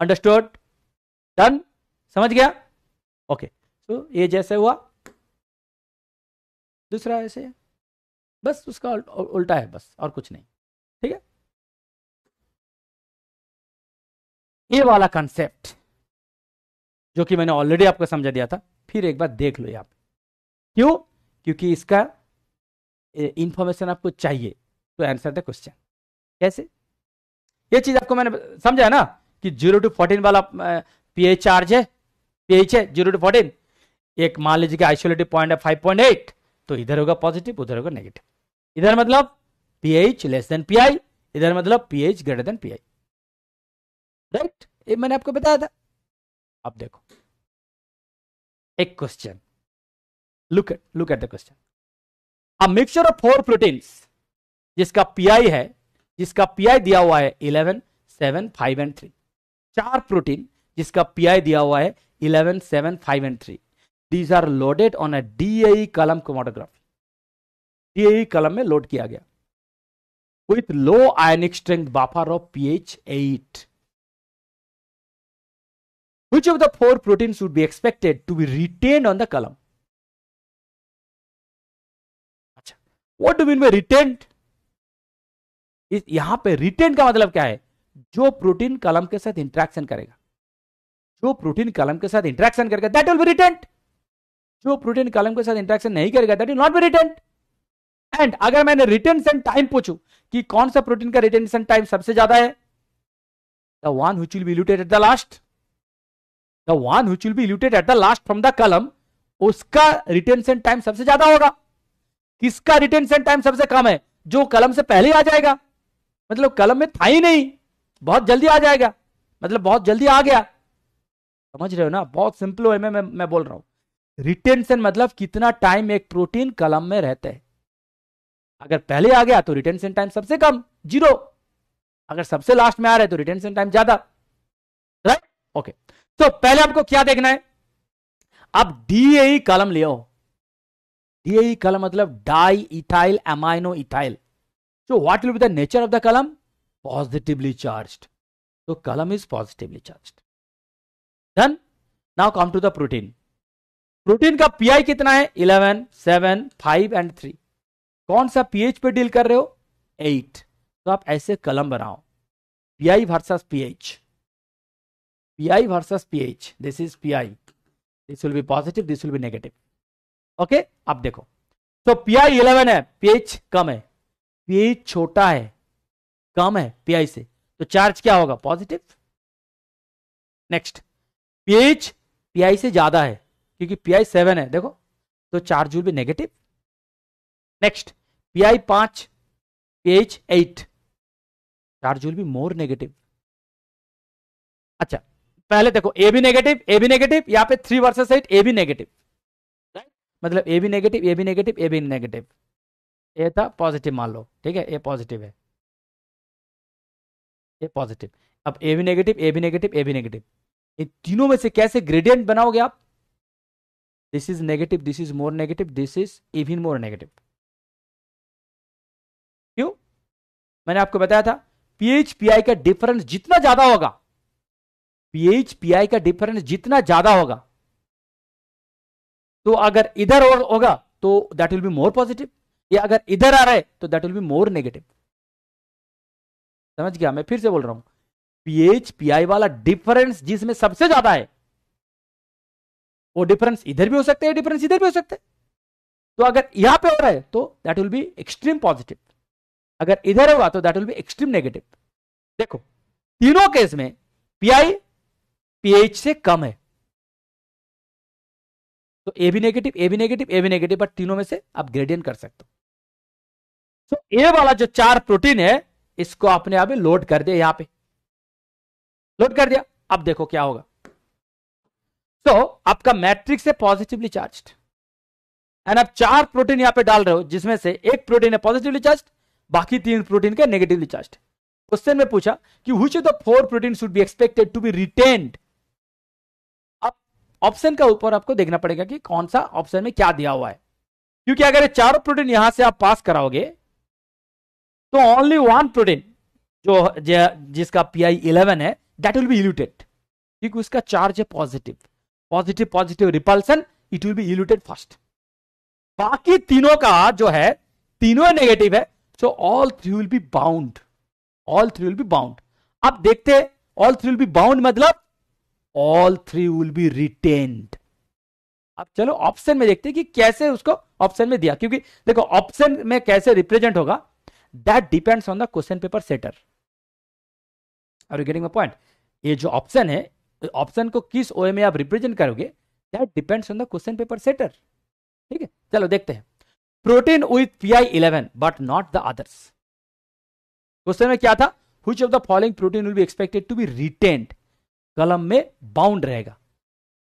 Understood? Done? समझ गया? ओके, सो ये जैसे हुआ, दूसरा ऐसे, बस उसका उल्टा है, बस और कुछ नहीं। ठीक है, ये वाला कंसेप्ट जो कि मैंने ऑलरेडी आपको समझा दिया था, फिर एक बार देख लो ये आप। क्यों? क्योंकि इसका इंफॉर्मेशन आपको चाहिए टू आंसर द क्वेश्चन। कैसे? ये चीज आपको मैंने समझाया ना कि 0 to 14 वाला पीएच चार्ज है, पीएच है 0 to 14। एक मान लीजिए कि आइसोलेटिव पॉइंट है 5.8, तो इधर होगा पॉजिटिव, उधर होगा नेगेटिव। इधर मतलब पीएच लेस देन पीआई, इधर मतलब pH greater than pI. Right? ये मैंने आपको बताया था। अब देखो एक question, look at the question. A mixture of 4 proteins जिसका पीआई है, जिसका पीआई दिया हुआ है 11, 7, 5 and 3। 4 प्रोटीन जिसका पीआई दिया हुआ है 11, 7, 5 and 3। These are loaded on a DAE column chromatography, DAE column में लोड किया गया with low ionic strength buffer of pH 8। Which of the 4 proteins would be expected to be retained on the column? अच्छा, what do you mean by retained? यहां पे retained का मतलब क्या है? जो प्रोटीन कॉलम के साथ इंटरेक्शन करेगा, जो प्रोटीन कॉलम के साथ इंटरेक्शन करेगा that will be retained। जो प्रोटीन कॉलम के साथ इंटरेक्शन नहीं करेगा that will not be retained। And अगर मैंने रिटेंशन टाइम पूछूं कि कौन सा प्रोटीन का रिटेंशन टाइम सबसे ज्यादा है, the one which will be eluted at the last, the one which will be eluted at the last from the column, उसका रिटेंशन टाइम सबसे ज्यादा होगा। किसका रिटेंशन टाइम सबसे कम है? जो कलम से पहले आ जाएगा, मतलब कलम में था ही नहीं, बहुत जल्दी आ जाएगा, मतलब बहुत जल्दी आ गया। समझ रहे हो ना? बहुत सिंपल वे में मैं बोल रहा हूं। रिटेंशन मतलब कितना टाइम एक प्रोटीन कलम में रहता है। अगर पहले आ गया तो रिटेंशन टाइम सबसे कम 0, अगर सबसे लास्ट में आ रहा है तो रिटेंशन टाइम ज्यादा। राइट? ओके, तो पहले आपको क्या देखना है? आप डीएई कॉलम ले आओ। डीएई कॉलम मतलब di ethyl amino ethyl. So what will be the nature of the column? Positively charged, तो column is positively charged. Done? Now come to the protein. Protein का पीआई कितना है? 11, 7, 5 and 3। कौन सा पीएच पे डील कर रहे हो? 8। तो आप ऐसे कॉलम बनाओ, pI versus pH, pI versus pH. This is pI, this will be positive, this will be negative. Okay, आप देखो, तो पीआई 11 है, पीएच कम है, पीएच छोटा है, कम है पीआई से, तो चार्ज क्या होगा? पॉजिटिव। नेक्स्ट, पीएच पीआई से ज्यादा है क्योंकि पीआई 7 है, देखो, तो charge will be negative. Next, pI 5, pH 8, charge will be more negative. अच्छा, पहले देखो, ए भी नेगेटिव, ए भी नेगेटिव, यहाँ पे 3 वर्सेस 8, ए भी नेगेटिव, राइट? मतलब ए भी नेगेटिव, ए भी नेगेटिव, ए भी नेगेटिव। ए था पॉजिटिव, मान लो, ठीक है, ए पॉजिटिव है, ए पॉजिटिव। अब ए भी नेगेटिव, ए भी नेगेटिव, ए भी नेगेटिव, इन तीनों में से कैसे ग्रेडियंट बनाओगे आप? This is negative, this is more negative, this is even more negative. क्यों? मैंने आपको बताया था, पीएच पीआई का डिफरेंस जितना ज्यादा होगा, पीएच पीआई का डिफरेंस जितना ज्यादा होगा, तो अगर इधर होगा तो that will be more positive, या अगर इधर आ रहा है तो that will be more negative. समझ गया? मैं फिर से बोल रहा हूं, पीएच पीआई वाला डिफरेंस जिसमें सबसे ज्यादा है, वो डिफरेंस इधर भी हो सकता है, डिफरेंस इधर भी हो सकता है। तो अगर यहां पे हो रहा है तो that will be extreme positive, अगर इधर होगा तो that will be extreme negative. देखो, तीनों केस में पीआई पीएच से कम है, तो ए भी नेगेटिव, ए भी नेगेटिव, ए भी नेगेटिव, बट तीनों में से आप ग्रेडियंट कर सकते हो। तो ये वाला जो 4 प्रोटीन है इसको आपने अभी लोड कर दिया, यहां पे लोड कर दिया। अब देखो क्या होगा। तो आपका मैट्रिक्स है पॉजिटिवली चार्ज्ड एंड आप 4 प्रोटीन यहां पे डाल रहे हो, जिसमें से एक प्रोटीन है पॉजिटिवली चार्ज्ड, बाकी 3 प्रोटीन के नेगेटिवली चार्ज्ड। क्वेश्चन में पूछा कि which of the 4 protein should be expected to be retained. अब ऑप्शन का ऊपर आपको देखना पड़ेगा कि कौन सा ऑप्शन में क्या दिया हुआ है, क्योंकि अगर चारों प्रोटीन यहां से आप पास कराओगे तो ओनली 1 प्रोटीन जो जिसका पीआई 11 है दैट विल बी इल्यूटेड, क्योंकि उसका चार्ज है positive. Positive positive repulsion, it will be eluted first. बाकी तीनों का जो है तीनों नेगेटिव है, so all three will be bound, all three will be bound. आप देखते हैं all three will be bound मतलब all three will be retained. अब चलो ऑप्शन में देखते हैं कि कैसे उसको ऑप्शन में दिया, क्योंकि देखो ऑप्शन में कैसे रिप्रेजेंट होगा that depends on the question paper setter. Are you getting my point. ये जो ऑप्शन है ऑप्शन को किस ओए में आप रिप्रेजेंट करोगे that depends on the question paper setter. ठीक है, चलो देखते हैं। Protein with PI 11 but not the others. Question में क्या था, which of the following protein will be expected to be retained. Column में बाउंड रहेगा,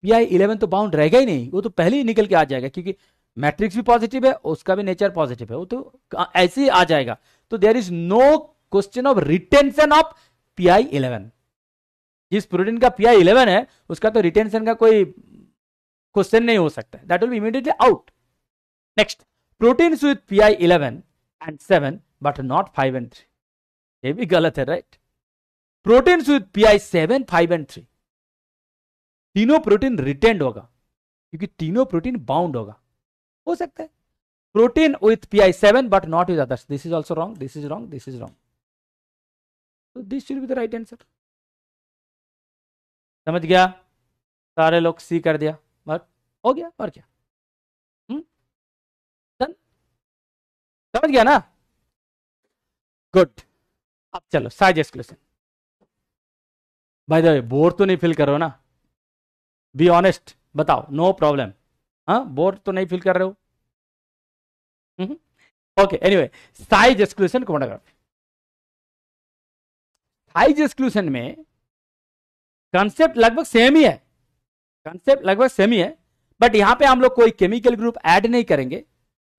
पीआई 11 तो बाउंड रहेगा ही नहीं, वो तो पहले ही निकल के आ जाएगा, क्योंकि मैट्रिक्स भी पॉजिटिव है, उसका भी नेचर पॉजिटिव है, वो तो ऐसे ही आ जाएगा। तो there is no question of retention of PI 11। जिस प्रोटीन का पीआई 11 है उसका तो रिटेंशन का कोई क्वेश्चन नहीं हो सकता, that will be immediately out. Next, proteins with PI 11 and 7 but not 5 and 3। ये भी गलत है, right. Proteins with PI 7, 5 and 3 तीनों प्रोटीन रिटेंड होगा, क्योंकि तीनों प्रोटीन बाउंड होगा। हो सकता है protein with PI 7 but not with others, this is also wrong, this is wrong, this is wrong, तो this should be the right answer. समझ गया, सारे लोग सी कर दिया, बट हो गया और क्या। समझ गया ना, गुड। अब चलो साइज एक्सक्लूशन। भाई देखो बोर तो नहीं फील करो ना, बी ऑनेस्ट, बताओ नो प्रॉब्लम। हाँ, बोर तो नहीं फील कर रहे हो, okay. Anyway, size exclusion chromatography. Size exclusion में कंसेप्ट लगभग सेम ही है, कंसेप्ट लगभग सेम ही है, बट यहां पे हम लोग कोई केमिकल ग्रुप ऐड नहीं करेंगे,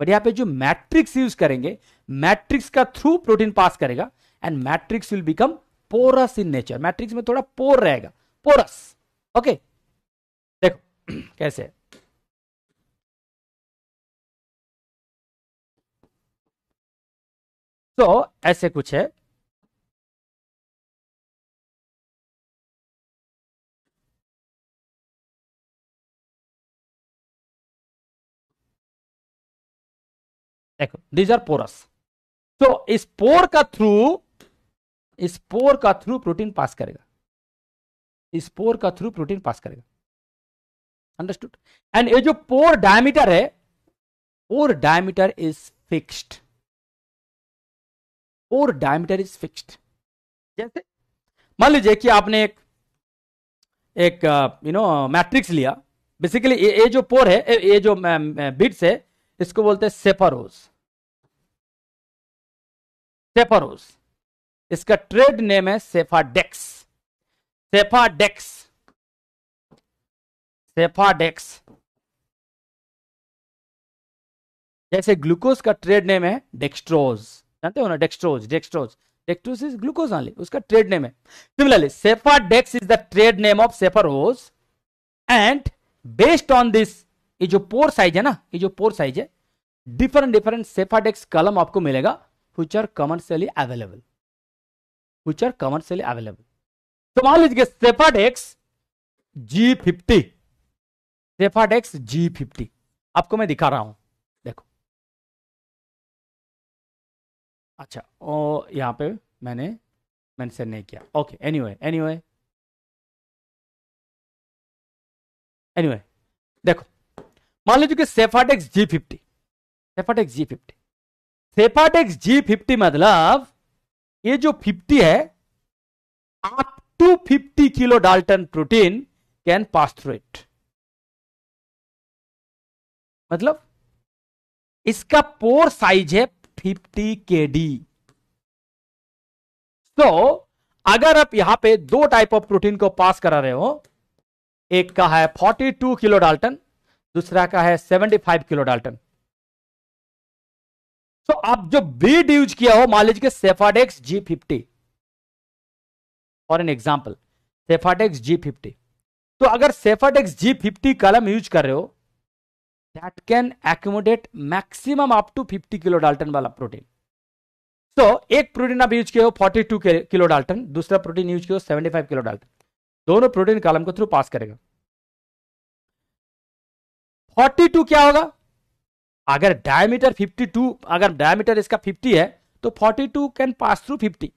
बट यहां पे जो मैट्रिक्स यूज करेंगे, मैट्रिक्स का थ्रू प्रोटीन पास करेगा and matrix will become porous in nature. Matrix में थोड़ा पोर रहेगा, पोरस, ओके। देखो कैसे, तो ऐसे कुछ है, देखो दीज आर पोरस। तो इस पोर का थ्रू प्रोटीन पास करेगा, इस पोर का थ्रू प्रोटीन पास करेगा, अंडरस्टूड। एंड ये जो पोर डायमीटर है, pore diameter is fixed, pore diameter is fixed. जैसे मान लीजिए कि आपने एक यू नो मैट्रिक्स लिया, बेसिकली ये जो पोर है, ये जो बिट्स है, इसको बोलते हैं सेफाडेक्स, सेफाडेक्स। इसका ट्रेड नेम है सेफाडेक्स, सेफाडेक्स, सेफाडेक्स। जैसे ग्लूकोज का ट्रेड नेम है डेक्स्ट्रोज, जानते हो ना, dextrose, dextrose, dextrose is ग्लूकोज only, उसका ट्रेड नेम है। Similarly सेफाडेक्स is the trade name of सेफाडेक्स and based on this, ये जो पोर साइज है ना, ये जो पोर साइज है, डिफरेंट डिफरेंट सेफाडेक्स कलम आपको मिलेगा, which are commercially available, which are commercially available. तो मान लीजिए सेफाडेक्स G50, सेफाडेक्स G50 आपको मैं दिखा रहा हूं, देखो। अच्छा, और यहां पे मैंने मेंशन नहीं किया, ओके। एनीवे देखो, मान लीजिए कि सेफाडेक्स G50, सेफाडेक्स G50, सेफाडेक्स G50 मतलब ये जो 50 है, up to 50 kilo dalton protein can pass through it. मतलब इसका पोर साइज है 50 kD। तो अगर आप यहां पे दो टाइप ऑफ प्रोटीन को पास करा रहे हो, एक का है 42 किलो डाल्टन, दूसरा का है 75 किलो डाल्टन। तो आप जो बीड यूज किया हो, मान लीजिए सेफाडेक्स G50 for an example, सेफाडेक्स G50। तो अगर सेफाडेक्स G50 कलम यूज कर रहे हो, that can accumulate maximum up to 50 kilo dalton वाला प्रोटीन। तो एक प्रोटीन आप यूज किए हो 42 किलो डाल्टन, दूसरा प्रोटीन यूज किए हो 75 किलो डाल्टन, दोनों प्रोटीन कॉलम को थ्रू पास करेगा। 42 क्या होगा, अगर डायमीटर 52, अगर डायमीटर इसका 50 है तो 42 कैन पास थ्रू 50,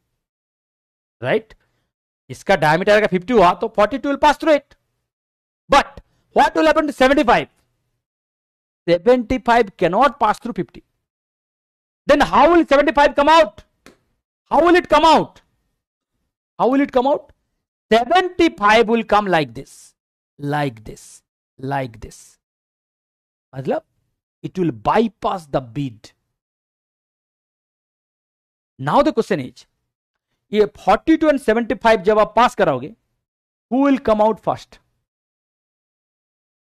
राइट। इसका डायमीटर अगर 50 हुआ तो 42 will pass through it. But what will happen to 75? 75 cannot pass through 50. Then how will 75 come out? How will it come out? How will it come out? 75 will come like this, like this, like this. मतलब it will bypass the bead. Now the question is, ये 42 and 75 जब आप पास कराओगे, who will come out first?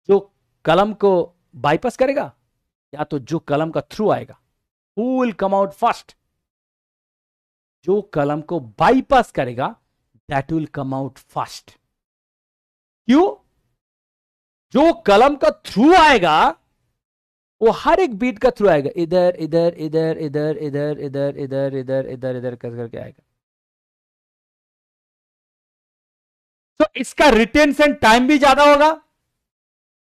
जो कलम को बाईपास करेगा या तो जो कलम का थ्रू आएगा? Who will come out first? जो कलम को बाईपास करेगा that will come out first. क्यों? जो कलम का थ्रू आएगा वो हर एक बीट का थ्रू आएगा, इधर इधर इधर इधर इधर इधर इधर इधर इधर इधर करके आएगा। तो इसका रिटेंशन टाइम भी ज्यादा होगा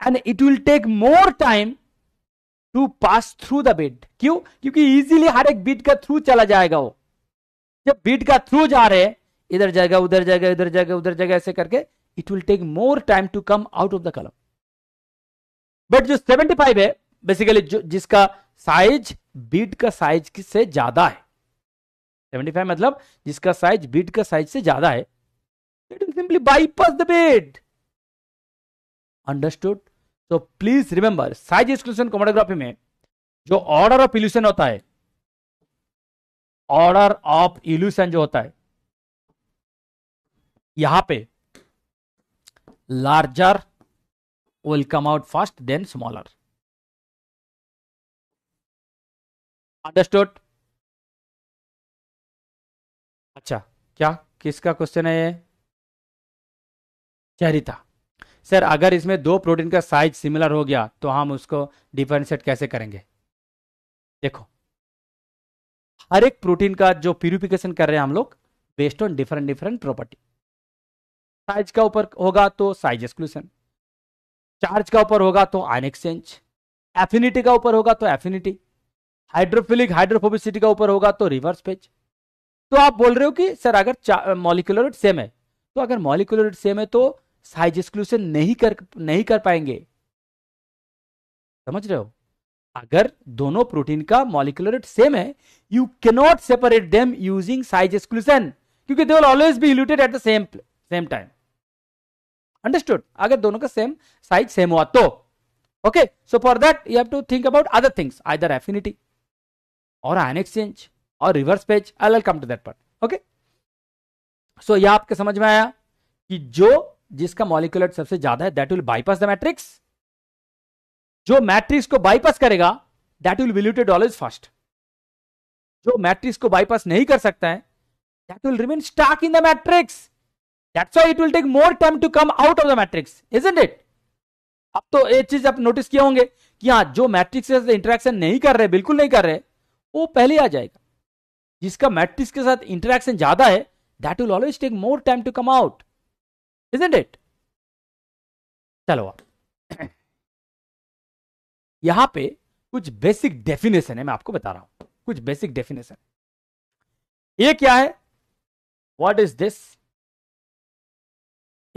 and it will take more time to pass through the bid. क्यों? क्योंकि easily हर एक bid का through चला जाएगा वो। जब bid का through जा रहे, इधर जाएगा उधर जाएगा इधर जाएगा उधर जाएगा ऐसे करके, it will take more time to come out of the column. But जो 75 है basically जो जिसका size bid का size से ज्यादा है, 75 मतलब जिसका size bid का size से ज्यादा है, it will simply bypass the bid. Understood? तो please remember, size exclusion chromatography में जो ऑर्डर ऑफ इल्यूशन होता है, ऑर्डर ऑफ इल्यूशन जो होता है, यहां पे larger will come out first then smaller. Understood? अच्छा, क्या किसका क्वेश्चन है ये? चरिता सर, अगर इसमें दो प्रोटीन का साइज सिमिलर हो गया तो हम उसको डिफरेंशिएट कैसे करेंगे? देखो, हर एक प्रोटीन का जो प्यूरिफिकेशन कर रहे हैं हम लोग based on different different property. Size का ऊपर होगा तो साइज एक्सक्लूशन, चार्ज का ऊपर होगा तो आयन एक्सचेंज, एफिनिटी का ऊपर होगा तो एफिनिटी, हाइड्रोफिलिक हाइड्रोफोबिसिटी का ऊपर होगा तो रिवर्स पेज। तो आप बोल रहे हो कि सर अगर मॉलिक्यूलर वेट सेम है, तो अगर मॉलिक्यूलर वेट सेम है तो साइज एक्सक्लूशन नहीं कर पाएंगे। समझ रहे हो? अगर दोनों प्रोटीन का मॉलिक्यूलर वेट सेम है, you cannot separate them using size exclusion, क्योंकि they will always be eluted at the same time. Understood? अगर दोनों का साइज सेम हुआ तो okay. So for that you have to think about other things, either affinity और आयन एक्सचेंज और reverse phase. I will come to that part. Okay, so यह आपके समझ में आया कि जो जिसका मॉलिक्यूलर सबसे ज्यादा है that will bypass the matrix, जो मैट्रिक्स को बाईपास करेगा that will eluted always first, जो मैट्रिक्स को बाईपास नहीं कर सकता है that will remain stuck in the matrix. That's why it will take more time to come out of the matrix, isn't it? अब तो एक चीज आप नोटिस किए होंगे कि हाँ, जो मैट्रिक्स के साथ इंटरेक्शन नहीं कर रहे, बिल्कुल नहीं कर रहे, वो पहले आ जाएगा। जिसका मैट्रिक्स के साथ इंटरेक्शन ज्यादा है that will always take more time to come out, isn't it? चलो, आप यहां पे कुछ बेसिक डेफिनेशन है, मैं आपको बता रहा हूं कुछ बेसिक डेफिनेशन। ये क्या है? What is this?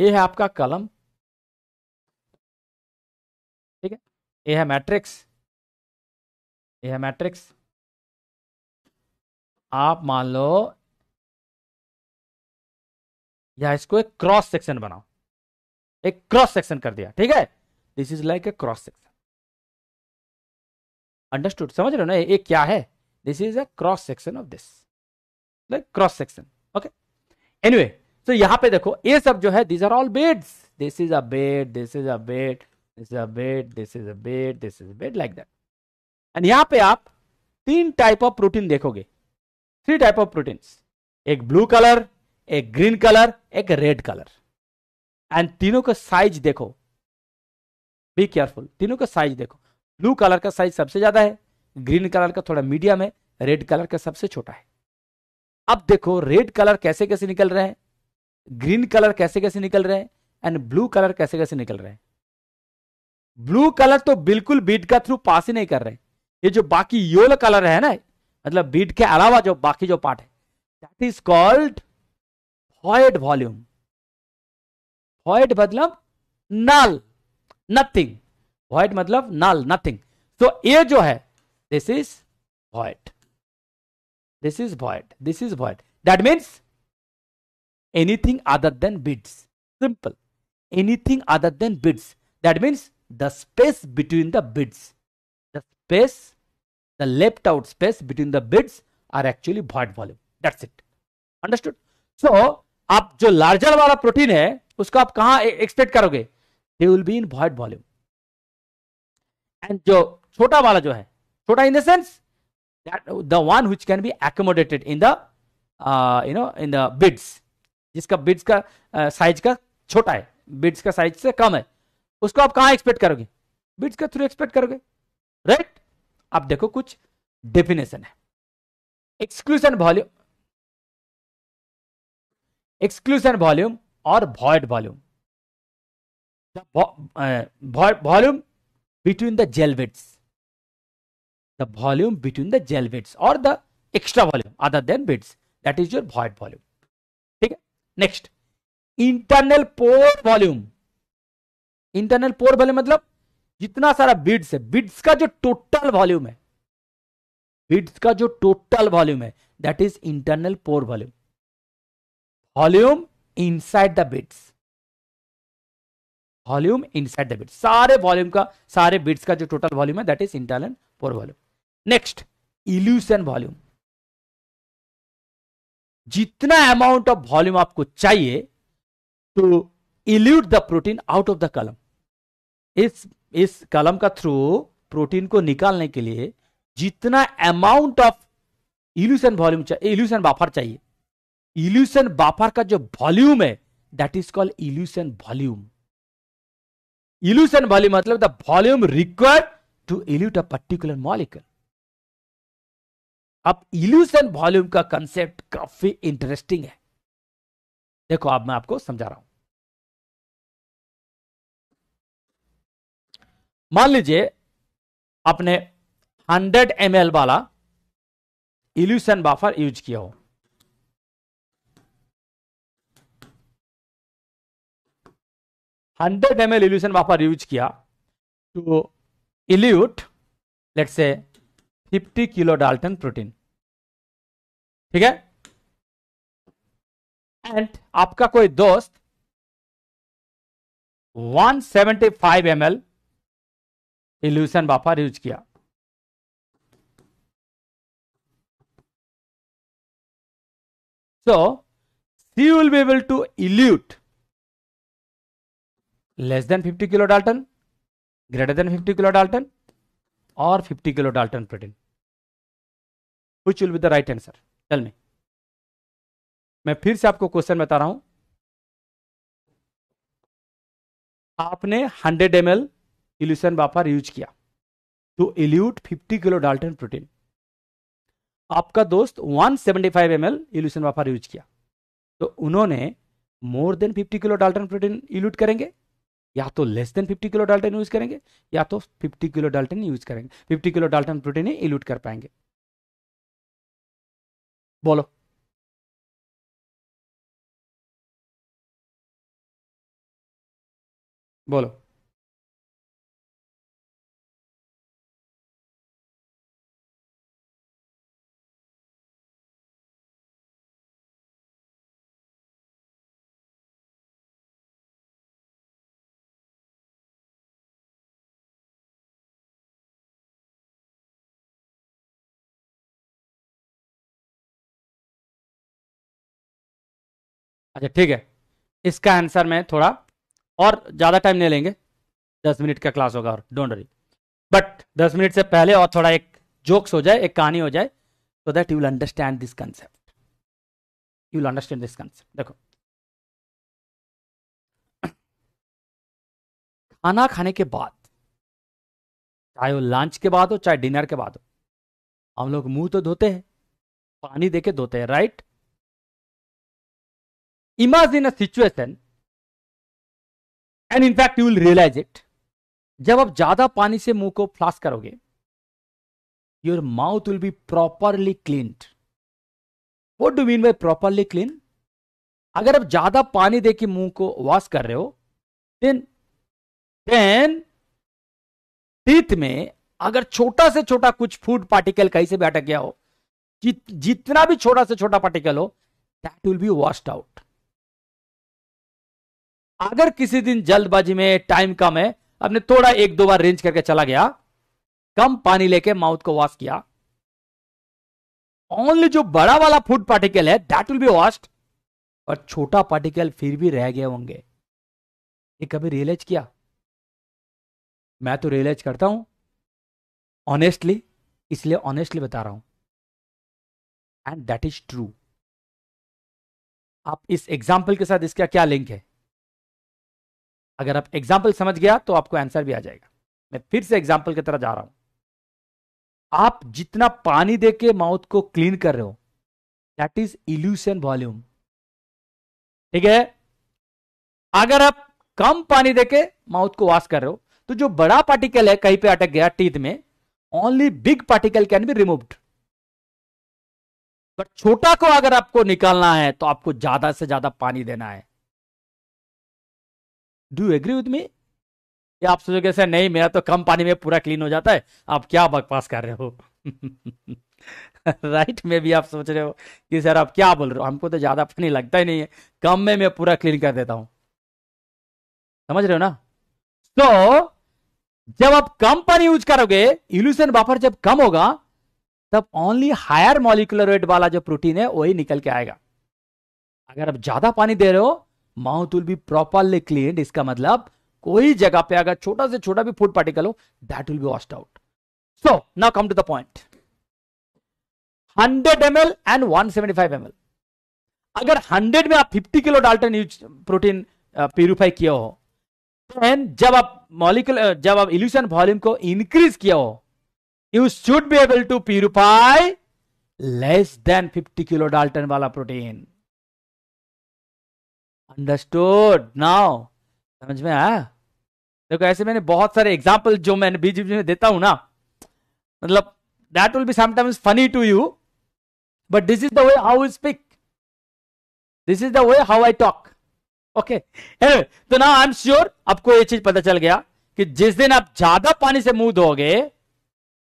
ये है आपका कॉलम, ठीक है। ये है मैट्रिक्स, ये है मैट्रिक्स। आप मान लो या इसको एक क्रॉस सेक्शन बनाओ, एक क्रॉस सेक्शन कर दिया, ठीक है। This is like a cross section. Understood? समझ रहे हो ना? ये क्या है? This is a cross section of this, like cross section. Okay. Anyway, so यहाँ पे देखो ये सब जो है these are all beds. This is a bed. This is a bed. This is a bed. This is a bed. This is a bed like that. And यहाँ पे आप तीन type of protein देखोगे. Three type of proteins. एक blue color, एक green color, एक red color. And तीनों का size देखो. Be careful. तीनों का size देखो. ब्लू कलर का साइज सबसे ज्यादा है, ग्रीन कलर का थोड़ा मीडियम है, रेड कलर का सबसे छोटा है. अब देखो रेड कलर कैसे कैसे निकल रहे हैं, ग्रीन कलर कैसे कैसे निकल रहे हैं, एंड ब्लू कलर कैसे कैसे निकल रहे हैं. ब्लू कलर तो बिल्कुल बीट का थ्रू पास ही नहीं कर रहे. ये जो बाकी येलो कलर है ना, मतलब बीट के अलावा जो बाकी जो पार्ट है, that is called वॉयड वॉल्यूम. Void मतलब नल, नथिंग. Void मतलब null, nothing. So ये जो है this is void, this is void, this is void. That means anything other than bits. Simple. Anything other than bits. That means the space between the bits, the space, the left out space between the bits are actually void volume. That's it. Understood? So आप जो larger वाला protein है उसको आप कहाँ expect करोगे? They will be in void volume. And जो छोटा वाला जो है, छोटा in the sense that the one which can be accommodated in the you know in the bids, जिसका bids का size का छोटा है, bids का size से कम है, उसको आप कहाँ expect करोगे? Bids का through expect करोगे, right? आप देखो कुछ definition है. Exclusion volume और void volume. Void volume between the gel beds, the volume between the gel beds or the extra volume other than beds, that is your void volume. ठीक है. Next, internal pore volume. Internal pore volume मतलब जितना सारा beads है, beads का जो total volume है, beads का जो total volume है, that is internal pore volume. Volume inside the beads, volume inside the beads, सारे वॉल्यूम का, सारे बिट्स का जो टोटल वॉल्यूम है, that is internal pore volume. Next, इल्यूशन वॉल्यूम. जितना अमाउंट ऑफ वॉल्यूम आपको चाहिए to elute the protein out of the column. इस कॉलम का थ्रू प्रोटीन को निकालने के लिए जितना अमाउंट ऑफ इल्यूशन वॉल्यूम चाहिए, इल्यूशन बफर चाहिए. इल्यूशन बफर का जो वॉल्यूम है that is called इल्यूशन वॉल्यूम. इल्यूशन वॉल्यूम मतलब the volume required to elute a particular molecule. अब इल्यूशन वॉल्यूम का कंसेप्ट काफी इंटरेस्टिंग है. देखो अब मैं आपको समझा रहा हूं. मान लीजिए आपने 100 ml वाला इल्यूशन बफर यूज किया हो. Hundred M L इल्यूशन बफर use किया to elute let's say 50 kilo dalton protein. ठीक है. एंड आपका कोई दोस्त 175 ml इल्यूशन बफर यूज किया. So she will be able to elute less than 50 kilo dalton, greater than 50 kilo dalton और 50 kilo dalton protein. Which will be the right answer? Tell me. मैं फिर से आपको क्वेश्चन बता रहा हूं. आपने 100 ml इल्यूशन बफर यूज किया to elute 50 kilo dalton protein. आपका दोस्त 175 ml इल्यूशन बफर यूज किया, तो उन्होंने more than 50 kilo dalton protein elute करेंगे, या तो less than 50 kilo dalton use करेंगे, या तो 50 किलो डाल्टन यूज करेंगे. 50 किलो डाल्टन प्रोटीन ही इल्यूट कर पाएंगे. बोलो. बोलो. अच्छा ठीक है, इसका आंसर मैं थोड़ा और ज़्यादा टाइम नहीं लेंगे, 10 मिनट का क्लास होगा और डोंट वरी, बट 10 मिनट से पहले और थोड़ा एक जोक्स हो जाए, एक कहानी हो जाए, so that you will understand this concept, you will understand this concept. देखो खाना खाने के बाद, चाहे वो लंच के बाद हो चाहे डिनर के बाद हो, हम लोग मुंह तो धोते हैं, पानी देके धोते हैं, right. Imagine a situation and in fact you will realise it, जब आप ज्यादा पानी से मुंह को फ्लश करोगे, your mouth will be properly cleaned. What do mean by properly clean? अगर आप ज्यादा पानी देके मुंह को वॉश कर रहे हो, देन टीथ में अगर छोटा से छोटा कुछ फूड पार्टिकल कहीं से भी अटक गया हो, जितना भी छोटा से छोटा पार्टिकल हो, that will be washed out. अगर किसी दिन जल्दबाजी में, टाइम कम है, आपने थोड़ा एक दो बार रेंज करके चला गया, कम पानी लेके माउथ को वॉश किया, ओनली जो बड़ा वाला फूड पार्टिकल है दैट विल बी वॉश्ड, और छोटा पार्टिकल फिर भी रह गए होंगे। ये कभी रियलाइज किया? मैं तो रियलाइज करता हूं ऑनेस्टली, इसलिए ऑनेस्टली बता रहा हूं, एंड दैट इज ट्रू। आप इस एग्जाम्पल के साथ इसका क्या लिंक है? अगर आप एग्जाम्पल समझ गया तो आपको आंसर भी आ जाएगा। मैं फिर से एग्जाम्पल की तरह जा रहा हूं, आप जितना पानी देके माउथ को क्लीन कर रहे हो, दैट इज इल्यूशन वॉल्यूम, ठीक है। अगर आप कम पानी देके माउथ को वॉश कर रहे हो, तो जो बड़ा पार्टिकल है कहीं पे अटक गया टीथ में, only big particle can be removed, but छोटा को अगर आपको निकालना है तो आपको ज्यादा से ज्यादा पानी देना है। Do you agree with me? या आप सोचोगे सर नहीं मेरा तो कम पानी में पूरा क्लीन हो जाता है, आप क्या बकवास कर रहे हो? राइट, मे बी आप सोच रहे हो कि सर आप क्या बोल रहे हो, हमको तो ज्यादा पानी लगता ही नहीं है, कम में मैं पूरा क्लीन कर देता हूं। समझ रहे हो ना? तो जब आप कम पानी यूज करोगे, इल्यूशन बफर जब कम होगा, तब ओनली हायर मॉलिक्यूलर वेट वाला जो प्रोटीन है वही निकल के आएगा। अगर आप ज्यादा पानी दे रहे हो, mouth will be properly clean, इसका मतलब कोई जगह पे अगर छोटा से छोटा भी फूड पार्टिकल हो, that will be washed out. So now come to the point, 100 ml and 175 ml। अगर 100 में आप 50 किलो डाल्टन प्रोटीन प्यूरिफाई किया हो, एंड जब आप इल्यूशन वॉल्यूम को इंक्रीज किया हो, you should be able to purify less than 50 kilo dalton वाला प्रोटीन। Understood now? समझ में आया? देखो ऐसे मैंने बहुत सारे एग्जाम्पल जो मैंने बीच बीच में देता हूं ना, मतलब that will be sometimes funny to you, but this is the way how I speak, this is the way how I talk. Okay, तो नाउ आई एम श्योर आपको ये चीज पता चल गया कि जिस दिन आप ज्यादा पानी से मुंह धोगे,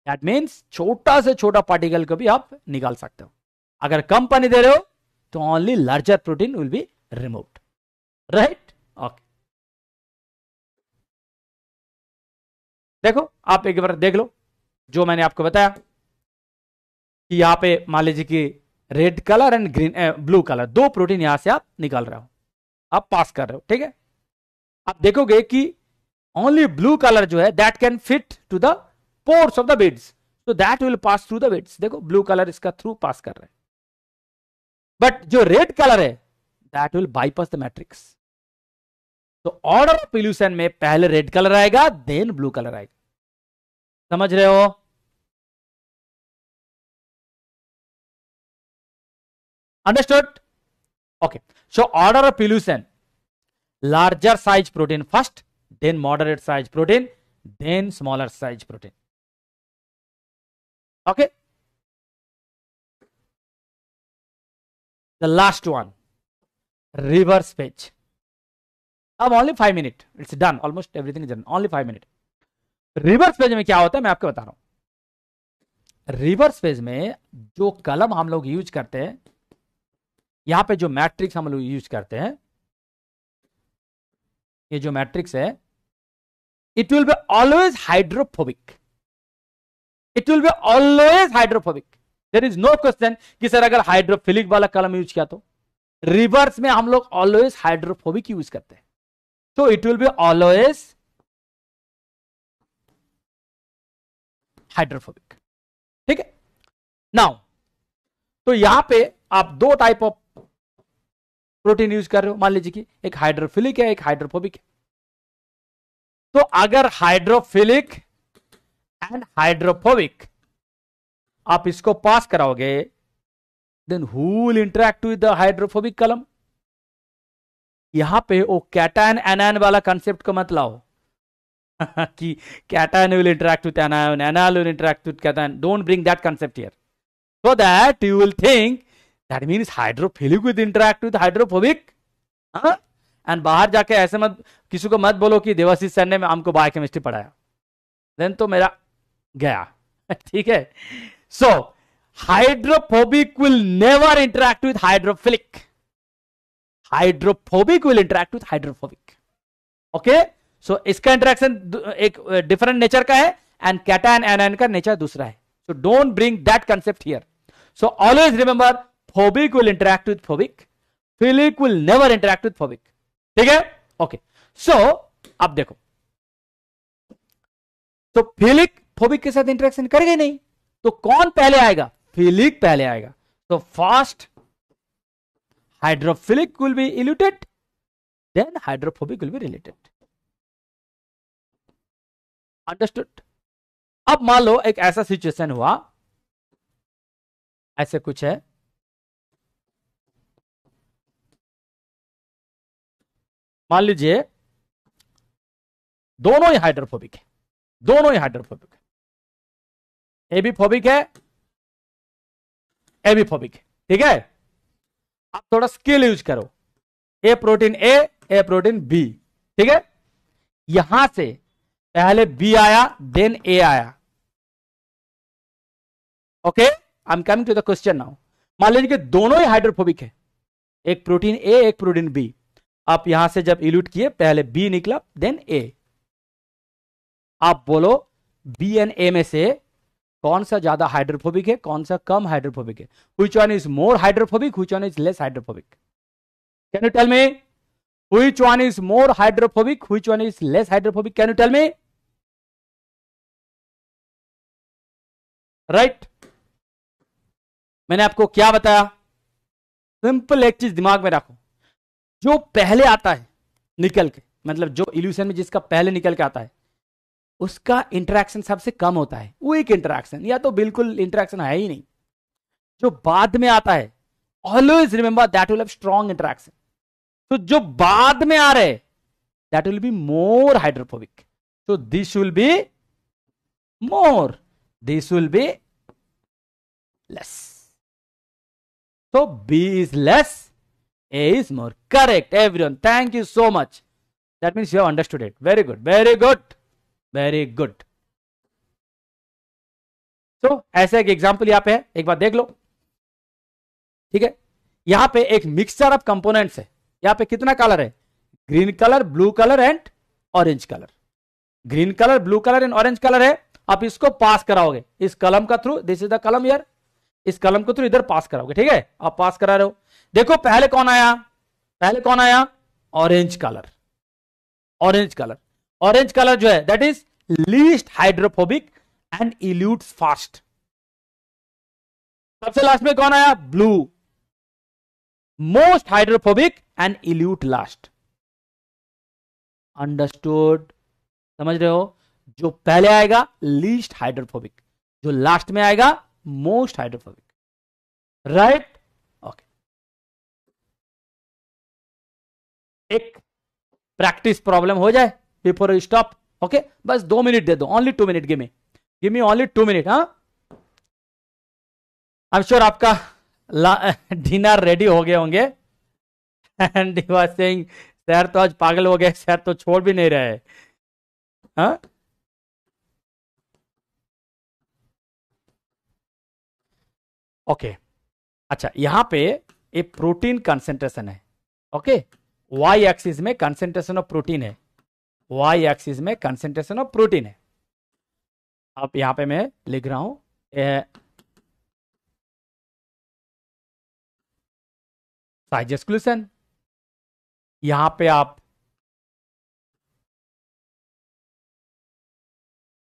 दैट मींस छोटा से छोटा पार्टिकल को भी आप निकाल सकते हो। अगर कम पानी दे रहे हो तो only larger protein will be removed, right? Okay, देखो आप एक बार देख लो जो मैंने आपको बताया कि यहां पे मान लीजिए कि red colour and green blue colour, दो प्रोटीन यहां से आप निकाल रहे हो, आप पास कर रहे हो, ठीक है। आप देखोगे कि ओनली ब्लू कलर जो है that can fit to the pores of the beads, so that will pass through the beads. देखो ब्लू कलर इसका थ्रू पास कर रहे हैं, बट जो रेड कलर है that will bypass the matrix. तो ऑर्डर ऑफ इल्यूशन में पहले रेड कलर आएगा, देन ब्लू कलर आएगा। समझ रहे हो? Understood? Okay, so order of elution, larger size protein first, then moderate size protein, then smaller size protein. Okay, the last one, reverse page. अब only 5 minutes, it's done, almost everything is done, only 5 minutes. reverse page में क्या होता है मैं आपको बता रहा हूं। reverse page में जो कलम हम लोग यूज करते हैं, यहां पे जो मैट्रिक्स हम लोग यूज करते हैं, ये जो मैट्रिक्स है, it will be always hydrophobic, it will be always hydrophobic. There is no question कि सर अगर हाइड्रोफिलिक वाला कलम यूज किया तो रिवर्स में हम लोग ऑलवेज हाइड्रोफोबिक यूज करते हैं, तो it will be always hydrophobic. ठीक है, नाउ तो यहां पे आप दो टाइप ऑफ प्रोटीन यूज कर रहे हो, मान लीजिए कि एक हाइड्रोफिलिक है एक हाइड्रोफोबिक है। तो अगर हाइड्रोफिलिक एंड हाइड्रोफोबिक आप इसको पास कराओगे then who will interact with the hydrophobic column. यहां पे वो कैटायन एनायन वाला कंसेप्ट को मत लाओ कि cation will interact with anion, anion will interact with cation. Don't bring that concept here, so that you will think that means hydrophilic will interact with hydrophobic, हाँ? And बाहर जाके ऐसे मत किसी को मत बोलो कि देवाशीष सर ने हमको बायोकेमिस्ट्री पढ़ाया, देन तो मेरा गया। ठीक है, so hydrophobic will never interact with hydrophilic, hydrophobic will interact with hydrophobic. Okay, so इसका इंटरेक्शन एक डिफरेंट नेचर का है एंड कैटायन एनायन का नेचर दूसरा है। So don't bring that concept here. So always remember, phobic will interact with phobic, philic will never interact with phobic. ठीक है, ओके। सो अब देखो, तो philic phobic के साथ इंटरेक्शन करेगा नहीं, तो कौन पहले आएगा? philic पहले आएगा। तो first hydrophilic will be eluted, then hydrophobic will be related. Understood? अब मान लो एक ऐसा सिचुएशन हुआ, ऐसे कुछ है, मान लीजिए दोनों ही हाइड्रोफोबिक है, दोनों ही हाइड्रोफोबिक है, ए भी फोबिक है ए भी फोबिक है। ठीक है, आप थोड़ा स्किल यूज करो, ए प्रोटीन बी। ठीक है, यहां से पहले बी आया देन ए आया। Okay, I am coming to the question now. मान लीजिए कि दोनों ही हाइड्रोफोबिक है, एक प्रोटीन ए एक प्रोटीन बी। आप यहां से जब इल्यूट किए पहले बी निकला देन ए। आप बोलो बी एंड ए में से कौन सा ज्यादा हाइड्रोफोबिक है, कौन सा कम हाइड्रोफोबिक है, which one is more hydrophobic, which one is less hydrophobic. Can you tell me which one is more hydrophobic, which one is less hydrophobic? Can you tell me? Right, मैंने आपको क्या बताया? सिंपल एक चीज दिमाग में रखो, जो पहले आता है निकल के, मतलब जो इल्यूशन में जिसका पहले निकल के आता है उसका इंटरेक्शन सबसे कम होता है, वीक इंटरेक्शन या तो बिल्कुल इंटरेक्शन है ही नहीं। जो बाद में आता है always remember that will have strong interaction. तो जो बाद में आ रहे that will be more hydrophobic, तो this will be more, this will be less. So B is less, A is more. Correct, everyone. Thank you so much. That means you have understood it. Very good, very good, very good. So ऐसा एक एग्जाम्पल यहाँ पे है, एक बार देख लो। ठीक है, यहाँ पे एक मिक्सचर ऑफ कंपोनेंट्स है। यहाँ पे कितना कलर है? Green colour, blue colour and orange colour. Green colour, blue colour and orange colour है। आप इसको पास कराओगे इस कलम का थ्रू, दिस इज द कलम यार, इस कलम को तो इधर पास कराओगे। ठीक है, आप पास करा रहे हो। देखो पहले कौन आया, पहले कौन आया? Orange colour, orange colour. Orange colour जो है that is least hydrophobic and elutes fast. सबसे लास्ट में कौन आया? Blue, most hydrophobic and elute last. Understood? समझ रहे हो? जो पहले आएगा लीस्ट हाइड्रोफोबिक, जो लास्ट में आएगा मोस्ट हाइड्रोफोबिक। Right, okay. एक प्रैक्टिस प्रॉब्लम हो जाए बिफोर यू स्टॉप। ओके, बस 2 मिनट दे दो, only 2 minute. Give me only 2 minute. हाँ, आई एम श्योर आपका डिनर रेडी हो गए होंगे and you are saying sir तो आज पागल हो गए, सर तो छोड़ भी नहीं रहे। हाँ, ओके अच्छा, यहां पे ये प्रोटीन कंसेंट्रेशन है। ओके, वाई एक्सिस में कंसेंट्रेशन ऑफ प्रोटीन है, वाई एक्सिस में कंसेंट्रेशन ऑफ प्रोटीन है। अब यहां पे मैं लिख रहा हूं साइज एक्सक्लूसन। यहां पे आप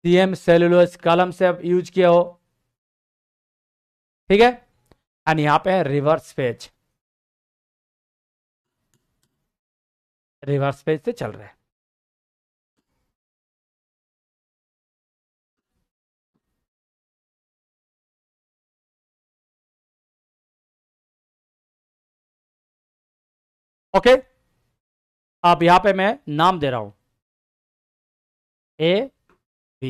CM सेलुलोज कॉलम से आप यूज किया हो, ठीक है। एंड यहां पे है रिवर्स फेज से चल रहे हैं। ओके, अब यहां पे मैं नाम दे रहा हूं A B,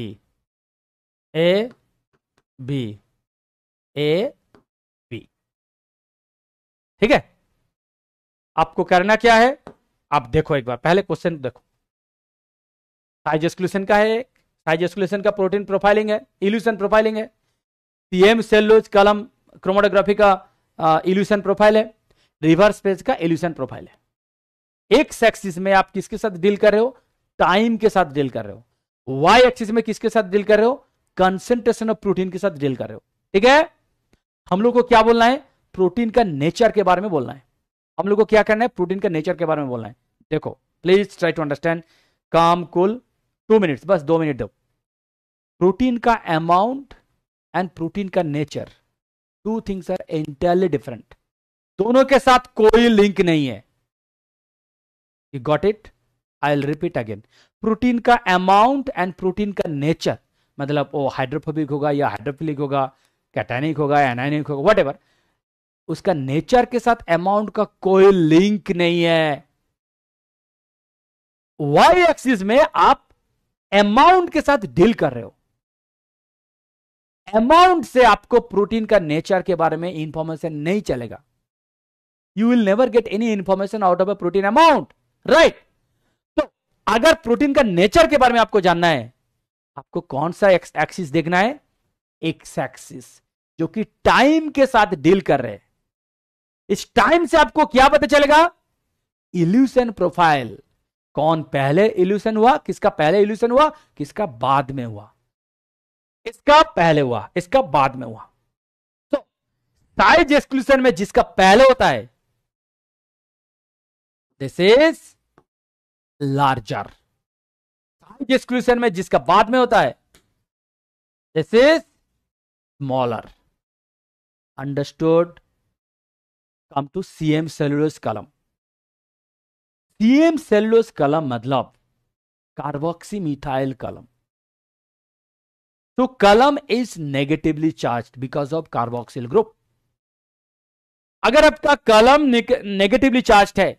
ठीक है। आपको करना क्या है, आप देखो एक बार पहले क्वेश्चन देखो। साइज एक्सक्लूशन का है, साइज एक्सक्लूशन का प्रोटीन प्रोफाइलिंग है, इल्यूशन प्रोफाइलिंग है। सीएम सेलुलोज कॉलम क्रोमेटोग्राफी का इल्यूशन प्रोफाइल है, रिवर्स फेज का इल्यूशन प्रोफाइल है। एक्स एक्सिस में आप किसके साथ डील कर रहे हो, टाइम के साथ डील कर रहे हो। Y एक्सिस में किसके साथ डील कर रहे हो, कंसेंट्रेशन ऑफ प्रोटीन के साथ डील कर रहे हो, ठीक है। हम लोग को क्या बोलना है, प्रोटीन का नेचर के बारे में बोलना है। हम लोग को क्या करना है, प्रोटीन का नेचर के बारे में बोलना है। देखो प्लीज ट्राई टू अंडरस्टैंड, काम कुल 2 मिनट्स, बस 2 मिनट दो। प्रोटीन का अमाउंट एंड प्रोटीन का nature, two things are entirely different, दोनों के साथ कोई लिंक नहीं है। You got it? I will repeat again, protein का अमाउंट एंड प्रोटीन का नेचर, मतलब वो हाइड्रोफोबिक होगा या हाइड्रोफिलिक होगा, कैटायनिक होगा, एनायनिक होगा, व्हाटएवर, उसका नेचर के साथ अमाउंट का कोई लिंक नहीं है। वाई एक्सिस में आप अमाउंट के साथ डील कर रहे हो, अमाउंट से आपको प्रोटीन का नेचर के बारे में इंफॉर्मेशन नहीं चलेगा। You will never get any information out of a protein amount, right. अगर प्रोटीन का नेचर के बारे में आपको जानना है, आपको कौन सा एक्सिस देखना है, एक्स एक्सिस, जो कि टाइम के साथ डील कर रहे हैं। इस टाइम से आपको क्या पता चलेगा, इल्यूशन प्रोफाइल, कौन पहले इल्यूशन हुआ, किसका पहले इल्यूशन हुआ, किसका बाद में हुआ, इसका पहले हुआ, इसका बाद में हुआ। तो साइज एक्सक्लूसन में जिसका पहले होता है, this is larger. Size exclusion में जिसका बाद में होता है, this is smaller. Understood? Come to CM cellulose column. CM cellulose column मतलब कार्बोक्सी मिथाइल कॉलम। तो column is negatively charged because of carboxyl group. अगर आपका कॉलम नेगेटिवली चार्ज्ड है,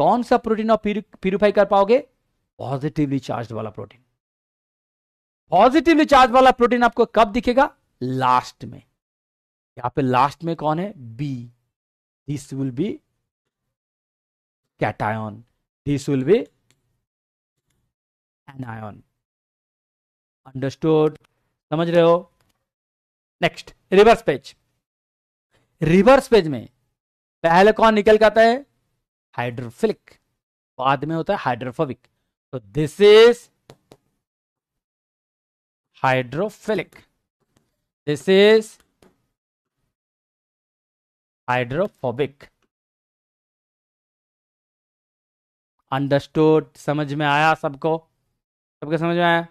कौन सा प्रोटीन आप प्यूरिफाई कर पाओगे, पॉजिटिवली चार्ज वाला प्रोटीन। पॉजिटिवली चार्ज वाला प्रोटीन आपको कब दिखेगा, लास्ट में। यहां पे लास्ट में कौन है, B. This will be cation, this will be anion. Understood? समझ रहे हो? Next, reverse phase. Reverse phase में पहले कौन निकल के आता है, हाइड्रोफिलिक, बाद में होता है हाइड्रोफोबिक। तो this is hydrophilic, this is hydrophobic. Understood? समझ में आया सबको? सबके समझ में आया?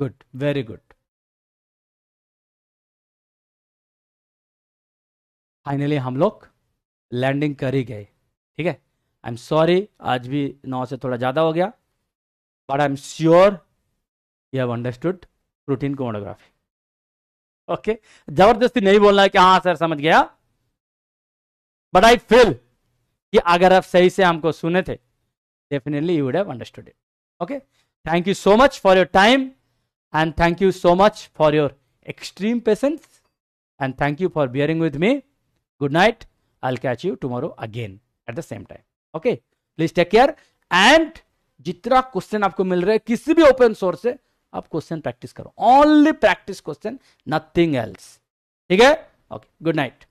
Good, very good. फाइनली हम लोग लैंडिंग कर ही गए, ठीक है। आई एम सॉरी, आज भी 9 से थोड़ा ज़्यादा हो गया, but I am sure you have understood protein chromatography. Okay, जबरदस्ती नहीं बोलना है कि हाँ सर समझ गया, बट आई फील कि अगर आप सही से हमको सुने थे, definitely you would have understood it. Okay, thank you so much for your time, and thank you so much for your extreme patience, and thank you for bearing with me. Good night, I will catch you tomorrow again at the same time. Okay, please take care. And जितना क्वेश्चन आपको मिल रहा है किसी भी ओपन सोर्स से, आप क्वेश्चन प्रैक्टिस करो, only practice question, nothing else, ठीक है। Okay, good night.